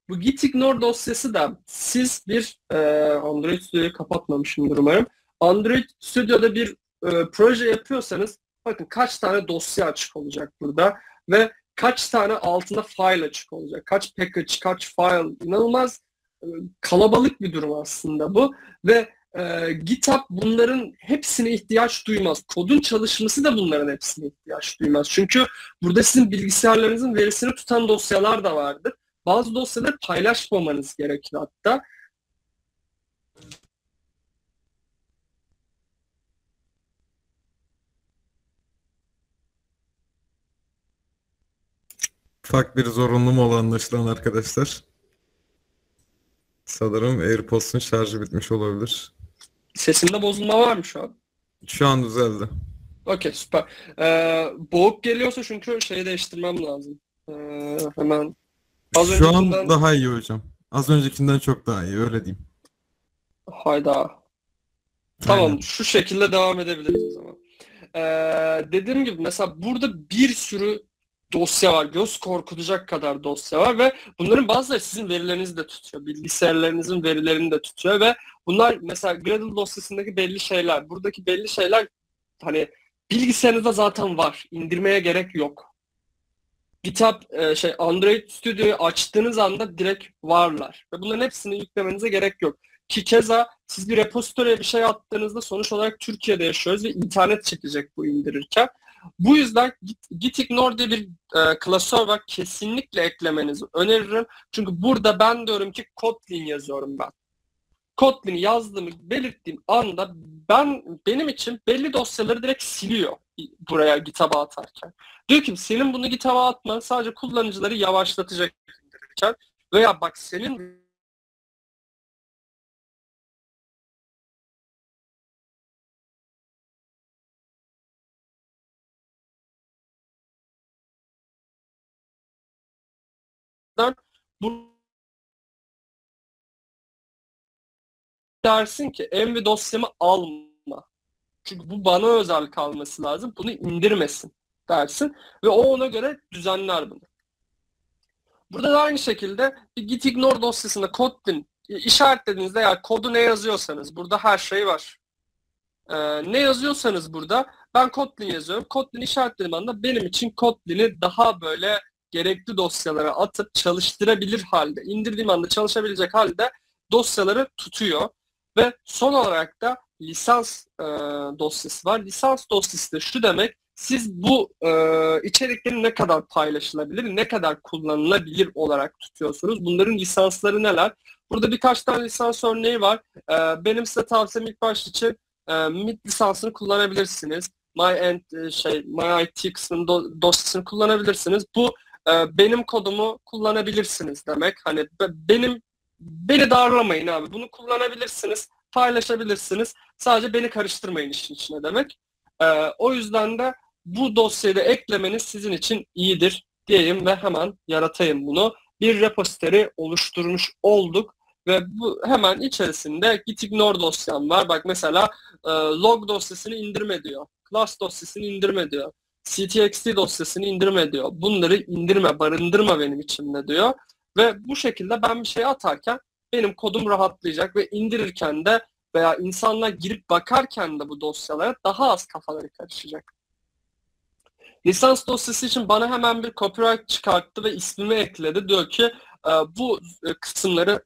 Bu git ignore dosyası da siz bir e, Android Studio'yu kapatmamışımdır umarım. Android Studio'da bir e, proje yapıyorsanız bakın kaç tane dosya açık olacak burada ve kaç tane altında file açık olacak. Kaç package, kaç file. İnanılmaz e, kalabalık bir durum aslında bu ve e, GitHub bunların hepsine ihtiyaç duymaz. Kodun çalışması da bunların hepsine ihtiyaç duymaz. Çünkü burada sizin bilgisayarlarınızın verisini tutan dosyalar da vardır. Bazı dosyaları paylaşmamanız gerekir hatta. Ufak bir zorunluluğum olan anlaşılan arkadaşlar. Sanırım AirPods'un şarjı bitmiş olabilir. Sesimde bozulma var mı şu an? Şu an düzeldi. Okey, süper. Ee, boğuk geliyorsa çünkü şeyi değiştirmem lazım. Ee, hemen. Az şu öncekinden... an daha iyi hocam. Az öncekinden çok daha iyi, öyle diyeyim. Hayda. Tamam, aynen. Şu şekilde devam edebiliriz o zaman. Ee, dediğim gibi mesela burada bir sürü dosya var. Göz korkutacak kadar dosya var ve bunların bazıları sizin verilerinizi de tutuyor. Bilgisayarlarınızın verilerini de tutuyor ve bunlar mesela Gradle dosyasındaki belli şeyler, buradaki belli şeyler hani bilgisayarınızda zaten var. İndirmeye gerek yok. GitHub şey Android Studio'yu açtığınız anda direkt varlar ve bunların hepsini yüklemenize gerek yok. Ki keza siz bir repository'e bir şey attığınızda sonuç olarak Türkiye'de yaşıyoruz ve internet çekecek bu indirirken. Bu yüzden gitignore diye bir e, klasör var. Kesinlikle eklemenizi öneririm. Çünkü burada ben diyorum ki Kotlin yazıyorum ben. Kotlin'i yazdığımı belirttiğim anda ben benim için belli dosyaları direkt siliyor buraya GitHub'a atarken. Diyor ki senin bunu GitHub'a atman sadece kullanıcıları yavaşlatacak indirirken veya bak senin bu dersin ki env dosyamı alma. Çünkü bu bana özel kalması lazım. Bunu indirmesin dersin. Ve o ona göre düzenler bunu. Burada da aynı şekilde bir gitignore dosyasında Kotlin işaretlediğinizde ya yani kodu ne yazıyorsanız burada her şey var. Ee, ne yazıyorsanız burada ben Kotlin yazıyorum. Kotlin işaretlediğim anda benim için Kotlin'i daha böyle gerekli dosyalara atıp çalıştırabilir halde, indirdiğim anda çalışabilecek halde dosyaları tutuyor. Ve son olarak da lisans e, dosyası var. Lisans dosyası da şu demek, siz bu e, içeriklerin ne kadar paylaşılabilir, ne kadar kullanılabilir olarak tutuyorsunuz. Bunların lisansları neler? Burada birkaç tane lisans örneği var. E, benim size tavsiyem ilk baş için e, mid lisansını kullanabilirsiniz. My, and, şey, my I T kısmının do, dosyasını kullanabilirsiniz. Bu benim kodumu kullanabilirsiniz demek. Hani benim beni darlamayın abi. Bunu kullanabilirsiniz, paylaşabilirsiniz. Sadece beni karıştırmayın işin içine demek. Ee, o yüzden de bu dosyayı da eklemeniz sizin için iyidir diyeyim ve hemen yaratayım bunu. Bir repository oluşturmuş olduk ve bu hemen içerisinde gitignore dosyam var. Bak mesela e, log dosyasını indirme diyor. Class dosyasını indirme diyor. C T X T dosyasını indirme diyor. Bunları indirme, barındırma benim içimde diyor. Ve bu şekilde ben bir şey atarken benim kodum rahatlayacak ve indirirken de veya insanlar girip bakarken de bu dosyalara daha az kafaları karışacak. Lisans dosyası için bana hemen bir copyright çıkarttı ve ismimi ekledi. Diyor ki bu kısımları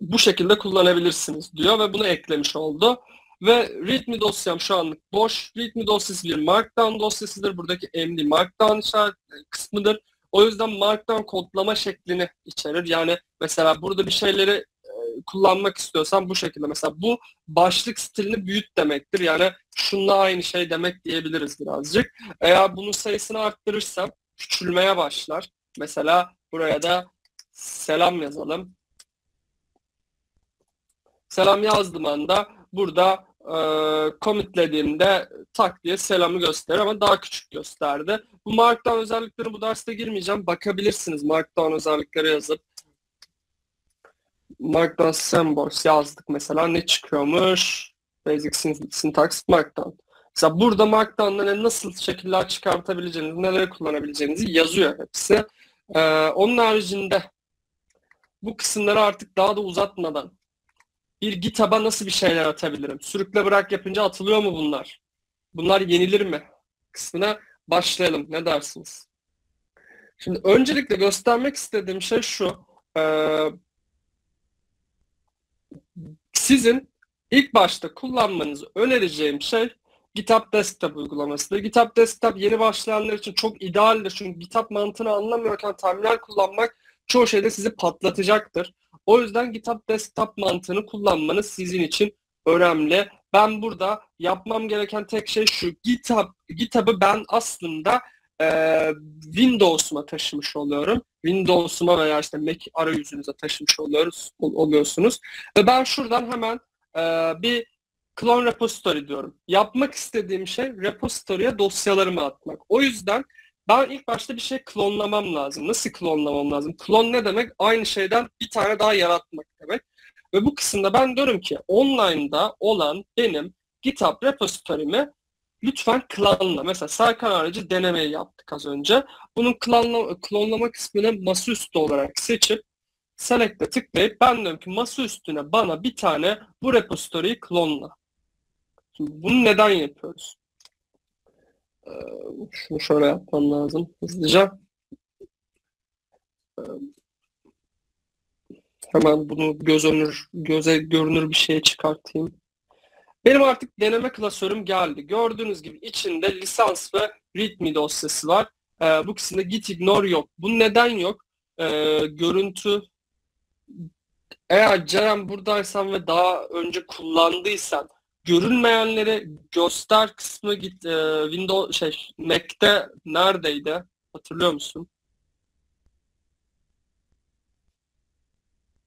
bu şekilde kullanabilirsiniz diyor ve bunu eklemiş oldu. Ve readme dosyam şu anlık boş. Readme dosyası bir markdown dosyasıdır. Buradaki M D markdown işaret kısmıdır. O yüzden markdown kodlama şeklini içerir. Yani mesela burada bir şeyleri kullanmak istiyorsan bu şekilde. Mesela bu başlık stilini büyüt demektir. Yani şununla aynı şey demek diyebiliriz birazcık. Eğer bunun sayısını arttırırsam küçülmeye başlar. Mesela buraya da selam yazalım. Selam yazdığım anda burada commitlediğimde tak diye selamı gösterir ama daha küçük gösterdi. Bu markdown özellikleri bu derste girmeyeceğim. Bakabilirsiniz markdown özellikleri yazıp. Markdown symbols yazdık mesela. Ne çıkıyormuş? Basic syntax markdown. Mesela burada markdown'dan nasıl şekiller çıkartabileceğiniz, neler kullanabileceğinizi yazıyor hepsi. Ee, onun haricinde bu kısımları artık daha da uzatmadan bir GitHub'a nasıl bir şeyler atabilirim? Sürükle bırak yapınca atılıyor mu bunlar? Bunlar yenilir mi? Kısmına başlayalım. Ne dersiniz? Şimdi öncelikle göstermek istediğim şey şu. Ee, sizin İlk başta kullanmanızı önereceğim şey GitHub Desktop uygulamasıdır. GitHub Desktop yeni başlayanlar için çok idealdir. Çünkü GitHub mantığını anlamıyorken terminal kullanmak çoğu şeyde sizi patlatacaktır. O yüzden GitHub Desktop mantığını kullanmanız sizin için önemli. Ben burada yapmam gereken tek şey şu: GitHub, GitHub'ı ben aslında e, Windows'uma taşımış oluyorum. Windows'uma veya işte Mac arayüzünüze taşımış oluyoruz, ol, oluyorsunuz. Ve ben şuradan hemen e, bir clone repository diyorum. Yapmak istediğim şey repository'e dosyalarımı atmak. O yüzden ben ilk başta bir şey klonlamam lazım. Nasıl klonlamam lazım? Klon ne demek? Aynı şeyden bir tane daha yaratmak demek. Ve bu kısımda ben diyorum ki online'da olan benim GitHub repository'mi lütfen klonla. Mesela Serkan Alc'ı denemeyi yaptık az önce. Bunun klonla, klonlama kısmını masaüstü olarak seçip select'e tıklayıp ben diyorum ki masaüstüne bana bir tane bu repository'yi klonla. Şimdi bunu neden yapıyoruz? Ee, şunu şöyle yapmam lazım hızlıca. Ee, Hemen bunu göz önür, göze görünür bir şeye çıkartayım. Benim artık deneme klasörüm geldi. Gördüğünüz gibi içinde lisans ve readme dosyası var. Ee, bu kısımda git ignore yok. Bu neden yok? Ee, görüntü, eğer Ceren buradaysan ve daha önce kullandıysan görünmeyenleri göster kısmı git e, Windows şey Mac'te neredeydi? Hatırlıyor musun?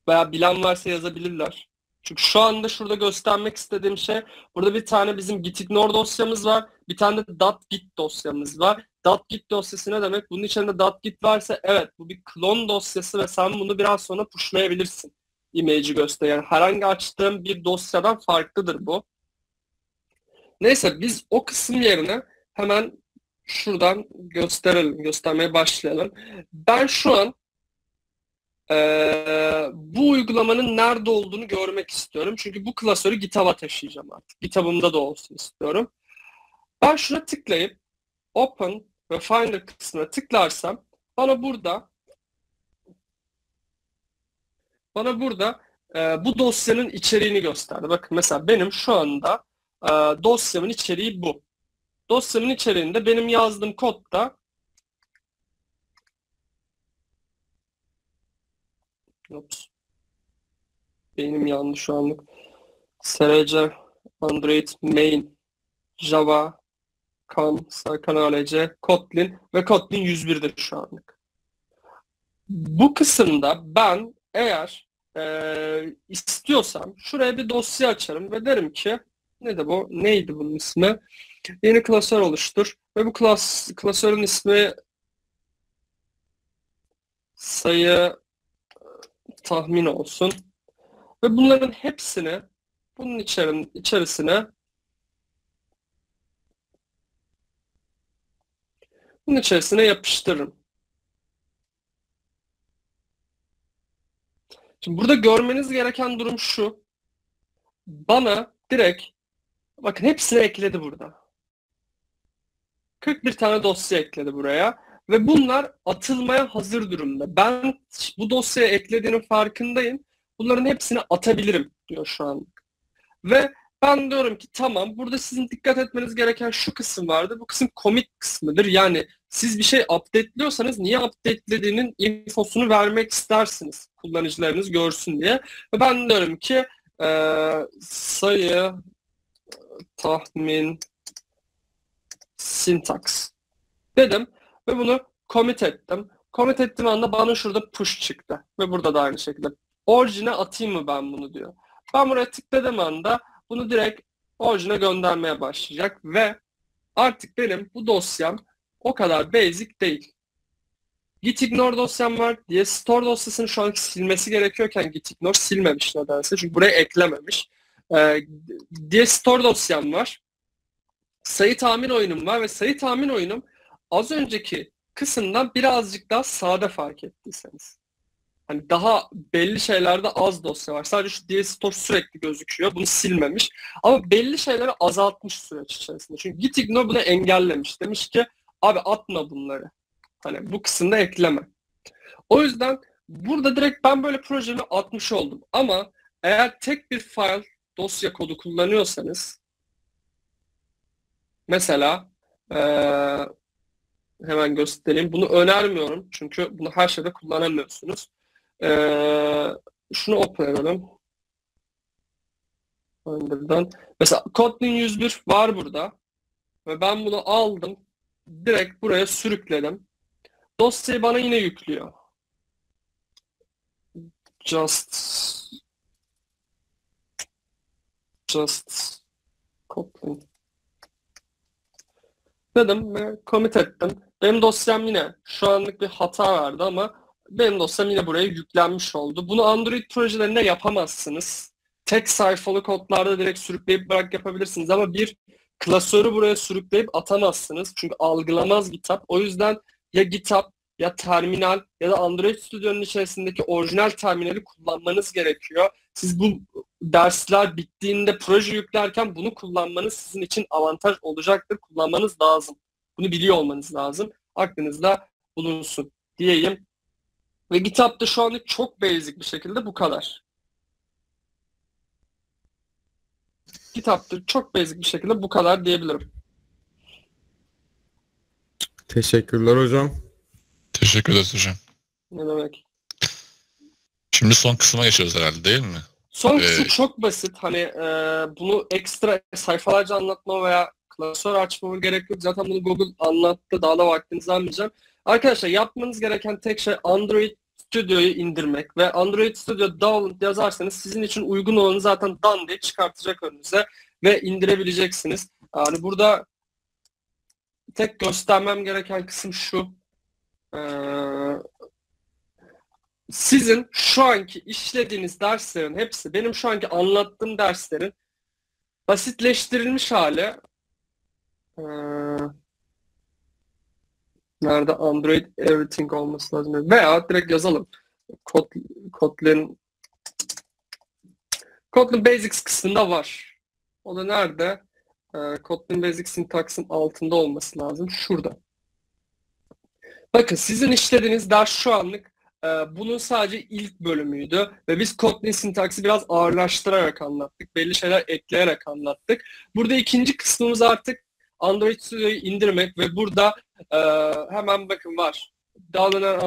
Veya bilen varsa yazabilirler. Çünkü şu anda şurada göstermek istediğim şey, burada bir tane bizim gitignore dosyamız var. Bir tane de .git dosyamız var. .git dosyası ne demek? Bunun içinde .git varsa evet bu bir klon dosyası ve sen bunu biraz sonra pushlayabilirsin. İmeci göster. Yani herhangi açtığım bir dosyadan farklıdır bu. Neyse biz o kısım yerine hemen şuradan gösterelim. Göstermeye başlayalım. Ben şu an Ee, bu uygulamanın nerede olduğunu görmek istiyorum. Çünkü bu klasörü GitHub'a taşıyacağım artık. GitHub'ımda da olsun istiyorum. Ben şuna tıklayıp Open ve Finder kısmına tıklarsam bana burada bana burada e, bu dosyanın içeriğini gösterdi. Bakın mesela benim şu anda e, dosyamın içeriği bu. Dosyamın içeriğinde benim yazdığım kodda Oops. Beynim yandı şu anlık. Serkan Android main Java kan Serkan Alc Kotlin ve Kotlin yüz bir'dir şu anlık. Bu kısımda ben eğer e, istiyorsam şuraya bir dosya açarım ve derim ki ne de bu neydi bunun ismi? Yeni klasör oluştur ve bu klas, klasörün ismi sayı tahmin olsun. Ve bunların hepsini bunun içerin, içerisine bunun içerisine yapıştırırım. Şimdi burada görmeniz gereken durum şu. Bana direkt bakın hepsini ekledi burada. kırk bir tane dosya ekledi buraya. Ve bunlar atılmaya hazır durumda. Ben bu dosyaya eklediğinin farkındayım. Bunların hepsini atabilirim diyor şu an. Ve ben diyorum ki tamam, burada sizin dikkat etmeniz gereken şu kısım vardı. Bu kısım commit kısmıdır. Yani siz bir şey updateliyorsanız niye updatelediğinin infosunu vermek istersiniz. Kullanıcılarınız görsün diye. Ve ben diyorum ki ee, sayı tahmin syntax dedim. Ve bunu commit ettim. Commit ettiğim anda bana şurada push çıktı. Ve burada da aynı şekilde. Orijine atayım mı ben bunu diyor. Ben buraya tıkladığım anda bunu direkt orijine göndermeye başlayacak. Ve artık benim bu dosyam o kadar basic değil. Gitignore dosyam var diye store dosyasını şu anki silmesi gerekiyorken gitignore silmemiş nedense. Çünkü buraya eklememiş. Ee, diye store dosyam var. Sayı tahmin oyunum var ve sayı tahmin oyunum az önceki kısımdan birazcık daha sağda fark ettiyseniz. Hani daha belli şeylerde az dosya var. Sadece şu dstore sürekli gözüküyor. Bunu silmemiş. Ama belli şeyleri azaltmış süreç içerisinde. Çünkü gitignore bunu engellemiş. Demiş ki abi atma bunları. Hani bu kısımda ekleme. O yüzden burada direkt ben böyle projemi atmış oldum. Ama eğer tek bir file dosya kodu kullanıyorsanız mesela ee, hemen göstereyim. Bunu önermiyorum. Çünkü bunu her şeyde kullanamıyorsunuz. Ee, şunu open edelim. Mesela Kotlin yüz bir var burada. Ve ben bunu aldım. Direkt buraya sürükledim. Dosyayı bana yine yüklüyor. Just Just Kotlin dedim ve commit ettim. Benim dosyam yine şu anlık bir hata verdi ama benim dosyam yine buraya yüklenmiş oldu. Bunu Android projelerinde yapamazsınız. Tek sayfalı kodlarda direkt sürükleyip bırak yapabilirsiniz ama bir klasörü buraya sürükleyip atamazsınız. Çünkü algılamaz GitHub. O yüzden ya GitHub ya terminal ya da Android Studio'nun içerisindeki orijinal terminali kullanmanız gerekiyor. Siz bu dersler bittiğinde proje yüklerken bunu kullanmanız sizin için avantaj olacaktır. Kullanmanız lazım. Bunu biliyor olmanız lazım. Aklınızda bulunsun diyeyim. Ve GitHub'da şu anda çok basic bir şekilde bu kadar. GitHub'da çok basic bir şekilde bu kadar diyebilirim. Teşekkürler hocam. Teşekkür ederiz hocam. Ne demek? Şimdi son kısma geçiyoruz herhalde, değil mi? Son kısım ee, çok basit. Hani e, bunu ekstra sayfalarca anlatma veya klasör açmama gerek yok. Zaten bunu Google anlattı. Daha da vaktinizi almayacağım. Arkadaşlar yapmanız gereken tek şey Android Studio'yu indirmek ve Android Studio download yazarsanız sizin için uygun olanı zaten done diye çıkartacak önünüze ve indirebileceksiniz. Yani burada tek göstermem gereken kısım şu. Ee, Sizin şu anki işlediğiniz derslerin hepsi, benim şu anki anlattığım derslerin basitleştirilmiş hali. Ee, nerede Android Everything olması lazım? Veya direkt yazalım. Kotlin Kotlin Basics kısmında var. O da nerede? Ee, Kotlin Basics syntax'ın altında olması lazım. Şurada. Bakın sizin işlediğiniz ders şu anlık bunun sadece ilk bölümüydü ve biz Kotlin sintaksi biraz ağırlaştırarak anlattık. Belli şeyler ekleyerek anlattık. Burada ikinci kısmımız artık Android Studio'yu indirmek ve burada hemen bakın var. Download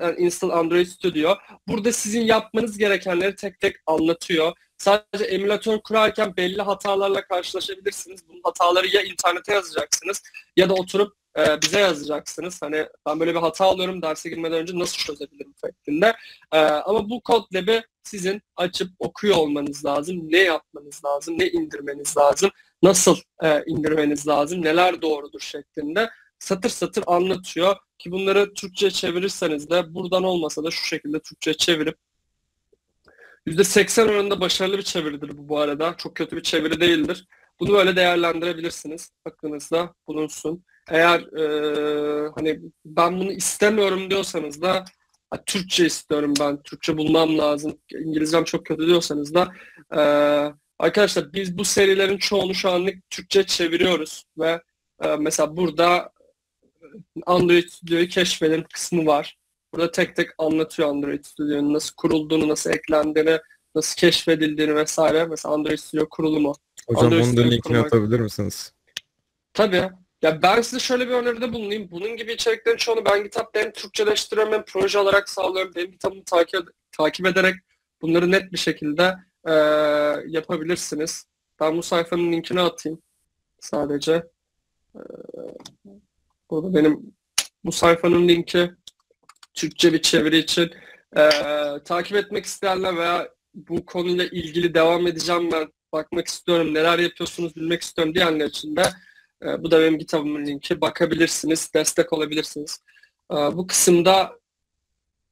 and install Android Studio. Burada sizin yapmanız gerekenleri tek tek anlatıyor. Sadece emülatör kurarken belli hatalarla karşılaşabilirsiniz. Bu hataları ya internete yazacaksınız ya da oturup bize yazacaksınız. Hani ben böyle bir hata alıyorum, derse girmeden önce nasıl çözebilirim şeklinde. Ee, ama bu Kotlab'i sizin açıp okuyor olmanız lazım. Ne yapmanız lazım, ne indirmeniz lazım, nasıl e, indirmeniz lazım, neler doğrudur şeklinde satır satır anlatıyor ki bunları Türkçe çevirirseniz de buradan olmasa da şu şekilde Türkçe çevirip yüzde seksen oranında başarılı bir çeviridir bu bu arada. Çok kötü bir çeviri değildir. Bunu böyle değerlendirebilirsiniz. Aklınızda bulunsun. Eğer e, hani ben bunu istemiyorum diyorsanız da Türkçe istiyorum ben, Türkçe bulmam lazım, İngilizcem çok kötü diyorsanız da e, arkadaşlar biz bu serilerin çoğunu şu anlık Türkçe çeviriyoruz ve e, mesela burada Android Studio'yu keşfeden kısmı var. Burada tek tek anlatıyor Android Studio'nun nasıl kurulduğunu, nasıl eklendiğini, nasıl keşfedildiğini vesaire. Mesela Android Studio kurulumu. Hocam Android onu da linkini kurulmak... atabilir misiniz? Tabii. Ya ben size şöyle bir öneride bulunayım. Bunun gibi içeriklerin çoğunu ben GitHub'da hem Türkçeleştiriyorum hem proje olarak sağlıyorum. Benim GitHub'ımı takip, takip ederek bunları net bir şekilde e, yapabilirsiniz. Ben bu sayfanın linkini atayım sadece. E, burada benim bu sayfanın linki Türkçe bir çeviri için. E, takip etmek isteyenler veya bu konuyla ilgili devam edeceğim ben, bakmak istiyorum, neler yapıyorsunuz bilmek istiyorum diyenler için de bu da benim GitHub'ımın linki. Bakabilirsiniz, destek olabilirsiniz. Bu kısımda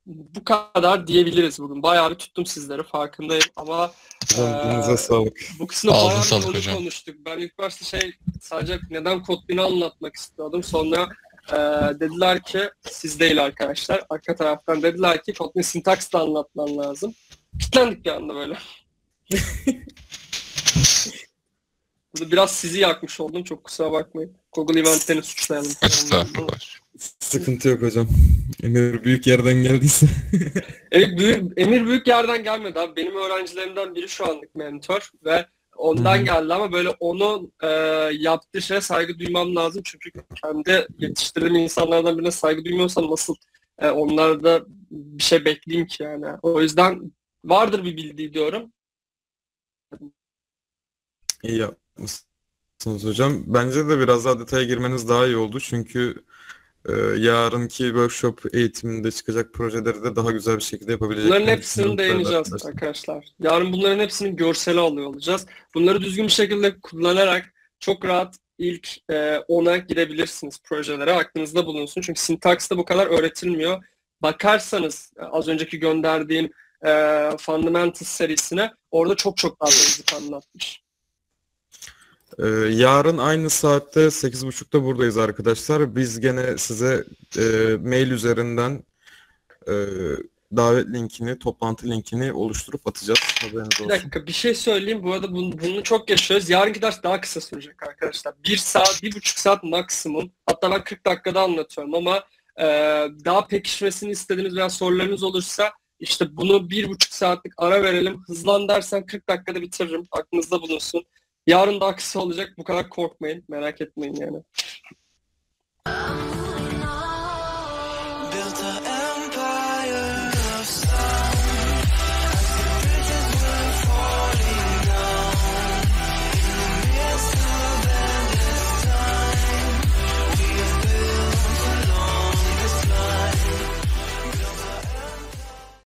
bu kadar diyebiliriz bugün. Bayağı bir tuttum sizleri, farkındayım ama e, sağlık. Bu kısımda bayağı bir konuştuk. Ben ilk başta şey sadece neden Kotbin'i anlatmak istiyordum. Sonra e, dediler ki siz değil arkadaşlar. Arka taraftan dediler ki Kotbin sintaks da anlatman lazım. Kitlendik bir anda böyle. Burada biraz sizi yakmış oldum. Çok kusura bakmayın. Google eventlerini suçlayalım. Estağfurullah. Sıkıntı yok hocam. Emir büyük yerden geldiyse. Evet, büyük, Emir büyük yerden gelmedi abi. Benim öğrencilerimden biri şu anlık mentor ve ondan hmm. geldi ama böyle onun e, yaptığı şeye saygı duymam lazım. Çünkü kendi yetiştirdiğim insanlardan birine saygı duymuyorsam nasıl e, onlarda bir şey bekleyeyim ki yani. O yüzden vardır bir bildiği diyorum. İyi yapmışsınız hocam. Bence de biraz daha detaya girmeniz daha iyi oldu. Çünkü e, yarınki workshop eğitiminde çıkacak projeleri de daha güzel bir şekilde yapabilecek. Bunların hepsini değineceğiz arkadaşlar. Yarın bunların hepsinin görseli alıyor olacağız. Bunları düzgün bir şekilde kullanarak çok rahat ilk e, ona girebilirsiniz projelere. Aklınızda bulunsun. Çünkü sintaks da bu kadar öğretilmiyor. Bakarsanız az önceki gönderdiğim e, Fundamentals serisine orada çok çok daha güzel anlatmış. Ee, yarın aynı saatte sekiz buçukta buradayız arkadaşlar. Biz gene size e, mail üzerinden e, davet linkini, toplantı linkini oluşturup atacağız. Haberiniz olsun. Bir dakika bir şey söyleyeyim. Bu arada bunu, bunu çok yaşıyoruz. Yarınki ders daha kısa sürecek arkadaşlar. Bir saat, bir buçuk saat maksimum. Hatta ben kırk dakikada anlatıyorum ama e, daha pekişmesini istediğiniz veya sorularınız olursa işte bunu bir buçuk saatlik ara verelim. Hızlan dersen kırk dakikada bitiririm. Aklınızda bulunsun. Yarın da aksi olacak. Bu kadar korkmayın. Merak etmeyin yani.